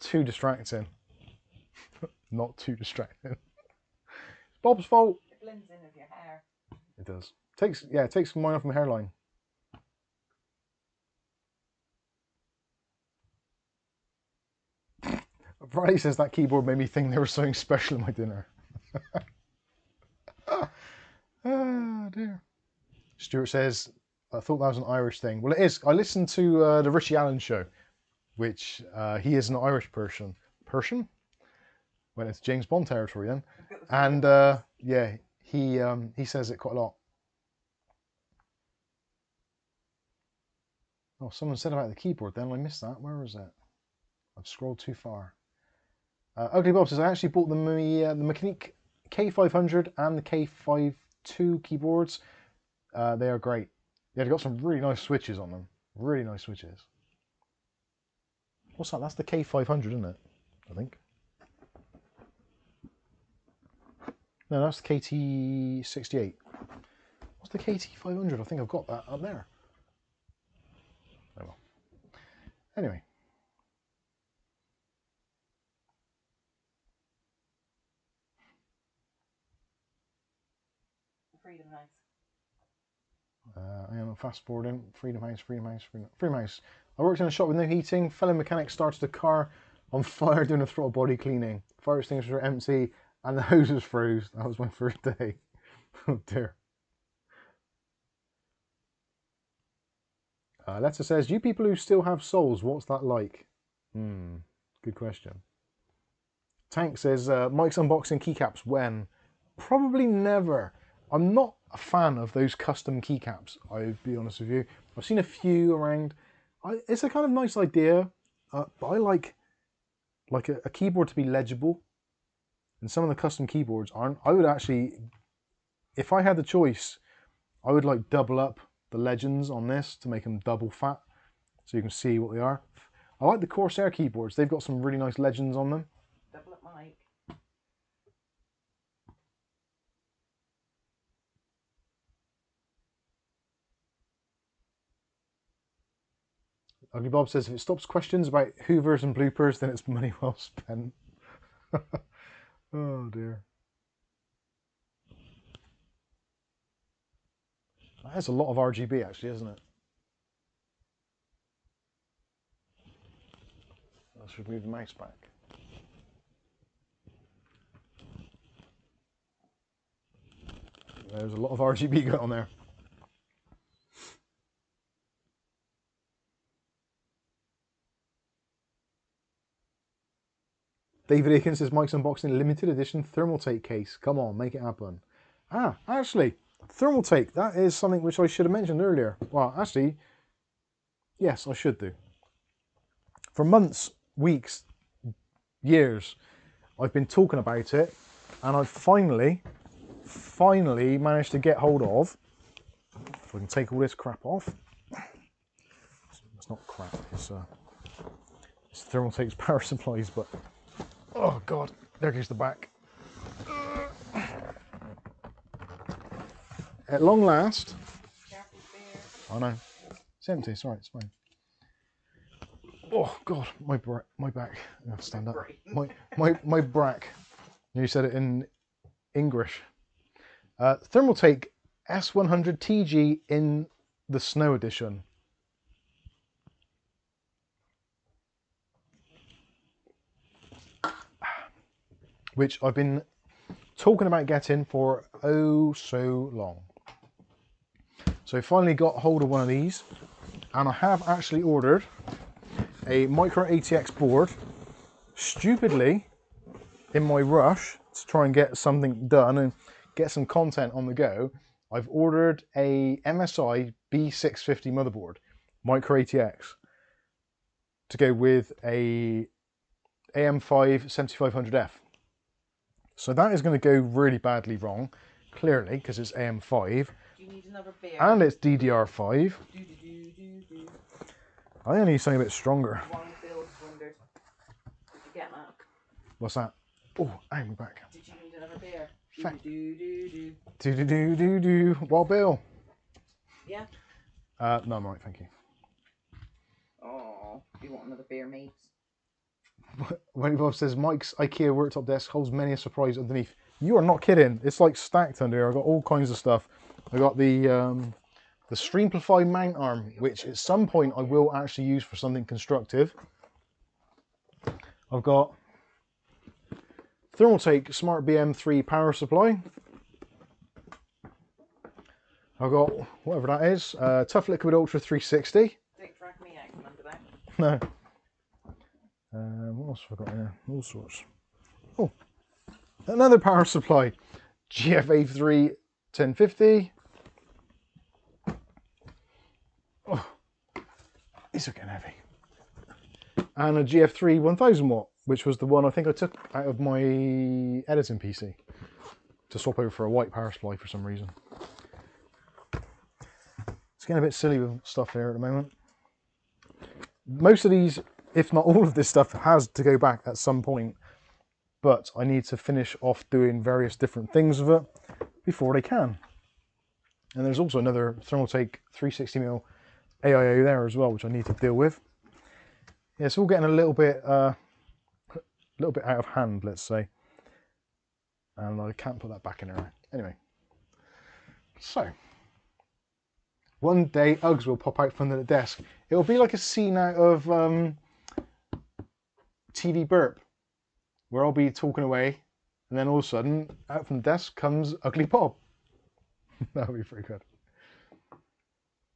too distracting. Not too distracting. It's Bob's fault. It blends in with your hair. It does. It takes mine off my hairline. Bradley says that keyboard made me think there was something special in my dinner. Ah dear. Stuart says, I thought that was an Irish thing. Well, it is. I listened to the Richie Allen show, which he is an Irish person. Went into James Bond territory then. And yeah, He says it quite a lot. Oh, someone said about the keyboard then, I missed that. Where was it? I've scrolled too far. Ugly Bob says, I actually bought the Mechanique K500 and the K52 keyboards. They are great. They've got some really nice switches on them. Really nice switches. What's that? That's the K500, isn't it? I think. No, that's the KT68. What's the KT500? I think I've got that up there. Oh well. Anyway. Freedom House. I am fast forwarding. Freedom House, Freedom House, Freedom House. I worked in a shop with no heating. Fellow mechanic started the car on fire doing a throttle body cleaning. Fire extinguishers were empty and the hoses froze. That was my first day. Oh dear. Letter says, you people who still have souls, what's that like? Hmm, good question. Tank says, Mike's unboxing keycaps when? Probably never. I'm not a fan of those custom keycaps, I'll be honest with you. I've seen a few around. It's a kind of nice idea, but I like a keyboard to be legible. And some of the custom keyboards aren't. I would actually, if I had the choice, I would like double up the legends on this to make them double fat, so you can see what they are. I like the Corsair keyboards. They've got some really nice legends on them. Double up, Mike. Ugly Bob says, if it stops questions about hoovers and bloopers, then it's money well spent. Oh dear. That's a lot of RGB actually, isn't it? Let's remove the mouse back. There's a lot of RGB going on there. David Aikens says, Mike's unboxing limited edition Thermaltake case. Come on, make it happen. Ah, actually, Thermaltake, that is something which I should have mentioned earlier. Well, actually, yes, I should do. For months, weeks, years, I've been talking about it, and I finally managed to get hold of, if I can take all this crap off. It's not crap, it's Thermaltake's power supplies, but... Oh God, there goes the back. At long last, I know, it's empty, it's all right, it's fine. Oh God, my back, I have to stand up. My brack, you said it in English. Thermaltake S100 TG in the snow edition. Which I've been talking about getting for oh so long. So I finally got hold of one of these, and I have actually ordered a micro ATX board. Stupidly, in my rush to try and get something done and get some content on the go, I've ordered a MSI B650 motherboard, micro ATX, to go with a AM5 7500F. So that is going to go really badly wrong, clearly, because it's AM5. Do you need another beer? And it's DDR5. Do, do, do, do, do. I only need something a bit stronger. One build wondered. Did you get that? What's that? Oh, I'm back. Did you need another beer? Do, do, do, do, do, do, do, do. Wild Bill. Yeah. No, I'm all right, thank you. Oh, you want another beer, mate? Wendy Bob says, Mike's IKEA worktop desk holds many a surprise underneath. You are not kidding. It's like stacked under here. I've got all kinds of stuff. I got the Streamplify mount arm, which at some point I will actually use for something constructive. I've got Thermaltake Smart BM3 power supply. I've got whatever that is, Tough Liquid Ultra 360. Don't drag me out from under that. No. What else have I got here? All sorts. Oh, another power supply. GFA3 1050. Oh, these are getting heavy. And a GF3 1000 watt, which was the one I think I took out of my editing PC to swap over for a white power supply for some reason. It's getting a bit silly with stuff here at the moment. Most of these, if not all of this stuff, has to go back at some point, but I need to finish off doing various different things with it before they can. And there's also another Thermaltake 360mm AIO there as well, which I need to deal with. Yeah, it's all getting a little bit out of hand, let's say. And I can't put that back in there. Anyway, so one day Uggs will pop out from the desk. It'll be like a scene out of TV Burp, where I'll be talking away, and then all of a sudden, out from the desk comes Ugly Bob. That would be pretty good.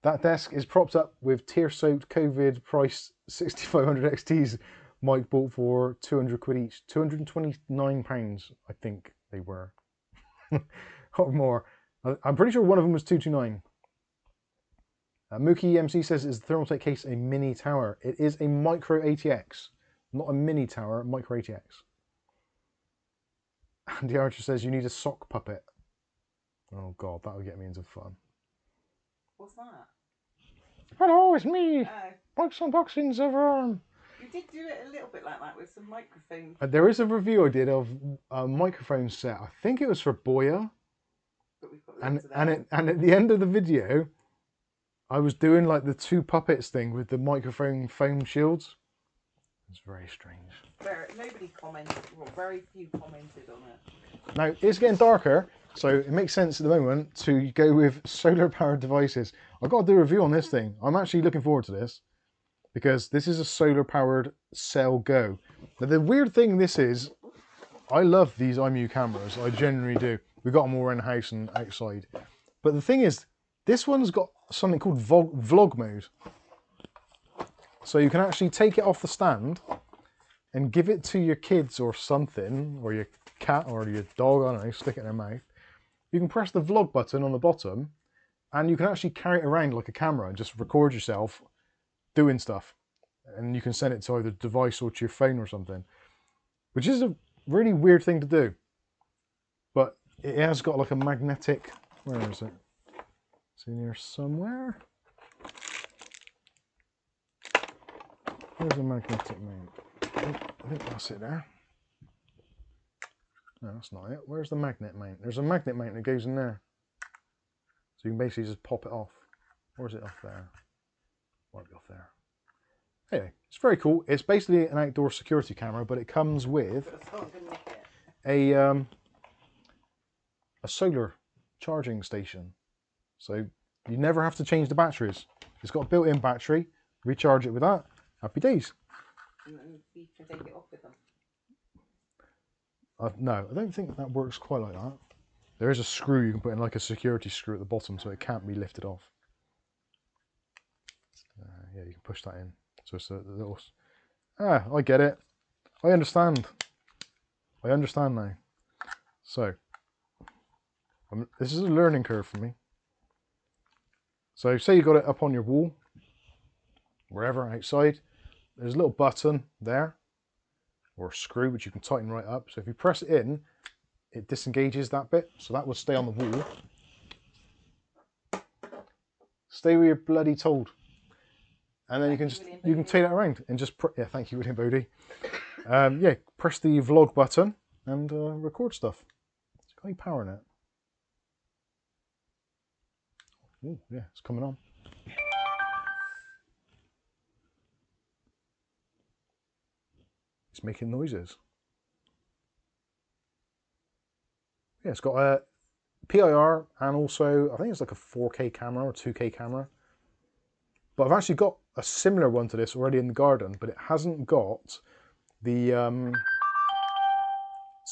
That desk is propped up with tear-soaked COVID priced 6500 XTs Mike bought for 200 quid each. £229, I think they were. Or more. I'm pretty sure one of them was 229. Mookie MC says, is the Thermaltake case a mini tower? It is a micro ATX. Not a mini tower, micro ATX. Andy Archer says, you need a sock puppet. Oh god, that would get me into fun. What's that? Hello, it's me! Oh. Box unboxing, Celeron. You did do it a little bit like that with some microphones. There is a review I did of a microphone set. I think it was for Boya. But we've got and at the end of the video, I was doing like the two puppets thing with the microphone foam shields. It's very strange. Nobody commented, well, very few commented on it. Now, it's getting darker, so it makes sense at the moment to go with solar-powered devices. I've got to do a review on this thing. I'm actually looking forward to this, because this is a solar-powered Cell Go. Now, the weird thing this is, I love these IMU cameras. I generally do. We've got them all in-house and outside. But the thing is, this one's got something called vlog mode. So you can actually take it off the stand and give it to your kids or something, or your cat or your dog, I don't know, stick it in their mouth. You can press the vlog button on the bottom and you can actually carry it around like a camera and just record yourself doing stuff. And you can send it to either device or to your phone or something, which is a really weird thing to do. But it has got like a magnetic, where is it? It's in here somewhere. Here's a magnetic mount. I think that's it there. No, that's not it. Where's the magnet mount? There's a magnet mount that goes in there. So you can basically just pop it off. Or is it off there? Might be off there. Anyway, it's very cool. It's basically an outdoor security camera, but it comes with a solar charging station. So you never have to change the batteries. It's got a built-in battery. Recharge it with that. Happy days. And you can take it off with them. No, I don't think that works quite like that. There is a screw you can put in, like a security screw at the bottom, so it can't be lifted off. Yeah, you can push that in. So it's a little... Ah, I get it. I understand. I understand now. So, this is a learning curve for me. So say you got it up on your wall, wherever outside, there's a little button there, or a screw which you can tighten right up. So if you press it in, it disengages that bit, so that will stay on the wall. Stay where you're bloody told, and then you can take that around and just yeah, thank you William Bodie. Yeah, press the vlog button and record stuff. It's got any power in it? Oh yeah, it's coming on. It's making noises. Yeah, it's got a PIR and also I think it's like a 4K camera or 2K camera. But I've actually got a similar one to this already in the garden, but it hasn't got the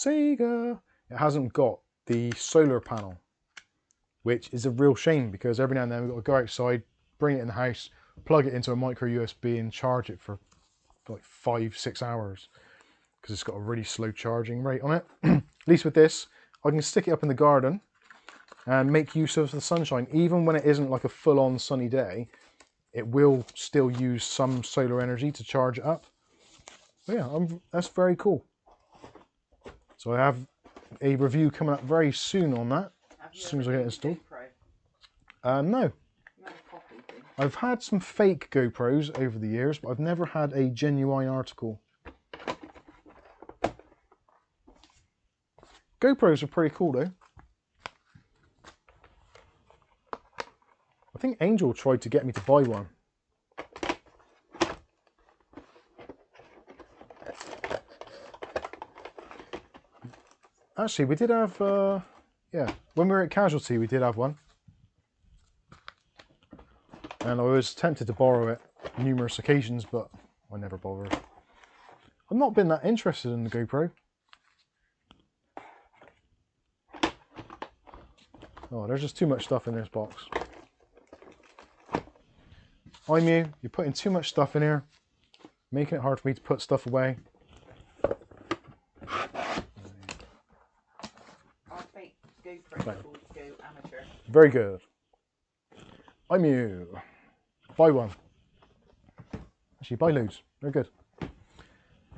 Sega. It hasn't got the solar panel, which is a real shame because every now and then we've got to go outside, bring it in the house, plug it into a micro USB and charge it for like 5-6 hours because it's got a really slow charging rate on it. At least with this, I can stick it up in the garden and make use of the sunshine. Even when it isn't like a full-on sunny day, it will still use some solar energy to charge it up. But yeah, that's very cool. So I have a review coming up very soon on that, as soon as I get it installed. No. I've had some fake GoPros over the years, but I've never had a genuine article. GoPros are pretty cool though. I think Angel tried to get me to buy one. Actually, we did have, yeah, when we were at Casualty, we did have one. And I was tempted to borrow it numerous occasions, but I never bothered. I've not been that interested in the GoPro. Oh, there's just too much stuff in this box. I'm you, you're putting too much stuff in here, making it hard for me to put stuff away. Our fake GoPro called Go Amateur. Very good. I'm you. Buy one. Actually, buy loads. They're good.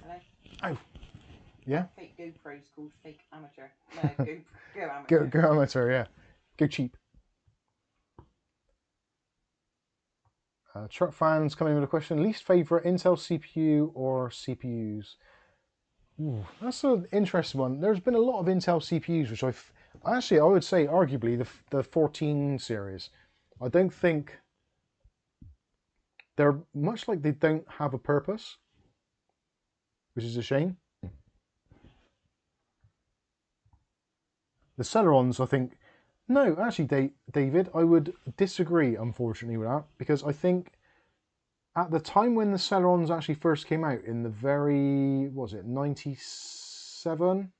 Hello? Oh. Yeah? Fake GoPros called Fake Amateur. No, Go Amateur. Go Amateur, yeah. Go cheap. Truck fans coming with a question. Least favourite Intel CPU or CPUs? Ooh, that's an interesting one. There's been a lot of Intel CPUs, which I've actually, I would say arguably the 14 series. I don't think they're much like, they don't have a purpose, which is a shame. The Celerons, I think. No, actually, David, I would disagree, unfortunately, with that, because I think at the time when the Celerons actually first came out in the very, what was it, 97,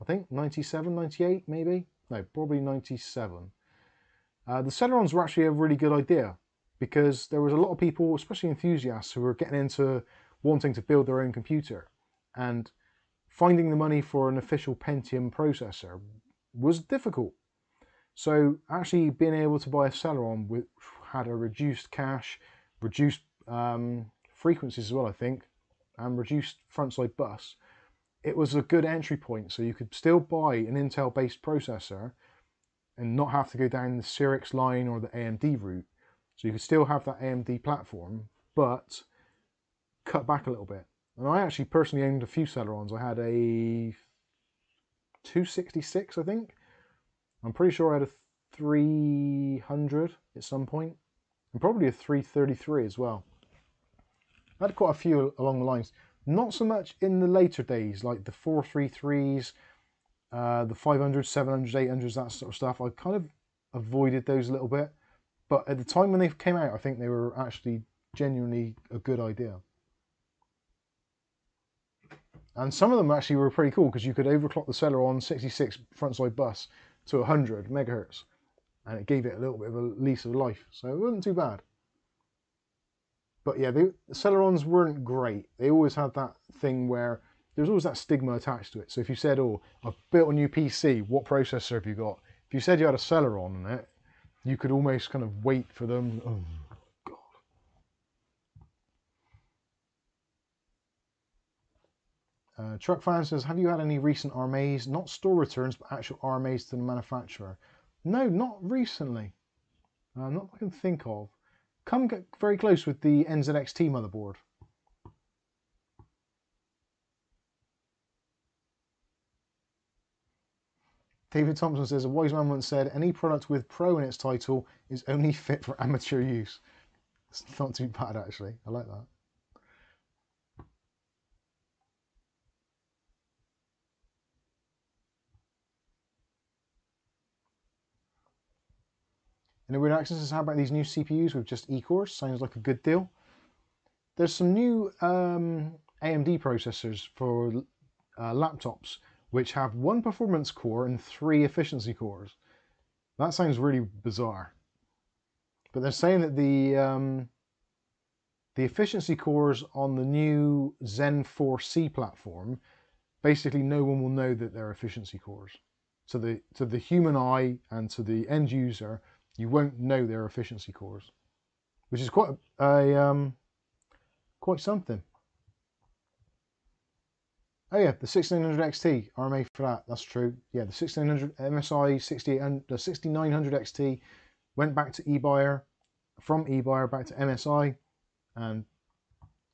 I think, 97, 98, maybe? No, probably 97. The Celerons were actually a really good idea, because there was a lot of people, especially enthusiasts, who were getting into wanting to build their own computer, and finding the money for an official Pentium processor was difficult. So actually being able to buy a Celeron, which had a reduced cache, reduced frequencies as well, I think, and reduced frontside bus, it was a good entry point. So you could still buy an Intel-based processor and not have to go down the Cyrix line or the AMD route. So you could still have that AMD platform, but cut back a little bit. And I actually personally owned a few Celerons. I had a 266, I think. I'm pretty sure I had a 300 at some point, and probably a 333 as well. I had quite a few along the lines. Not so much in the later days, like the 433s, the 500s, 700s, 800s, that sort of stuff. I kind of avoided those a little bit, but at the time when they came out, I think they were actually genuinely a good idea. And some of them actually were pretty cool, because you could overclock the Celeron 66 frontside bus to 100 megahertz, and it gave it a little bit of a lease of life, so it wasn't too bad. But yeah, the Celerons weren't great. They always had that thing where there's always that stigma attached to it. So if you said, oh, I've built a new PC, what processor have you got? If you said you had a Celeron in it, you could almost kind of wait for them. Oh, God. Truck Fan says, have you had any recent RMAs? Not store returns, but actual RMAs to the manufacturer. No, not recently. Not that I can think of. Come get very close with the NZXT motherboard. David Thompson says, a wise man once said, any product with pro in its title is only fit for amateur use. It's not too bad, actually. I like that. And the weird access is, how about these new CPUs with just E-cores? Sounds like a good deal. There's some new AMD processors for laptops, which have one performance core and 3 efficiency cores. That sounds really bizarre. But they're saying that the efficiency cores on the new Zen 4C platform, basically no one will know that they're efficiency cores. to the human eye and to the end user, you won't know their efficiency cores, which is quite a quite something. Oh yeah, the 1600 XT RMA for that. That's true. Yeah, the 1600 MSI 6800, the 6900 XT went back to eBuyer, from eBuyer back to MSI, and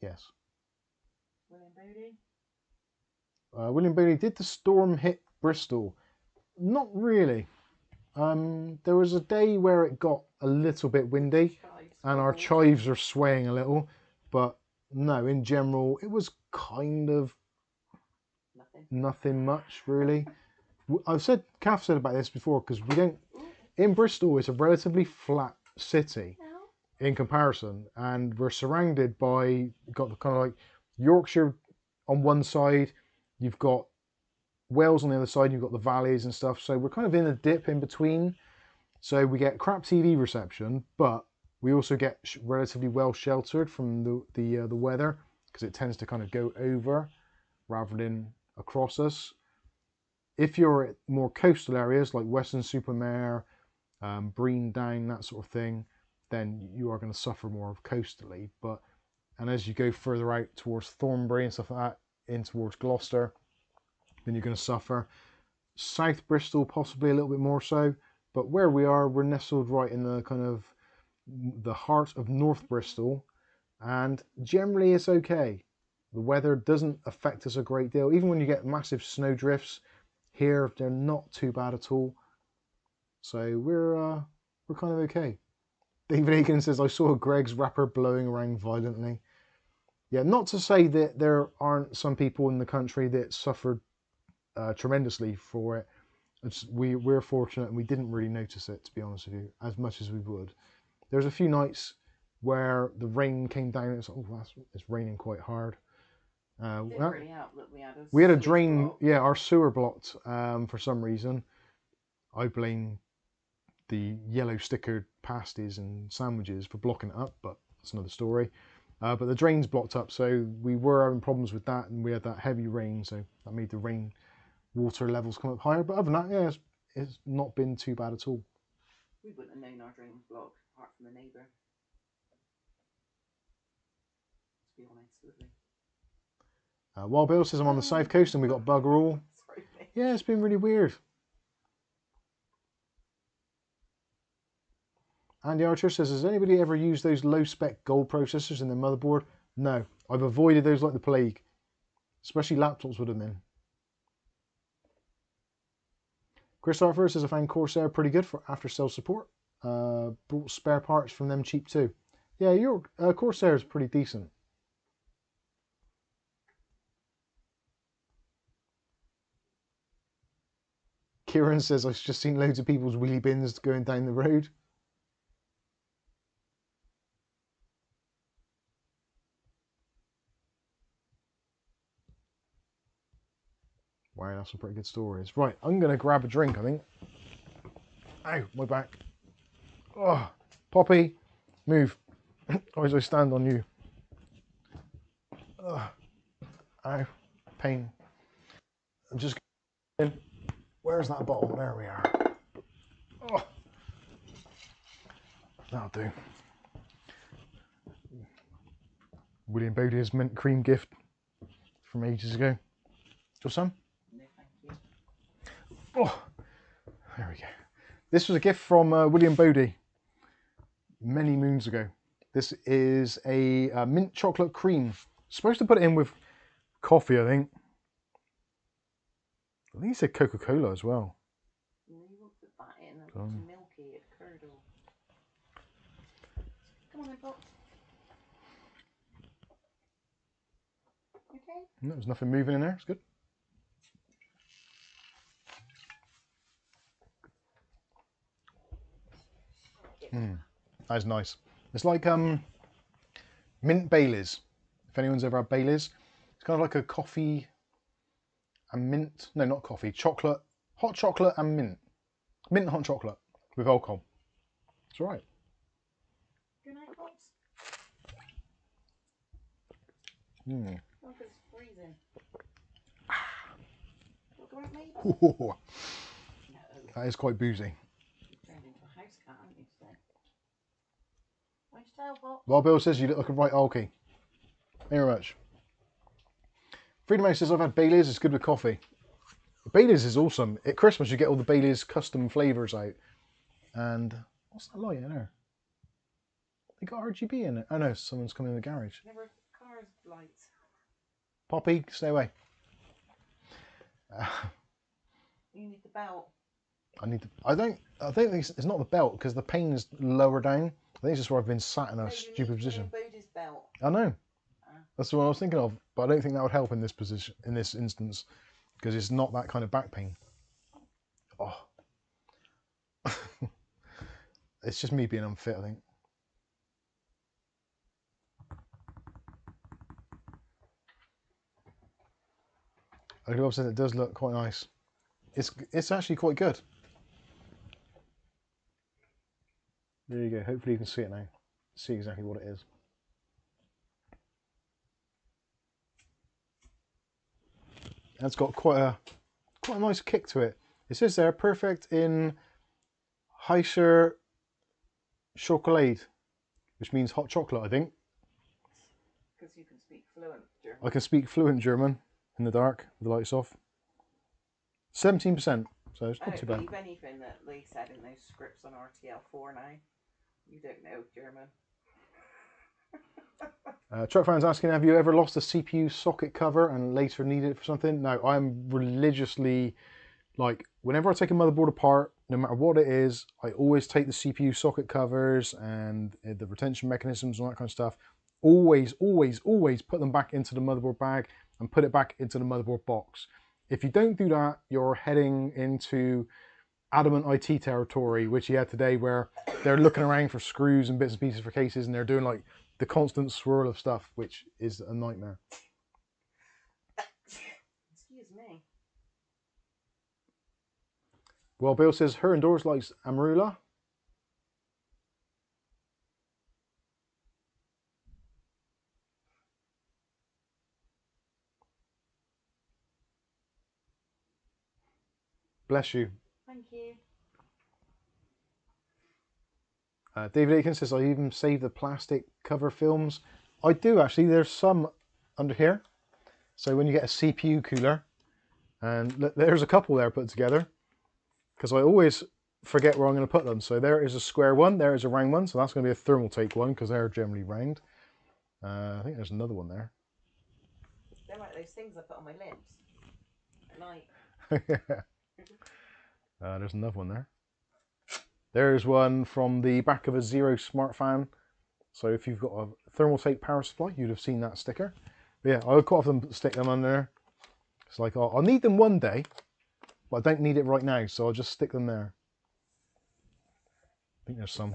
yes. William Booley. William Booley, did the storm hit Bristol? Not really. There was a day where it got a little bit windy, and our chives are swaying a little, but no, in general, it was kind of nothing much really. I've said, Kath said about this before, because we don't, in Bristol it's a relatively flat city in comparison, and we're surrounded by, got the kind of like Yorkshire on one side, you've got Wales on the other side, you've got the valleys and stuff, so we're kind of in a dip in between, so we get crap TV reception, but we also get relatively well sheltered from the weather, because it tends to kind of go over rather than across us. If you're at more coastal areas like Weston-super-Mare, Breen Down, that sort of thing, then you are going to suffer more of coastally. But and as you go further out towards Thornbury and stuff like that, in towards Gloucester, then you're going to suffer. South Bristol possibly a little bit more so, but where we are, we're nestled right in the kind of the heart of North Bristol, and generally it's okay. The weather doesn't affect us a great deal. Even when you get massive snow drifts here, they're not too bad at all. So we're kind of okay. David Aiken says, I saw Greg's wrapper blowing around violently. Yeah, not to say that there aren't some people in the country that suffered tremendously for it. We're fortunate and we didn't really notice it, to be honest with you, as much as we would. There's a few nights where the rain came down and it's like, oh, it's raining quite hard. We had a drain block. Yeah, our sewer blocked for some reason. I blame the yellow stickered pasties and sandwiches for blocking it up, but that's another story. But the drain's blocked up, so we were having problems with that, and we had that heavy rain, so that made the rain water levels come up higher. But other than that, yeah, it's not been too bad at all. We wouldn't have known our drain was blocked apart from the neighbour, to be honest with you. Wild Bill says, I'm on the south coast and we got bugger all. Sorry, yeah, it's been really weird. Andy Archer says, has anybody ever used those low-spec gold processors in their motherboard? No, I've avoided those like the plague. Especially laptops with them in. Chris Arthur says, I found Corsair pretty good for after-sale support. Bought spare parts from them cheap too. Yeah, your Corsair is pretty decent. Kieran says, I've just seen loads of people's wheelie bins going down the road. Wow, that's some pretty good stories. Right, I'm going to grab a drink, I think. Ow, my back. Oh, Poppy, move. Always I stand on you. Oh, ow, pain. I'm just going in. Where's that bottle? There we are. Oh, that'll do. William Bowdier's mint cream gift from ages ago. Your son? No, thank you. Oh, there we go. This was a gift from William Bowdier many moons ago. This is a mint chocolate cream. Supposed to put it in with coffee, I think. I think he said Coca-Cola as well. No, you won't put that in. It's milky, it curdled. Come on then, Pop. Okay? No, there's nothing moving in there. It's good. Mm, that's nice. It's like mint Baileys. If anyone's ever had Baileys, it's kind of like a coffee... and mint, no, not coffee, chocolate, hot chocolate and mint. Mint hot chocolate with alcohol. It's all right. Good night, Pops. Mm. Look, it's freezing. Ah. Look at me. That is quite boozy. Well, Bill says you look like a right alky. Thank you very much. Freedom Ace says, I've had Baileys, it's good with coffee. Baileys is awesome. At Christmas, you get all the Baileys custom flavours out. And what's that light in there? They got RGB in it. Oh no, someone's coming in the garage. Never cars lights. Poppy, stay away. You need the belt. I need the. I don't think it's not the belt because the pane is lower down. I think it's just where I've been sat in a stupid position. Buddha's belt. I know. That's what I was thinking of, but I don't think that would help in this position, in this instance, because it's not that kind of back pain. Oh, it's just me being unfit, I think. I could have said it does look quite nice. It's actually quite good. There you go. Hopefully you can see it now. See exactly what it is. That's got quite a nice kick to it. It says there, perfect in Heiser Chocolate, which means hot chocolate, I think. Because you can speak fluent German. I can speak fluent German in the dark, with the lights off. 17%, so it's not too bad. I don't believe anything that they said in those scripts on RTL4 now. You don't know German. Truck Fan's asking, have you ever lost a CPU socket cover and later needed it for something? No, I'm religiously, like, whenever I take a motherboard apart, no matter what it is, I always take the CPU socket covers and the retention mechanisms and all that kind of stuff. Always, always, always put them back into the motherboard bag and put it back into the motherboard box. If you don't do that, you're heading into adamant IT territory, which you had today, where they're looking around for screws and bits and pieces for cases, and they're doing like the constant swirl of stuff, which is a nightmare. Excuse me. Well, Bill says her indoors likes Amarula. Bless you. Thank you. David Aiken says, I even save the plastic cover films. I do actually, there's some under here. So when you get a CPU cooler, and there's a couple there put together, because I always forget where I'm going to put them. So there is a square one, there is a round one, so that's going to be a Thermaltake one, because they're generally round. I think there's another one there. They're like those things I put on my lips at night. Yeah. There's another one there. There's one from the back of a Zero smart fan. So if you've got a Thermaltake power supply, you'd have seen that sticker. But yeah, I would quite often stick them on there. It's like, oh, I'll need them one day, but I don't need it right now, so I'll just stick them there. I think there's some.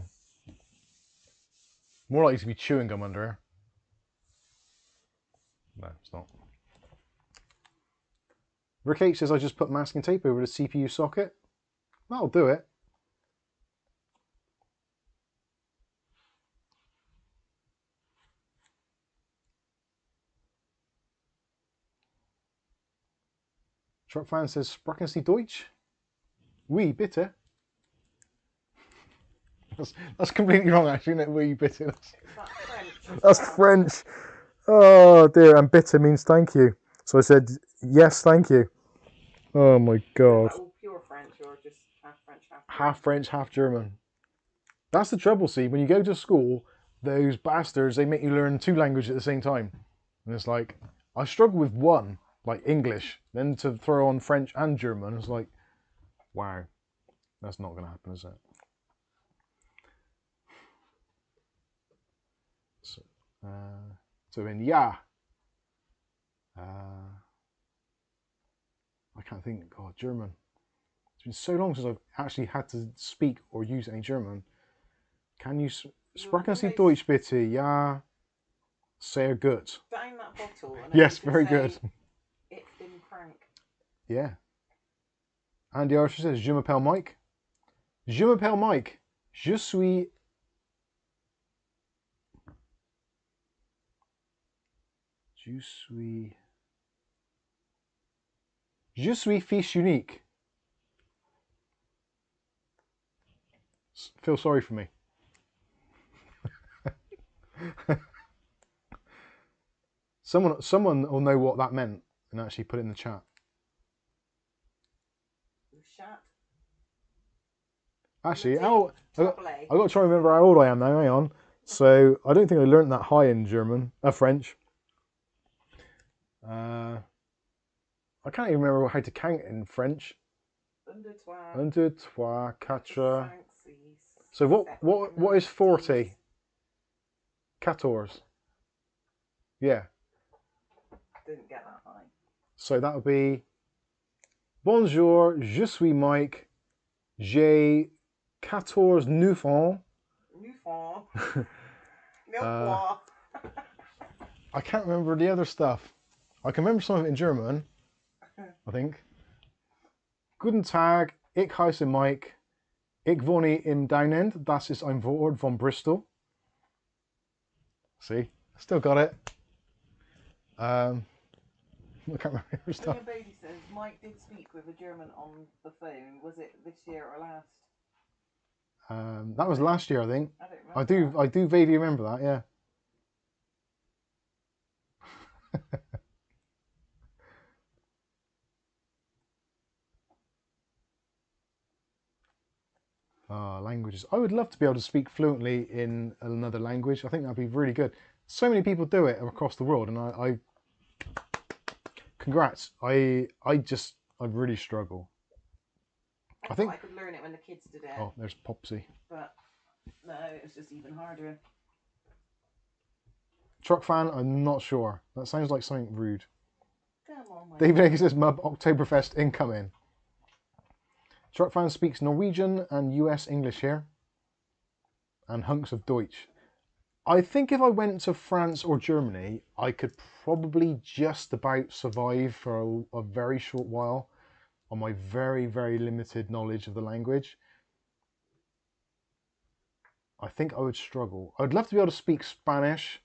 More likely to be chewing gum under here. No, it's not. Rick H says, I just put masking tape over the CPU socket. That'll do it. Truck Fan says, Sprachen Sie Deutsch? Oui, bitte. That's completely wrong, actually, isn't it? Oui, bitte. That's French. Oh, dear. And bitte means thank you. So I said, yes, thank you. Oh my God. All pure French or just half French, half German? Half French, half German. That's the trouble, see, when you go to school, those bastards, they make you learn two languages at the same time. And it's like, I struggle with one, like English, then to throw on French and German, it's like, wow, that's not going to happen, is it? So, in, yeah. I can't think, God, German. It's been so long since I've actually had to speak or use any German. Can you, Sprachen Sie Deutsch bitte? Ja, sehr gut. Down that bottle. And yes, very good. It's been Frank. Yeah. Andy Archer says, Je m'appelle Mike. Je m'appelle Mike. Je suis... Je suis fiche unique. feel sorry for me. Someone will know what that meant and actually put it in the chat. Actually, I've got to try and remember how old I am now, hang on. So, I don't think I learned that high in German, French. I can't even remember how to count in French. Under trois, quatre. So what is 40? 14. Yeah. Didn't get that right. So that would be Bonjour, je suis Mike. J'ai 14 9 ans. I can't remember the other stuff. I can remember some of it in German, I think. Guten Tag, ich heiße Mike. Ich wohne im Downend. Das ist ein Vorort von Bristol. See, I still got it. I can't remember stuff. William Bodie says Mike did speak with a German on the phone. Was it this year or last? That was last year, I think. I do vaguely remember that. Yeah. Languages. I would love to be able to speak fluently in another language. I think that'd be really good. So many people do it across the world, and congrats. I really struggle. I think I could learn it when the kids did it. Oh, there's Popsy. But no, it's just even harder. Truck fan, I'm not sure. That sounds like something rude. Come on, David says Mub Oktoberfest incoming. Truck fan speaks Norwegian and US English here, and hunks of Deutsch. I think if I went to France or Germany, I could probably just about survive for a very short while on my very, very limited knowledge of the language. I think I would struggle. I'd love to be able to speak Spanish.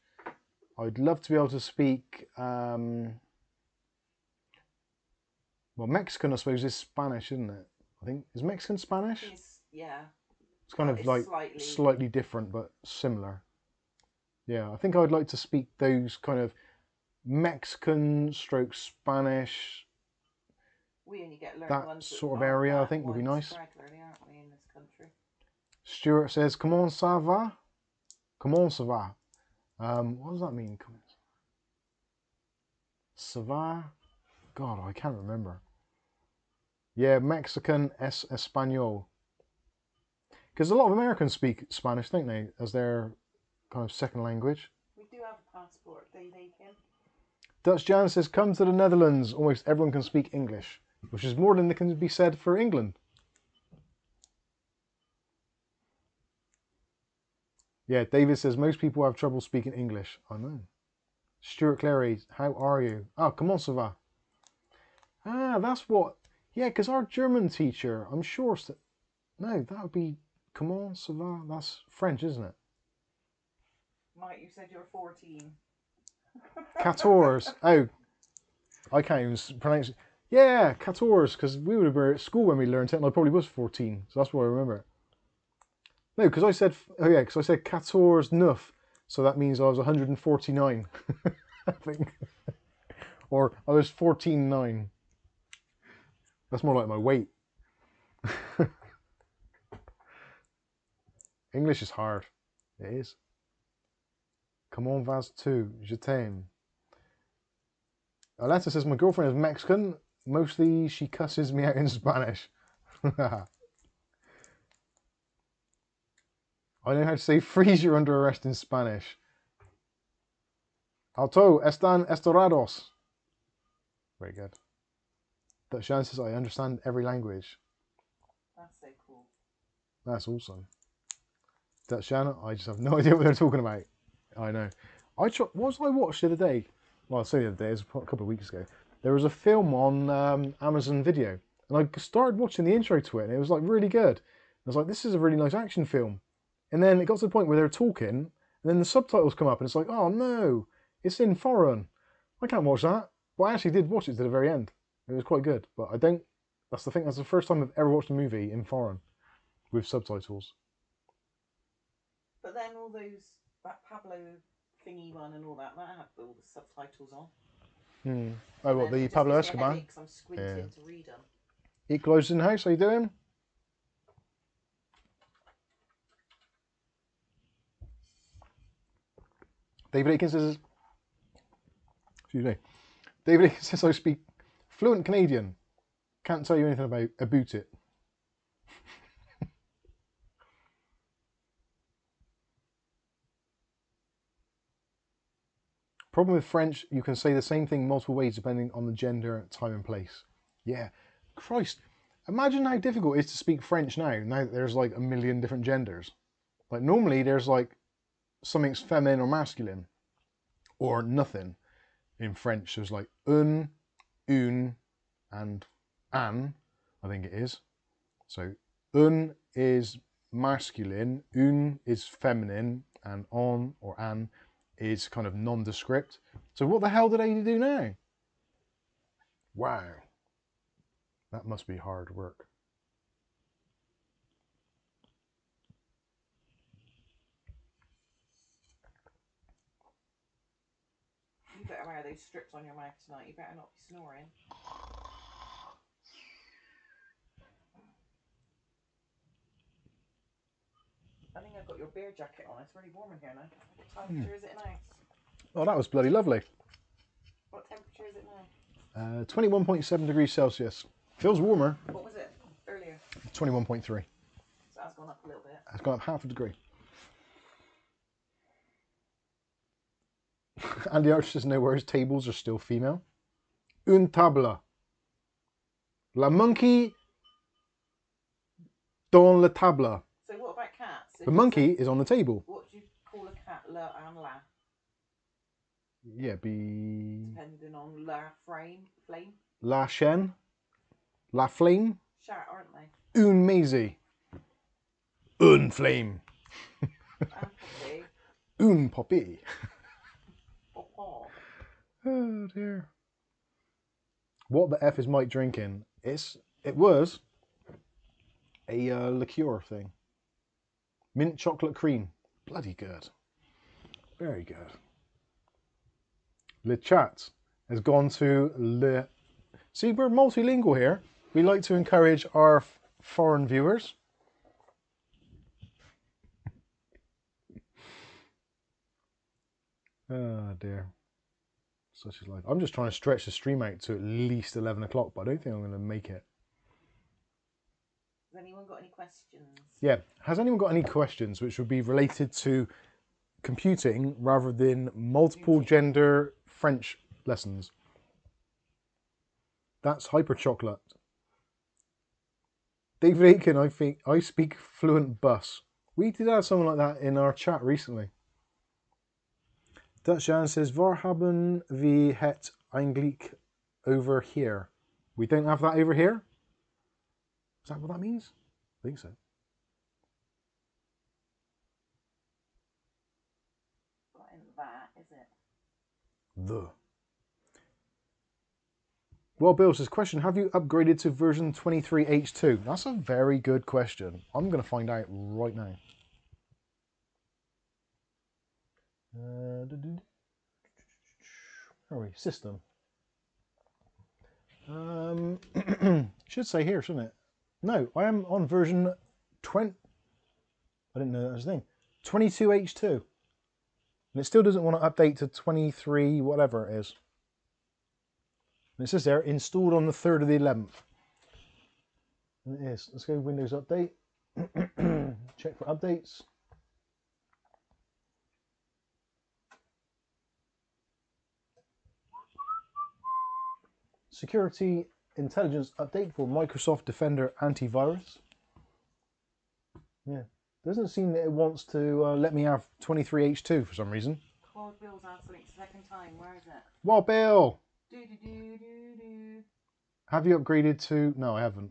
I'd love to be able to speak... well, Mexican, I suppose, is Spanish, isn't it? I think, is Mexican Spanish? It's, yeah. It's kind of like slightly different, but similar. Yeah, I think I would like to speak those kind of Mexican stroke Spanish. We only get learned that sort of area, I think, would be nice. Regularly, aren't we, in this country? Stuart says, "Comment ça va? Comment ça va?" What does that mean? Ça va? God, I can't remember. Yeah, Mexican es Español. Because a lot of Americans speak Spanish, don't they, as their kind of second language. We do have a passport, they take him. Dutch Jan says, come to the Netherlands. Almost everyone can speak English, which is more than can be said for England. Yeah, David says, most people have trouble speaking English. I know. Stuart Clary, how are you? Ah, comment ça va? Ah, that's what... Yeah, because our German teacher, I'm sure... No, that would be... Comment ça va? That's French, isn't it? Mike, you said you're 14. 14. Oh, I can't even pronounce it. Yeah, 14, because we were at school when we learned it, and I probably was 14, so that's what I remember. No, because I said... Oh, yeah, because I said 14-9, so that means I was 149, I think. Or I was 14-9. That's more like my weight. English is hard. It is. Comment vas-tu? Je t'aime. Aletta says, my girlfriend is Mexican. Mostly she cusses me out in Spanish. I know how to say freeze, you're under arrest in Spanish. Alto, están estorados. Very good. That Shan says, I understand every language. That's so cool. That's awesome. That Shan, I just have no idea what they're talking about. I know. What was I watched the other day? Well, I say the other day, it was a couple of weeks ago. There was a film on Amazon Video, and I started watching the intro to it, and it was like really good. I was like, this is a really nice action film. And then it got to the point where they were talking, and then the subtitles come up, and it's like, oh no, it's in foreign. I can't watch that. But I actually did watch it to the very end. It was quite good, but I don't... That's the thing, that's the first time I've ever watched a movie in foreign with subtitles. But then all those, that Pablo thingy one and all that had all the subtitles on. Hmm. Oh, what, the Pablo Escobar? Because I'm squinting to read them. Equalized in house, how you doing? David Aiken says, excuse me. David Aiken says I speak fluent Canadian. Can't tell you anything about it. Problem with French, you can say the same thing multiple ways depending on the gender, time and place. Yeah, Christ, imagine how difficult it is to speak French now. Now there's like a million different genders. Like normally there's like something's feminine or masculine or nothing. In French there's like une, and an, I think it is. So une is masculine, une is feminine, and on or an is kind of nondescript. So what the hell do they do now? Wow. That must be hard work. You better wear those strips on your mouth tonight. You better not be snoring. I think I've got your bear jacket on. It's really warm in here now. What temperature is it now? Oh, that was bloody lovely. What temperature is it now? 21.7 degrees Celsius. Feels warmer. What was it earlier? 21.3. So that's gone up a little bit. It's gone up half a degree. Andy Arch says, no worries, tables are still female. Une table. La monkey dans la table. The monkey is on the table. What do you call a cat? La and la. Yeah, be... Depending on la frame, flame. La chen. La flame. Chat, aren't they? Un maisy. Un flame. And poppy. Un poppy. Pop-pop. Oh dear. What the F is Mike drinking? It was a liqueur thing. Mint chocolate cream. Bloody good. Very good. Le chat has gone to le... See, we're multilingual here. We like to encourage our foreign viewers. Oh, dear. Such is life. I'm just trying to stretch the stream out to at least 11 o'clock, but I don't think I'm going to make it. Has anyone got any questions? Yeah, has anyone got any questions which would be related to computing rather than multiple gender French lessons? That's hyper chocolate. David Aiken, I think I speak fluent bus. We did have someone like that in our chat recently. Dutch Jan says, "Waar hebben we het eigenlijk over here?" We don't have that over here. Is that what that means? I think so. Not in that, is it? The. Well, Bill says, question, have you upgraded to version 23H2? That's a very good question. I'm going to find out right now. Where are we? System. Should say here, shouldn't it? No, I am on version 20. I didn't know that was the thing. 22H2. And it still doesn't want to update to 23, whatever it is. And it says there, installed on the 3rd of the 11th. And it is. Let's go Windows Update. Check for updates. Security Intelligence update for Microsoft Defender antivirus. Yeah, doesn't seem that it wants to let me have 23H2 for some reason. Wild Bill's answering it second time. Where is it? Wild Bill. Do, do, do, do, do. Have you upgraded to? No, I haven't.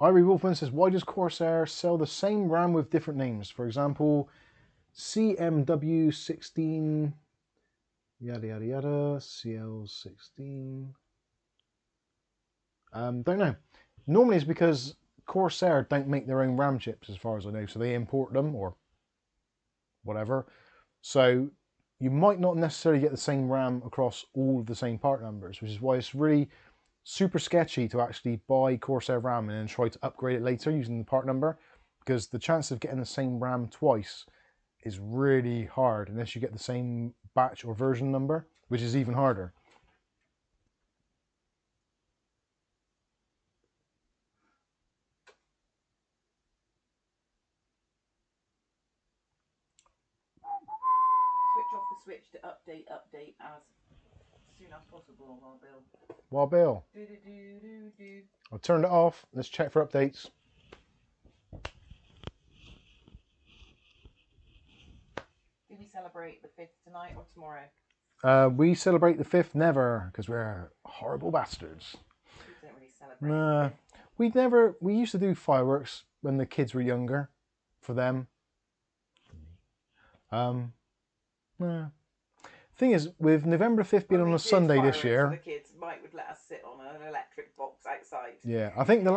Irie Wolfman says, "Why does Corsair sell the same RAM with different names? For example." CMW16, yada yada yada, CL16. Don't know. Normally it's because Corsair don't make their own RAM chips as far as I know, so they import them or whatever. So you might not necessarily get the same RAM across all of the same part numbers, which is why it's really super sketchy to actually buy Corsair RAM and then try to upgrade it later using the part number, because the chance of getting the same RAM twice is really hard unless you get the same batch or version number, which is even harder. Switch to update as soon as possible while Bill. While Bill. Do, do, do, do, do. I've turned it off. Let's check for updates. Do we celebrate the 5th tonight or tomorrow? We celebrate the 5th never, because we're horrible bastards. We don't really celebrate. Nah. We used to do fireworks when the kids were younger for them. Yeah. Thing is, with November 5th being on a Sunday this year, the kids, Mike would let us sit on an electric box outside. Yeah, I think the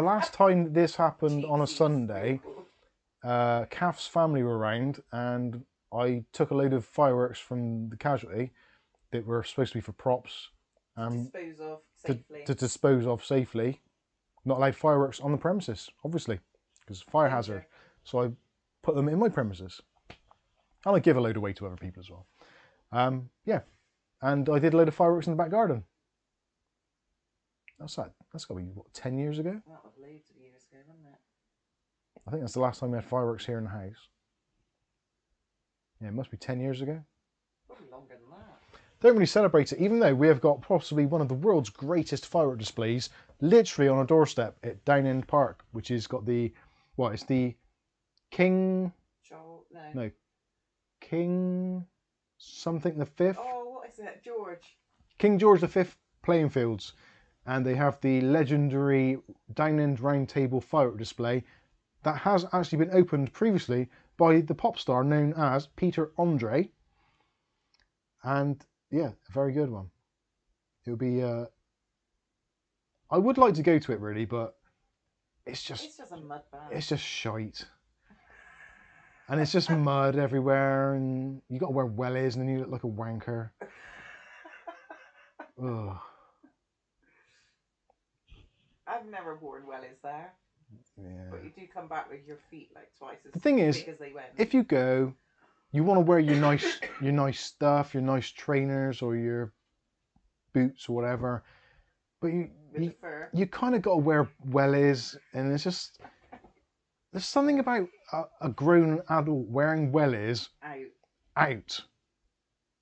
last time this happened on a Sunday, Kath's family were around, and I took a load of fireworks from the casualty that were supposed to be for props, to dispose of safely. Not allowed fireworks on the premises, obviously, because fire hazard. So I put them in my premises. And I give a load away to other people as well. Yeah, and I did a load of fireworks in the back garden. That's that. That's got to be, what, 10 years ago? That was loads of years ago, wasn't it? I think that's the last time we had fireworks here in the house. Yeah, it must be 10 years ago. Probably longer than that. Don't really celebrate it, even though we have got possibly one of the world's greatest firework displays literally on our doorstep at Downend Park, which has got the, what, it's the King... Joel, no. No. King something the fifth. Oh, what is it? George. King George the Fifth playing fields, and they have the legendary Downend Round Table firework display that has actually been opened previously by the pop star known as Peter Andre, and yeah, a very good one. It'll be. I would like to go to it really, but it's just a mud bath. It's just shite. And it's just mud everywhere, and you got to wear wellies, and then you look like a wanker. Ugh. I've never worn wellies there. Yeah. But you do come back with your feet like twice as big as they went. If you go, you want to wear your nice, your nice stuff, your nice trainers or your boots or whatever. But you kind of got to wear wellies, and it's just. There's something about a grown adult wearing wellies out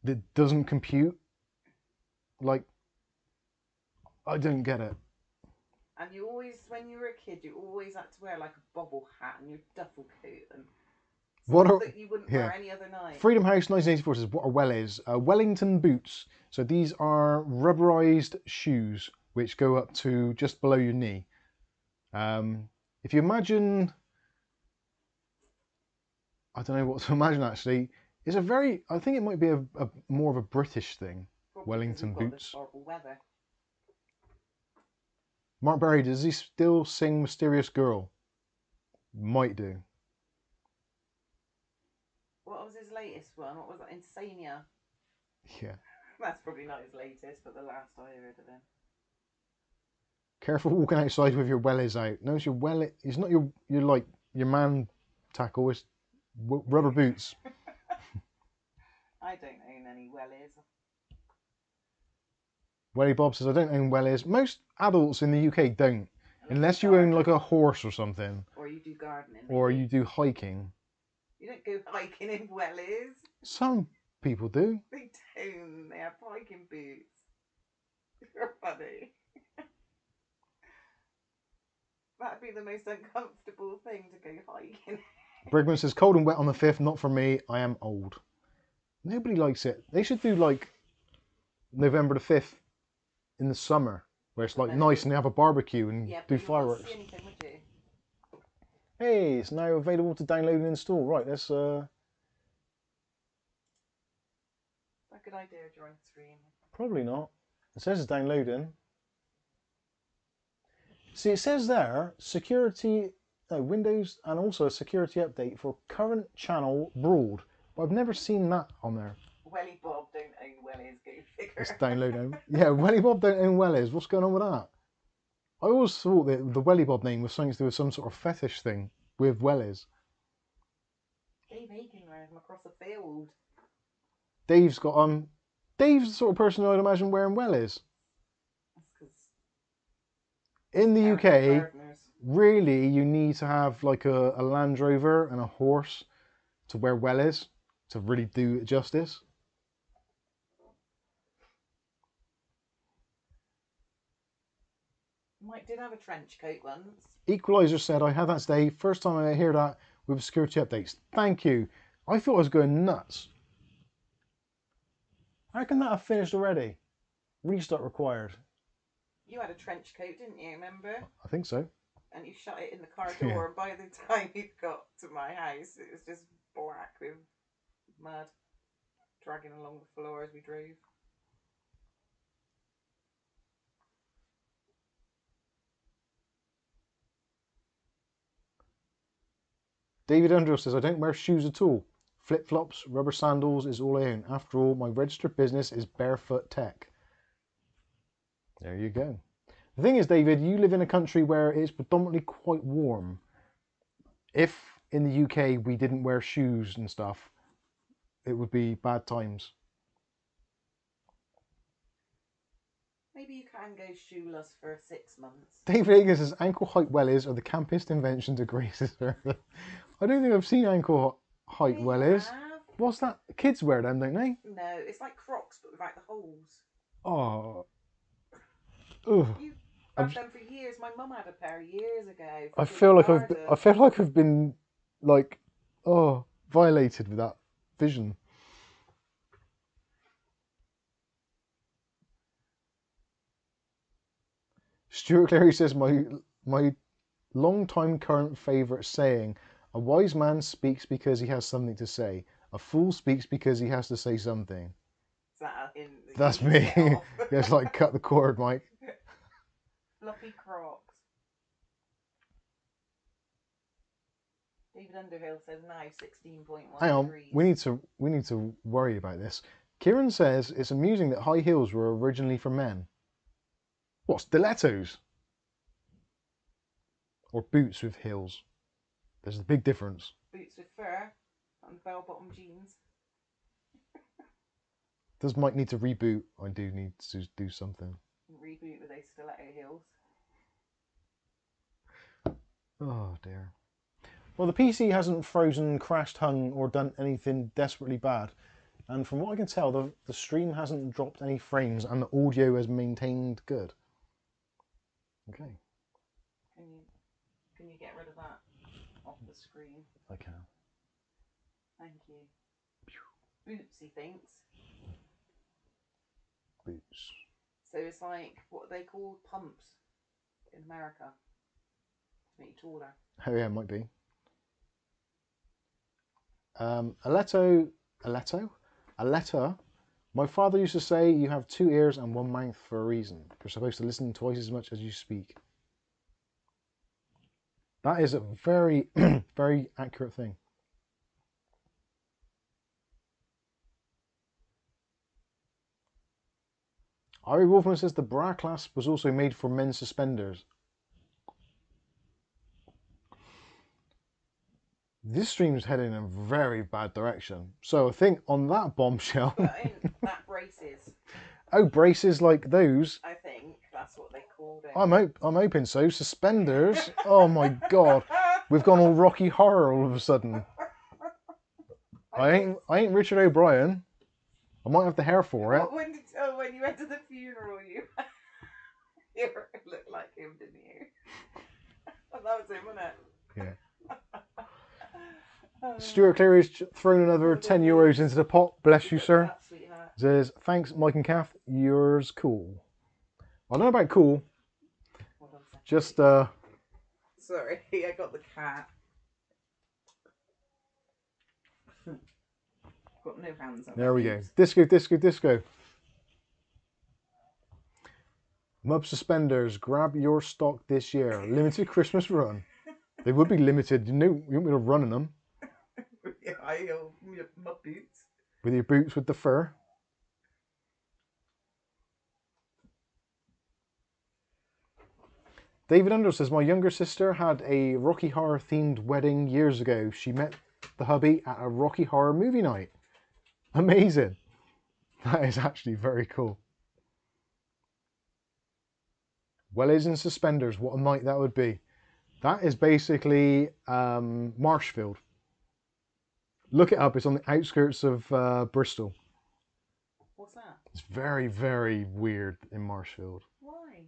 that doesn't compute. Like, I don't get it. And you always, when you were a kid, you always had to wear like a bobble hat and your duffel coat and stuff that you wouldn't wear any other night. Freedom House 1984 says, what are wellies? Wellington boots. So these are rubberized shoes which go up to just below your knee. If you imagine... I don't know what to imagine actually. It's a very, I think it might be a more of a British thing. Probably Wellington boots. Horrible weather. Mark Berry, does he still sing Mysterious Girl? Might do. What was his latest one? What was that? Insania. Yeah. That's probably not his latest, but the last I heard of him. Careful walking outside with your wellies out. Notice your wellies. It's not your like your man tackle. It's rubber boots. I don't own any wellies. Welly Bob says, I don't own wellies. Most adults in the UK don't. Unless you own like a horse or something. Or you do gardening. Or you do hiking. You don't go hiking in wellies. Some people do. They don't. They have hiking boots. You're funny. That'd be the most uncomfortable thing to go hiking. Brigman says, cold and wet on the 5th, not for me, I am old. Nobody likes it. They should do like November the 5th in the summer, where it's like nice and they have a barbecue and do fireworks. Yeah, but you wouldn't see anything, would you? Hey, it's now available to download and install. Right, let's... Is that a good idea during the stream? Probably not. It says it's downloading. See, it says there, security, no, Windows, and also a security update for current channel broad. But I've never seen that on there. Welly Bob don't own Wellies, go figure. It's downloading. Yeah, Welly Bob don't own Wellies. What's going on with that? I always thought that the Welly Bob name was something to do with some sort of fetish thing with Wellies. Dave Aiken wearing them across the field. Dave's got Dave's the sort of person I'd imagine wearing Wellies. In the UK, really, you need to have like a Land Rover and a horse to wear Wellies to really do it justice. Mike did have a trench coat once. Equalizer said, I had that today. First time I hear that with security updates. Thank you. I thought I was going nuts. How can that have finished already? Restart required. You had a trench coat, didn't you, remember? I think so. And you shut it in the car door, yeah. And by the time you got to my house, it was just black with mud dragging along the floor as we drove. David Underhill says, I don't wear shoes at all. Flip-flops, rubber sandals is all I own. After all, my registered business is Barefoot Tech. There you go. The thing is, David, you live in a country where it's predominantly quite warm. If in the UK we didn't wear shoes and stuff, it would be bad times. Maybe you can go shoeless for 6 months. David Higgins says, ankle height wellies are the campest invention to grace this earth. I don't think I've seen ankle height wellies. What's that? Kids wear them, don't they? No, it's like Crocs, but without the holes. Oh. Ugh. You've had them for years. My mum had a pair years ago. I feel like I've been like, oh, violated with that vision. Stuart Clary says, my long-time current favourite saying, a wise man speaks because he has something to say. A fool speaks because he has to say something. That's me. Just like cut the cord, Mike. Floppy Crocs. David Underhill says now 16.1 degrees. Hang on, we need to worry about this. Kieran says it's amusing that high heels were originally for men. What, stilettos? Or boots with heels? There's a big difference. Boots with fur and bell-bottom jeans. Does Mike need to reboot? I do need to do something. Reboot with those stiletto heels. Oh dear. Well, the PC hasn't frozen, crashed, hung or done anything desperately bad. And from what I can tell, the stream hasn't dropped any frames and the audio has maintained good. Okay. Can you get rid of that off the screen? I can. Thank you. Boots, he thinks. Boots. So it's like what they call pumps in America to make you taller. Oh yeah, it might be. Aletto. My father used to say, you have two ears and one mouth for a reason. You're supposed to listen twice as much as you speak. That is a very, very accurate thing. Ari Wolfman says the bra clasp was also made for men's suspenders. This stream's heading in a very bad direction. So I think on that bombshell... that braces. Oh, braces like those. I think that's what they called it. I'm hoping so. Suspenders. Oh my God. We've gone all Rocky Horror all of a sudden. I ain't Richard O'Brien. I might have the hair for it. When you went to the funeral, you looked like him, didn't you? Well, that was him, wasn't it? Yeah. Stuart Cleary's thrown another €10 into the pot. Bless you, sir. Says, thanks, Mike and Kath. Yours cool. I don't know about cool. Just, Sorry, I got the cat. Got no hands on. There we go. Disco, disco, disco. Mub suspenders, grab your stock this year. Limited Christmas run. They would be limited. You want me to run in them? Yeah, my boots. With your boots with the fur. David Underwood says, my younger sister had a Rocky Horror themed wedding years ago. She met the hubby at a Rocky Horror movie night. Amazing. That is actually very cool. Wellers and suspenders, what a night that would be. That is basically Marshfield. Look it up, it's on the outskirts of Bristol. What's that? It's very, very weird in Marshfield. Why?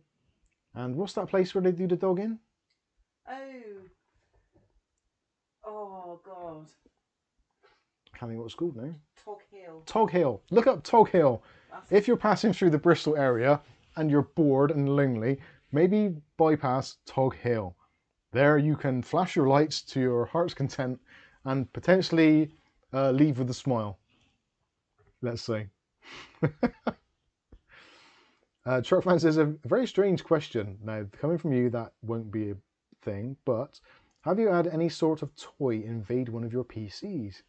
And what's that place where they do the dog in? Oh God. I can't think what it's called now. Tog Hill. Tog Hill. Look up Tog Hill. If you're passing through the Bristol area and you're bored and lonely, maybe bypass Tog Hill. There you can flash your lights to your heart's content and potentially leave with a smile. Let's see. Truckfan says, a very strange question. Now, coming from you, that won't be a thing, but have you had any sort of toy invade one of your PCs?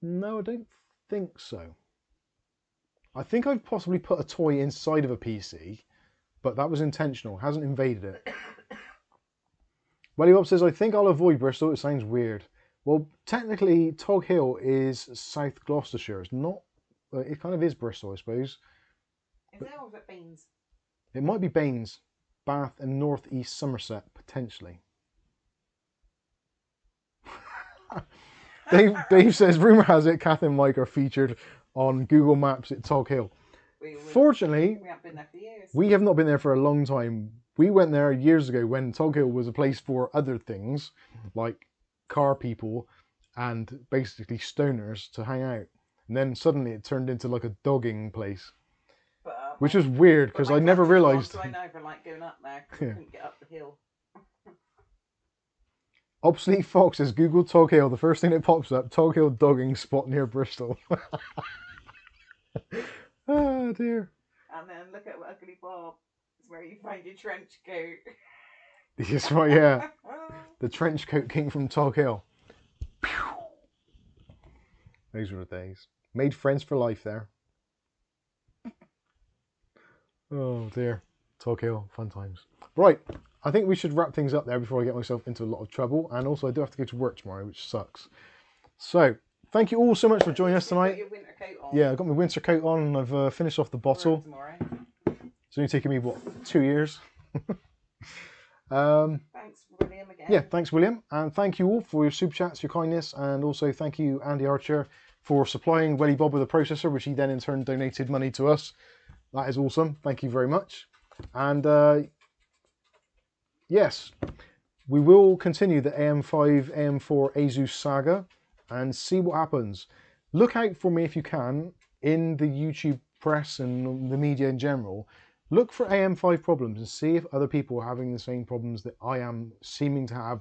No, I don't think so. I think I've possibly put a toy inside of a PC, but that was intentional. Hasn't invaded it. Welly Bob says, I think I'll avoid Bristol. It sounds weird. Well, technically, Tog Hill is South Gloucestershire. It's not... It kind of is Bristol, I suppose. Is it, or is it Baines? It might be Baines, Bath and North East Somerset, potentially. Dave says, rumour has it, Kath and Mike are featured on Google Maps at Tog Hill. Fortunately, we have been there for years. We have not been there for a long time. We went there years ago when Tog Hill was a place for other things, like car people and basically stoners to hang out. And then suddenly it turned into like a dogging place, but, which is weird because I never realised. So I never like going up there because I couldn't get up the hill. Obsolete Fox says, Google Tog Hill. The first thing that pops up, Tog Hill dogging spot near Bristol. Oh dear. And then look at Ugly Bob. It's where you find your trench coat. Yes, right, yeah. The trench coat king from Tog Hill. Pew. Those were the days. Made friends for life there. Oh dear. Tog Hill, fun times. Right, I think we should wrap things up there before I get myself into a lot of trouble. And also I do have to go to work tomorrow, which sucks. So, thank you all so much for joining us tonight. You've got your winter coat on. Yeah, I've got my winter coat on and I've finished off the bottle. It's only taken me, what, 2 years? Thanks, William, again. Yeah, thanks, William. And thank you all for your super chats, your kindness. And also thank you, Andy Archer, for supplying Welly Bob with a processor, which he then in turn donated money to us. That is awesome. Thank you very much. And yes, we will continue the AM5, AM4 ASUS saga and see what happens. Look out for me if you can in the YouTube press and the media in general. Look for AM5 problems and see if other people are having the same problems that I am seeming to have,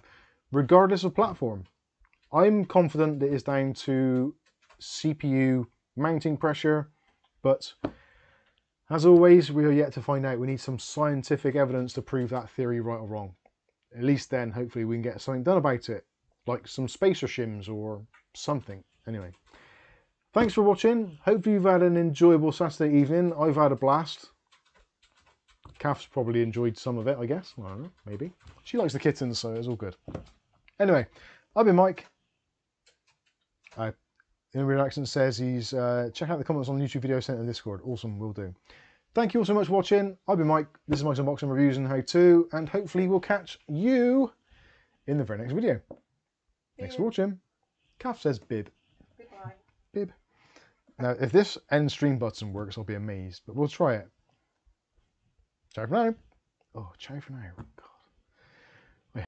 regardless of platform. I'm confident that it's down to CPU mounting pressure, but as always, we are yet to find out. We need some scientific evidence to prove that theory right or wrong. At least then, hopefully, we can get something done about it, like some spacer shims or something. Anyway, thanks for watching. Hopefully, you've had an enjoyable Saturday evening. I've had a blast. Kath's probably enjoyed some of it, I guess. I don't know, maybe. She likes the kittens, so it's all good. Anyway, I've been Mike. In Real Accent says he's check out the comments on YouTube video sent in Discord. Awesome, will do. Thank you all so much for watching. I've been Mike. This is Mike's Unboxing Reviews and How To, and hopefully we'll catch you in the very next video. Bib. Thanks for watching. Kath says bib. Goodbye. Bib. Now, if this end stream button works, I'll be amazed, but we'll try it. Ciao for now. Oh, ciao for now. God.